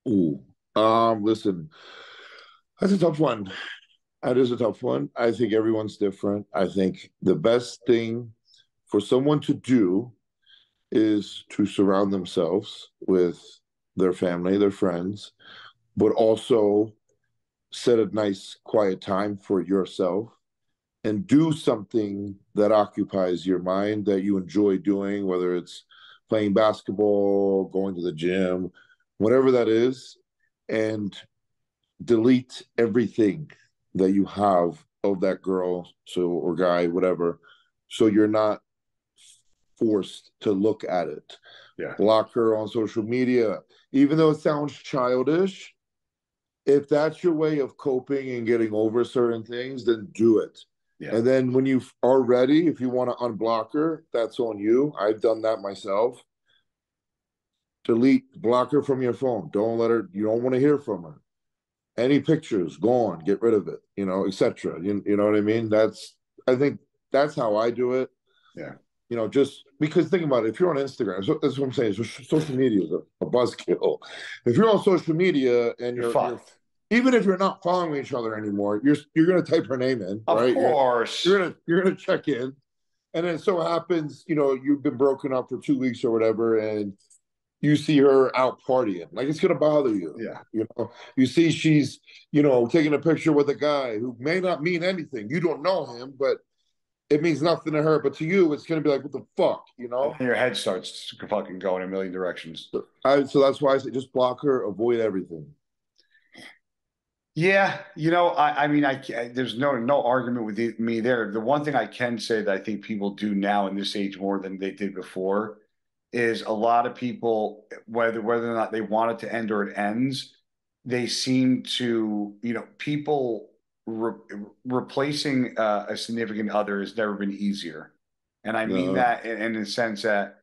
Ooh. Listen, that's a tough one. That is a tough one. I think everyone's different. I think the best thing for someone to do is to surround themselves with their family, their friends, but also set a nice quiet time for yourself and do something that occupies your mind that you enjoy doing, whether it's playing basketball, going to the gym, whatever that is, and delete everything that you have of that girl or guy, whatever, so you're not forced to look at it. Yeah. Block her on social media. Even though it sounds childish, if that's your way of coping and getting over certain things, then do it. Yeah. And then when you are ready, if you want to unblock her, that's on you. I've done that myself. Delete, block her from your phone. Don't let her, you don't want to hear from her. Any pictures, gone, get rid of it, etc. You know what I mean? I think that's how I do it. Yeah. You know, just because think about it. If you're on Instagram, so that's what I'm saying. So social media is a buzzkill. If you're on social media and you're even if you're not following each other anymore, you're going to type her name in, right? Of course. You're going to check in. And then so it happens, you know, you've been broken up for 2 weeks or whatever, and you see her out partying. Like, it's going to bother you. Yeah. You know, you see she's, you know, taking a picture with a guy who may not mean anything. You don't know him, but it means nothing to her. But to you, it's going to be like, what the fuck, you know? And your head starts fucking going a million directions. So that's why I say just block her, avoid everything. Yeah, you know, I mean, there's no argument with me there. The one thing I can say that I think people do now in this age more than they did before is a lot of people, whether or not they want it to end or it ends, they seem to, you know, people replacing a significant other has never been easier. And I mean that in the sense that,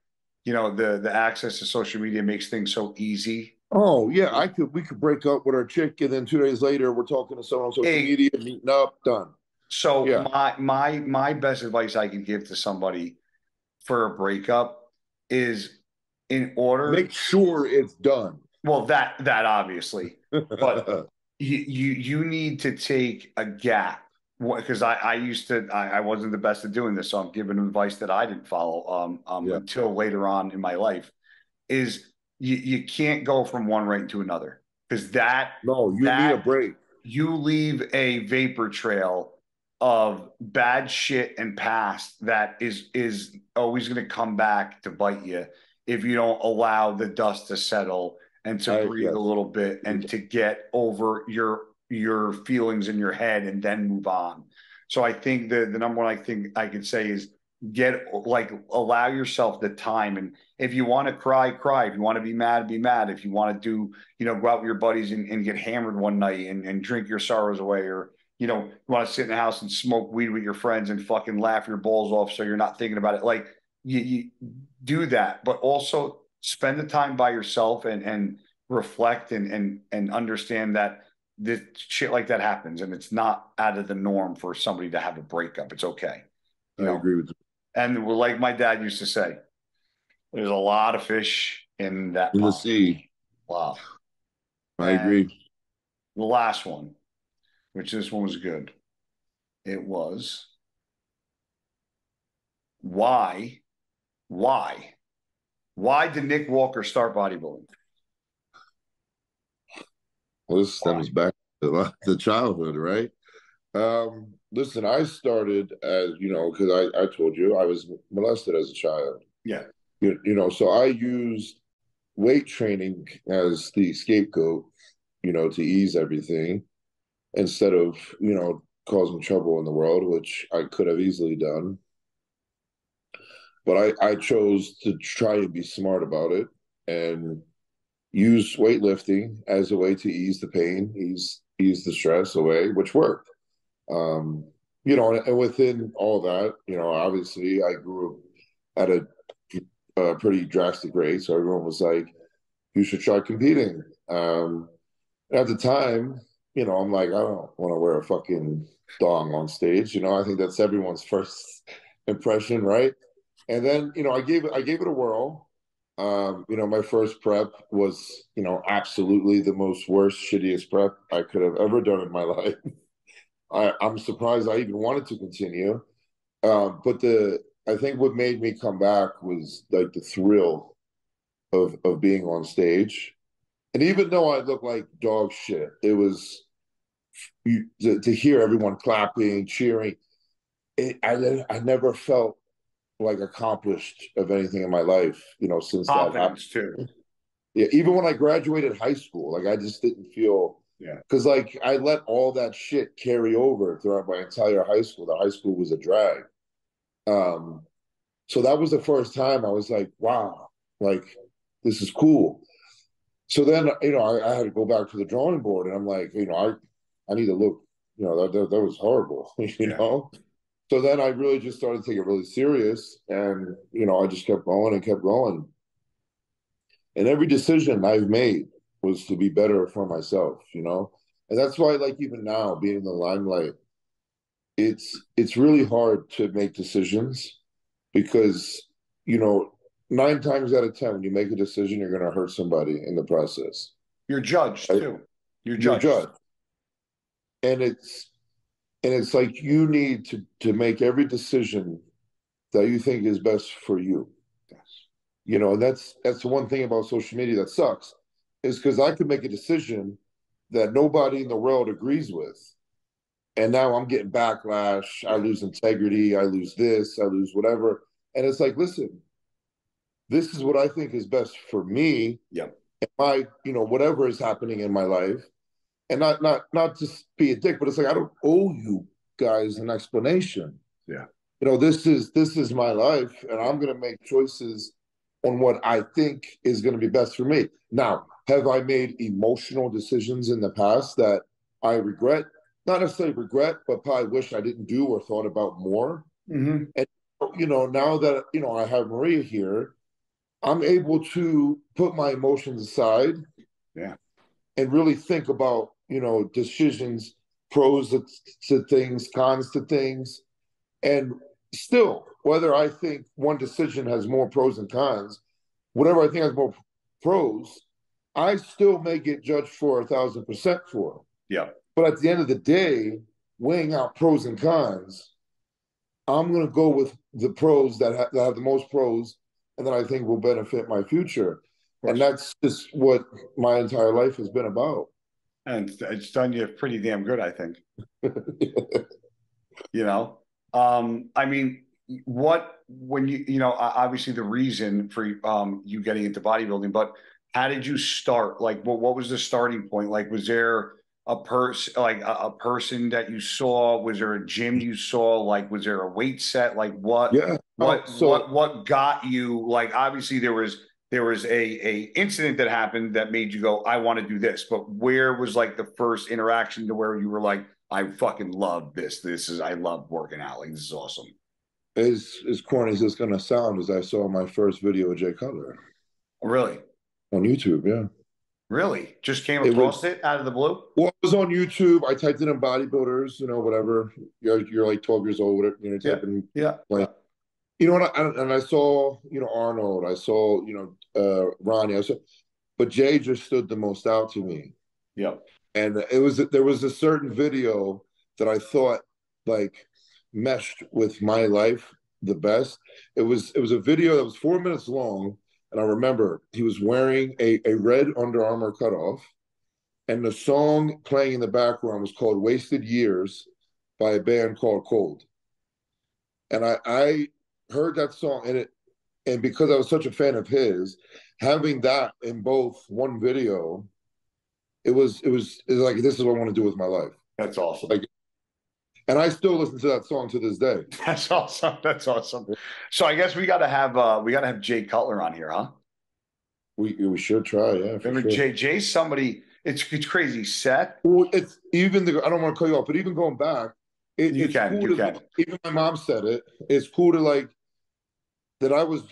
you know, the access to social media makes things so easy. Oh yeah, we could break up with our chick, and then 2 days later we're talking to someone on social media, meeting up, done. So yeah. my best advice I can give to somebody for a breakup is, in order, make sure it's done. Well, that obviously, but you need to take a gap, because I wasn't the best at doing this, so I'm giving advice that I didn't follow until later on in my life. Is you can't go from one right to another, because you need a break. You leave a vapor trail of bad shit and past that is always going to come back to bite you if you don't allow the dust to settle and to breathe a little bit and to get over your feelings in your head and then move on. So I think the number one thing I can say is, allow yourself the time. And if you want to cry, cry. If you want to be mad. If you want to do, you know, go out with your buddies and get hammered one night and drink your sorrows away, or, you know, you want to sit in the house and smoke weed with your friends and fucking laugh your balls off so you're not thinking about it. Like, you do that, but also spend the time by yourself and reflect and understand that this shit like that happens, and it's not out of the norm for somebody to have a breakup. It's okay. I agree with you. And like my dad used to say, there's a lot of fish in that pond. The sea. Wow. I agree. The last one, which this one was good. It was, why did Nick Walker start bodybuilding? Well, this stems back to childhood, right? Listen, I started as, you know, because I told you I was molested as a child. Yeah. You know, so I used weight training as the scapegoat, you know, to ease everything instead of, you know, causing trouble in the world, which I could have easily done. But I chose to try and be smart about it and use weightlifting as a way to ease the pain, ease the stress away, which worked. You know, and within all that, you know, obviously I grew up at a pretty drastic rate. So everyone was like, you should try competing. At the time, you know, I'm like, I don't want to wear a fucking thong on stage. You know, I think that's everyone's first impression, right? And then, you know, I gave it a whirl. You know, my first prep was, you know, absolutely the most worst, shittiest prep I could have ever done in my life. I'm surprised I even wanted to continue. But I think what made me come back was like the thrill of being on stage. And even though I looked like dog shit, it was to hear everyone clapping, cheering. I never felt like accomplished of anything in my life, you know, since that happened. Too. Yeah, even when I graduated high school, like I just didn't feel... Yeah, because like I let all that shit carry over throughout my entire high school. The high school was a drag. So that was the first time I was like, wow, like this is cool. So then, you know, I had to go back to the drawing board, and I'm like, you know, I need to look, you know, that was horrible, you know? So then I really just started to take it really serious, and, you know, I just kept going. And every decision I've made was to be better for myself, you know? And that's why, like, even now, being in the limelight, it's really hard to make decisions because, you know, 9 times out of 10, when you make a decision, you're going to hurt somebody in the process. You're judged, too. You're judged. And it's like you need to make every decision that you think is best for you. Yes. You know, and that's the one thing about social media that sucks, is because I could make a decision that nobody in the world agrees with. And now I'm getting backlash. I lose integrity. I lose this. I lose whatever. And it's like, listen, this is what I think is best for me. Yeah. And my, you know, whatever is happening in my life. And not just be a dick, but it's like, I don't owe you guys an explanation. Yeah. You know, this is my life, and I'm going to make choices on what I think is going to be best for me. Now, have I made emotional decisions in the past that I regret? Not necessarily regret, but probably wish I didn't do or thought about more. Mm-hmm. And, you know, now that, you know, I have Maria here, I'm able to put my emotions aside. Yeah. And really think about, you know, decisions, pros to things, cons to things. And still, whether I think one decision has more pros and cons, whatever I think has more pros, I still may get judged for 1,000% for. Yeah. But at the end of the day, weighing out pros and cons, I'm going to go with the pros that have the most pros, and that I think will benefit my future. And that's just what my entire life has been about. And it's done you pretty damn good, I think. You know, I mean, obviously the reason for you getting into bodybuilding, but how did you start? Like, what was the starting point? Like, was there a person that you saw? Was there a gym you saw? Like, was there a weight set? Like, what got you? Like, obviously there was a incident that happened that made you go, I want to do this. But where was like the first interaction to where you were like, I fucking love this. I love working out. Like, this is awesome. As corny as it's going to sound, as I saw my first video of Jay Cutler. Really? On YouTube, yeah. Really? Just came across it out of the blue? Well, it was on YouTube. I typed in bodybuilders, you know, whatever. You're like 12 years old, whatever, you know, typing. Yeah. Like, you know, and I saw, you know, Arnold, I saw, you know, Ronnie, but Jay just stood the most out to me. Yeah. And there was a certain video that I thought like meshed with my life the best. It was a video that was 4 minutes long, and I remember he was wearing a red Under Armour cutoff, and the song playing in the background was called "Wasted Years" by a band called Cold. And I heard that song, and because I was such a fan of his, having that in both one video, it was like, this is what I want to do with my life. That's awesome. Like, and I still listen to that song to this day. That's awesome. That's awesome. So I guess we got to have Jay Cutler on here, huh? We should try. Yeah, for sure. Jay's somebody. It's crazy. Seth. Well, it's even I don't want to cut you off, but even going back. It's cool. Even my mom said it. It's cool to like that I was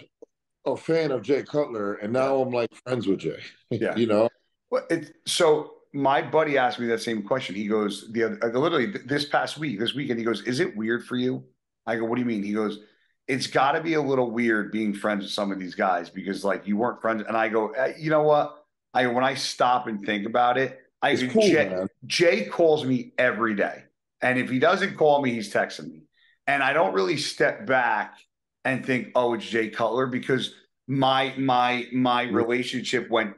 a fan of Jay Cutler, and now I'm like friends with Jay. Yeah, you know. Well, so my buddy asked me that same question. He goes, this weekend, he goes, "Is it weird for you?" I go, "What do you mean?" He goes, "It's got to be a little weird being friends with some of these guys because like you weren't friends." And I go, "You know what? When I stop and think about it, Jay calls me every day." And if he doesn't call me, he's texting me. And I don't really step back and think, oh, it's Jay Cutler, because my relationship went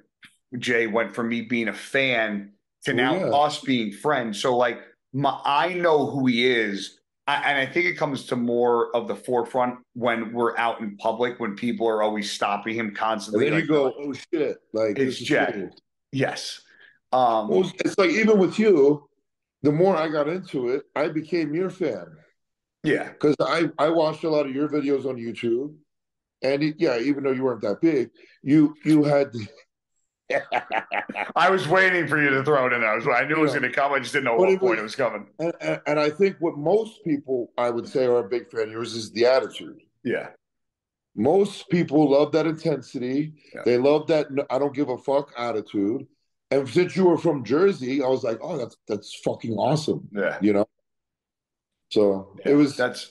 from me being a fan to now us being friends. So like I know who he is. And I think it comes to more of the forefront when we're out in public, when people are always stopping him constantly. And then you go, oh shit. Like, it's Jay. Cool. Yes. Well, it's like, even with you, the more I got into it, I became your fan. Yeah. Because I watched a lot of your videos on YouTube. And even though you weren't that big, you had... I was waiting for you to throw it in. I knew it was going to come. I just didn't know what point it was coming. And I think what most people, I would say, are a big fan of yours is the attitude. Yeah. Most people love that intensity. Yeah. They love that I don't give a fuck attitude. And since you were from Jersey, I was like, oh, that's fucking awesome. Yeah. You know? So it was... That's...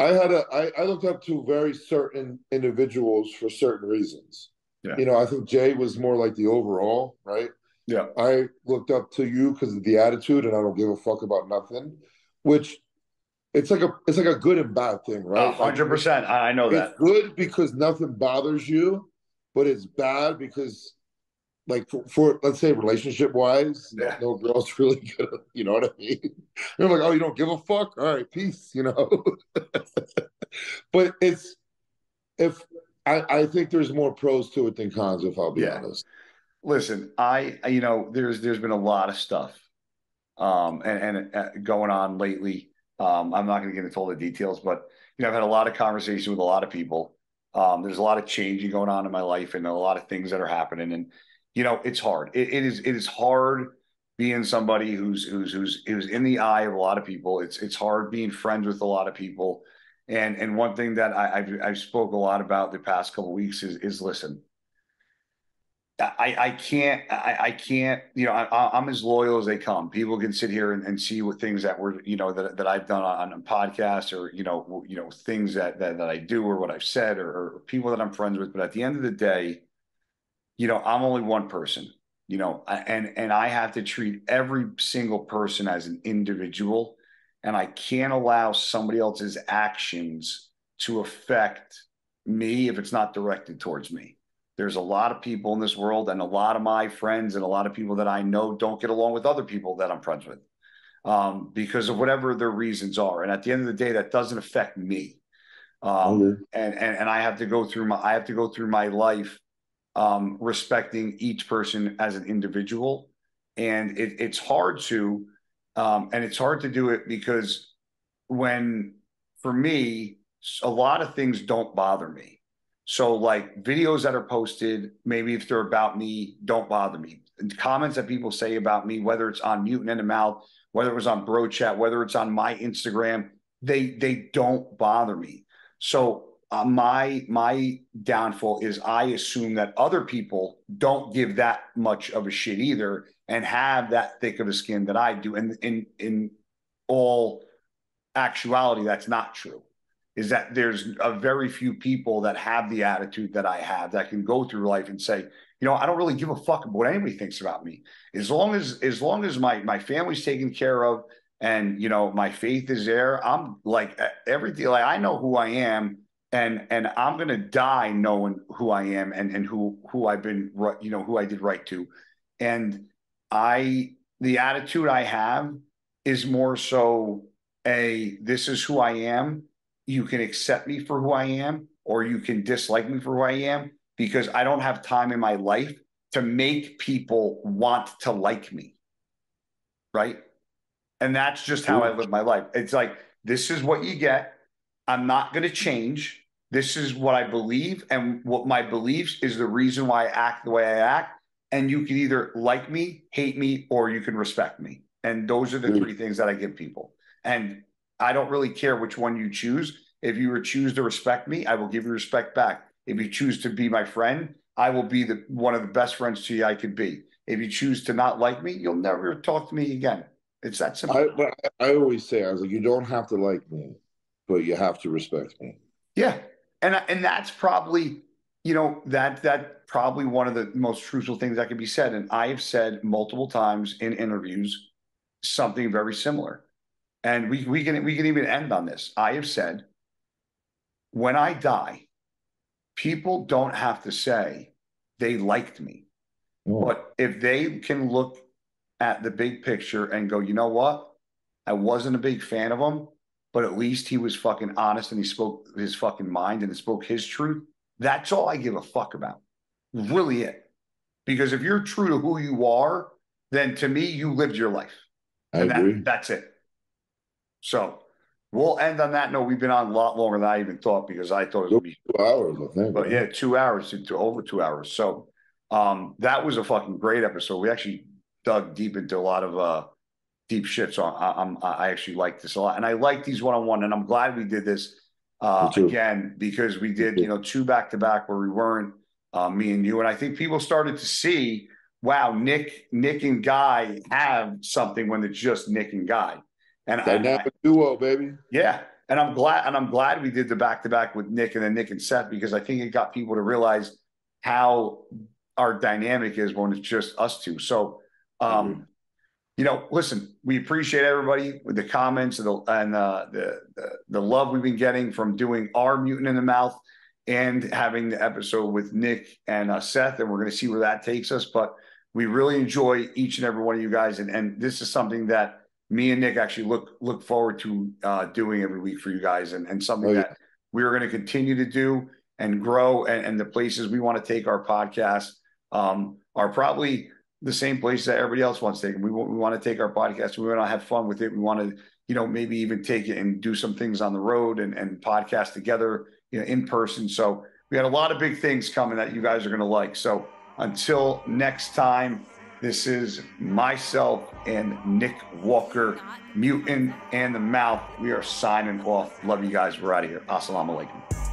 I looked up to very certain individuals for certain reasons. Yeah. You know, I think Jay was more like the overall, right? Yeah. I looked up to you because of the attitude, and I don't give a fuck about nothing, which it's like a good and bad thing, right? 100%. I know that. It's good because nothing bothers you, but it's bad because, like, for let's say relationship wise, yeah, no girl's really good. You know what I mean? They're like, oh, you don't give a fuck? All right, peace, you know? But it's, if I think there's more pros to it than cons, if I'll be honest. Listen, you know, there's been a lot of stuff and going on lately. I'm not going to get into all the details, but, you know, I've had a lot of conversation with a lot of people. There's a lot of changing going on in my life and a lot of things that are happening. And, you know, it's hard. It is hard being somebody who's in the eye of a lot of people. It's hard being friends with a lot of people. And one thing that I've spoke a lot about the past couple of weeks is listen, I can't, you know, I'm as loyal as they come. People can sit here and see what things that were, you know, that I've done on podcasts, or, you know, things that I do or what I've said, or people that I'm friends with. But at the end of the day, you know, I'm only one person, you know, and I have to treat every single person as an individual, and I can't allow somebody else's actions to affect me if it's not directed towards me. There's a lot of people in this world, and a lot of my friends and a lot of people that I know don't get along with other people that I'm friends with because of whatever their reasons are. And at the end of the day, that doesn't affect me. And I have to go through my life respecting each person as an individual. And it's hard to do it because for me, a lot of things don't bother me. So like videos that are posted, maybe if they're about me, don't bother me. And comments that people say about me, whether it's on Mutant in the Mouth, whether it was on Bro Chat, whether it's on my Instagram, they don't bother me. So my downfall is I assume that other people don't give that much of a shit either and have that thick of a skin that I do. And in all actuality, that's not true, is that there's a very few people that have the attitude that I have that can go through life and say, you know, I don't really give a fuck about what anybody thinks about me. As long as my family's taken care of and, you know, my faith is there, I'm like everything, like I know who I am. And I'm going to die knowing who I am and who I've been, you know, who I did right to. And the attitude I have is more so this is who I am. You can accept me for who I am, or you can dislike me for who I am, because I don't have time in my life to make people want to like me. Right. And that's just how I live my life. It's like, this is what you get. I'm not going to change. This is what I believe, and what my beliefs is the reason why I act the way I act. And you can either like me, hate me, or you can respect me. And those are the three things that I give people. And I don't really care which one you choose. If you choose to respect me, I will give you respect back. If you choose to be my friend, I will be one of the best friends to you I could be. If you choose to not like me, you'll never talk to me again. It's that simple. I always say, I was like, you don't have to like me, but you have to respect me. Yeah. And that's probably, you know, that probably one of the most crucial things that can be said. And I have said multiple times in interviews something very similar. And we can even end on this. I have said, when I die, people don't have to say they liked me. Oh. But if they can look at the big picture and go, you know what? I wasn't a big fan of them, but at least he was fucking honest and he spoke his fucking mind and he spoke his truth. That's all I give a fuck about. Really it. Because if you're true to who you are, then to me, you lived your life. And I agree. That's it. So we'll end on that note. We've been on a lot longer than I even thought, because I thought it would be 2 hours, I think. But yeah, 2 hours, into over 2 hours. So that was a fucking great episode. We actually dug deep into a lot of deep shit. So I actually like this a lot, and I like these one-on-one, and I'm glad we did this again, because we did, you know, two back-to-back where we weren't me and you. And I think people started to see, wow, Nick and Guy have something when it's just Nick and Guy. And I have a duo, baby. Yeah. And I'm glad we did the back-to-back with Nick and then Nick and Seth, because I think it got people to realize how our dynamic is when it's just us two. So, you know, listen, we appreciate everybody with the comments and the love we've been getting from doing our Mutant in the Mouth and having the episode with Nick and Seth. And we're going to see where that takes us, but we really enjoy each and every one of you guys. And this is something that me and Nick actually look forward to doing every week for you guys, and something that we are going to continue to do and grow, and the places we want to take our podcast are probably the same place that everybody else wants to take. We want to take our podcast. We want to have fun with it. We want to, you know, maybe even take it and do some things on the road and podcast together, you know, in person. So we got a lot of big things coming that you guys are going to like. So until next time, this is myself and Nick Walker, Mutant and the Mouth. We are signing off. Love you guys. We're out of here. Assalamu alaikum.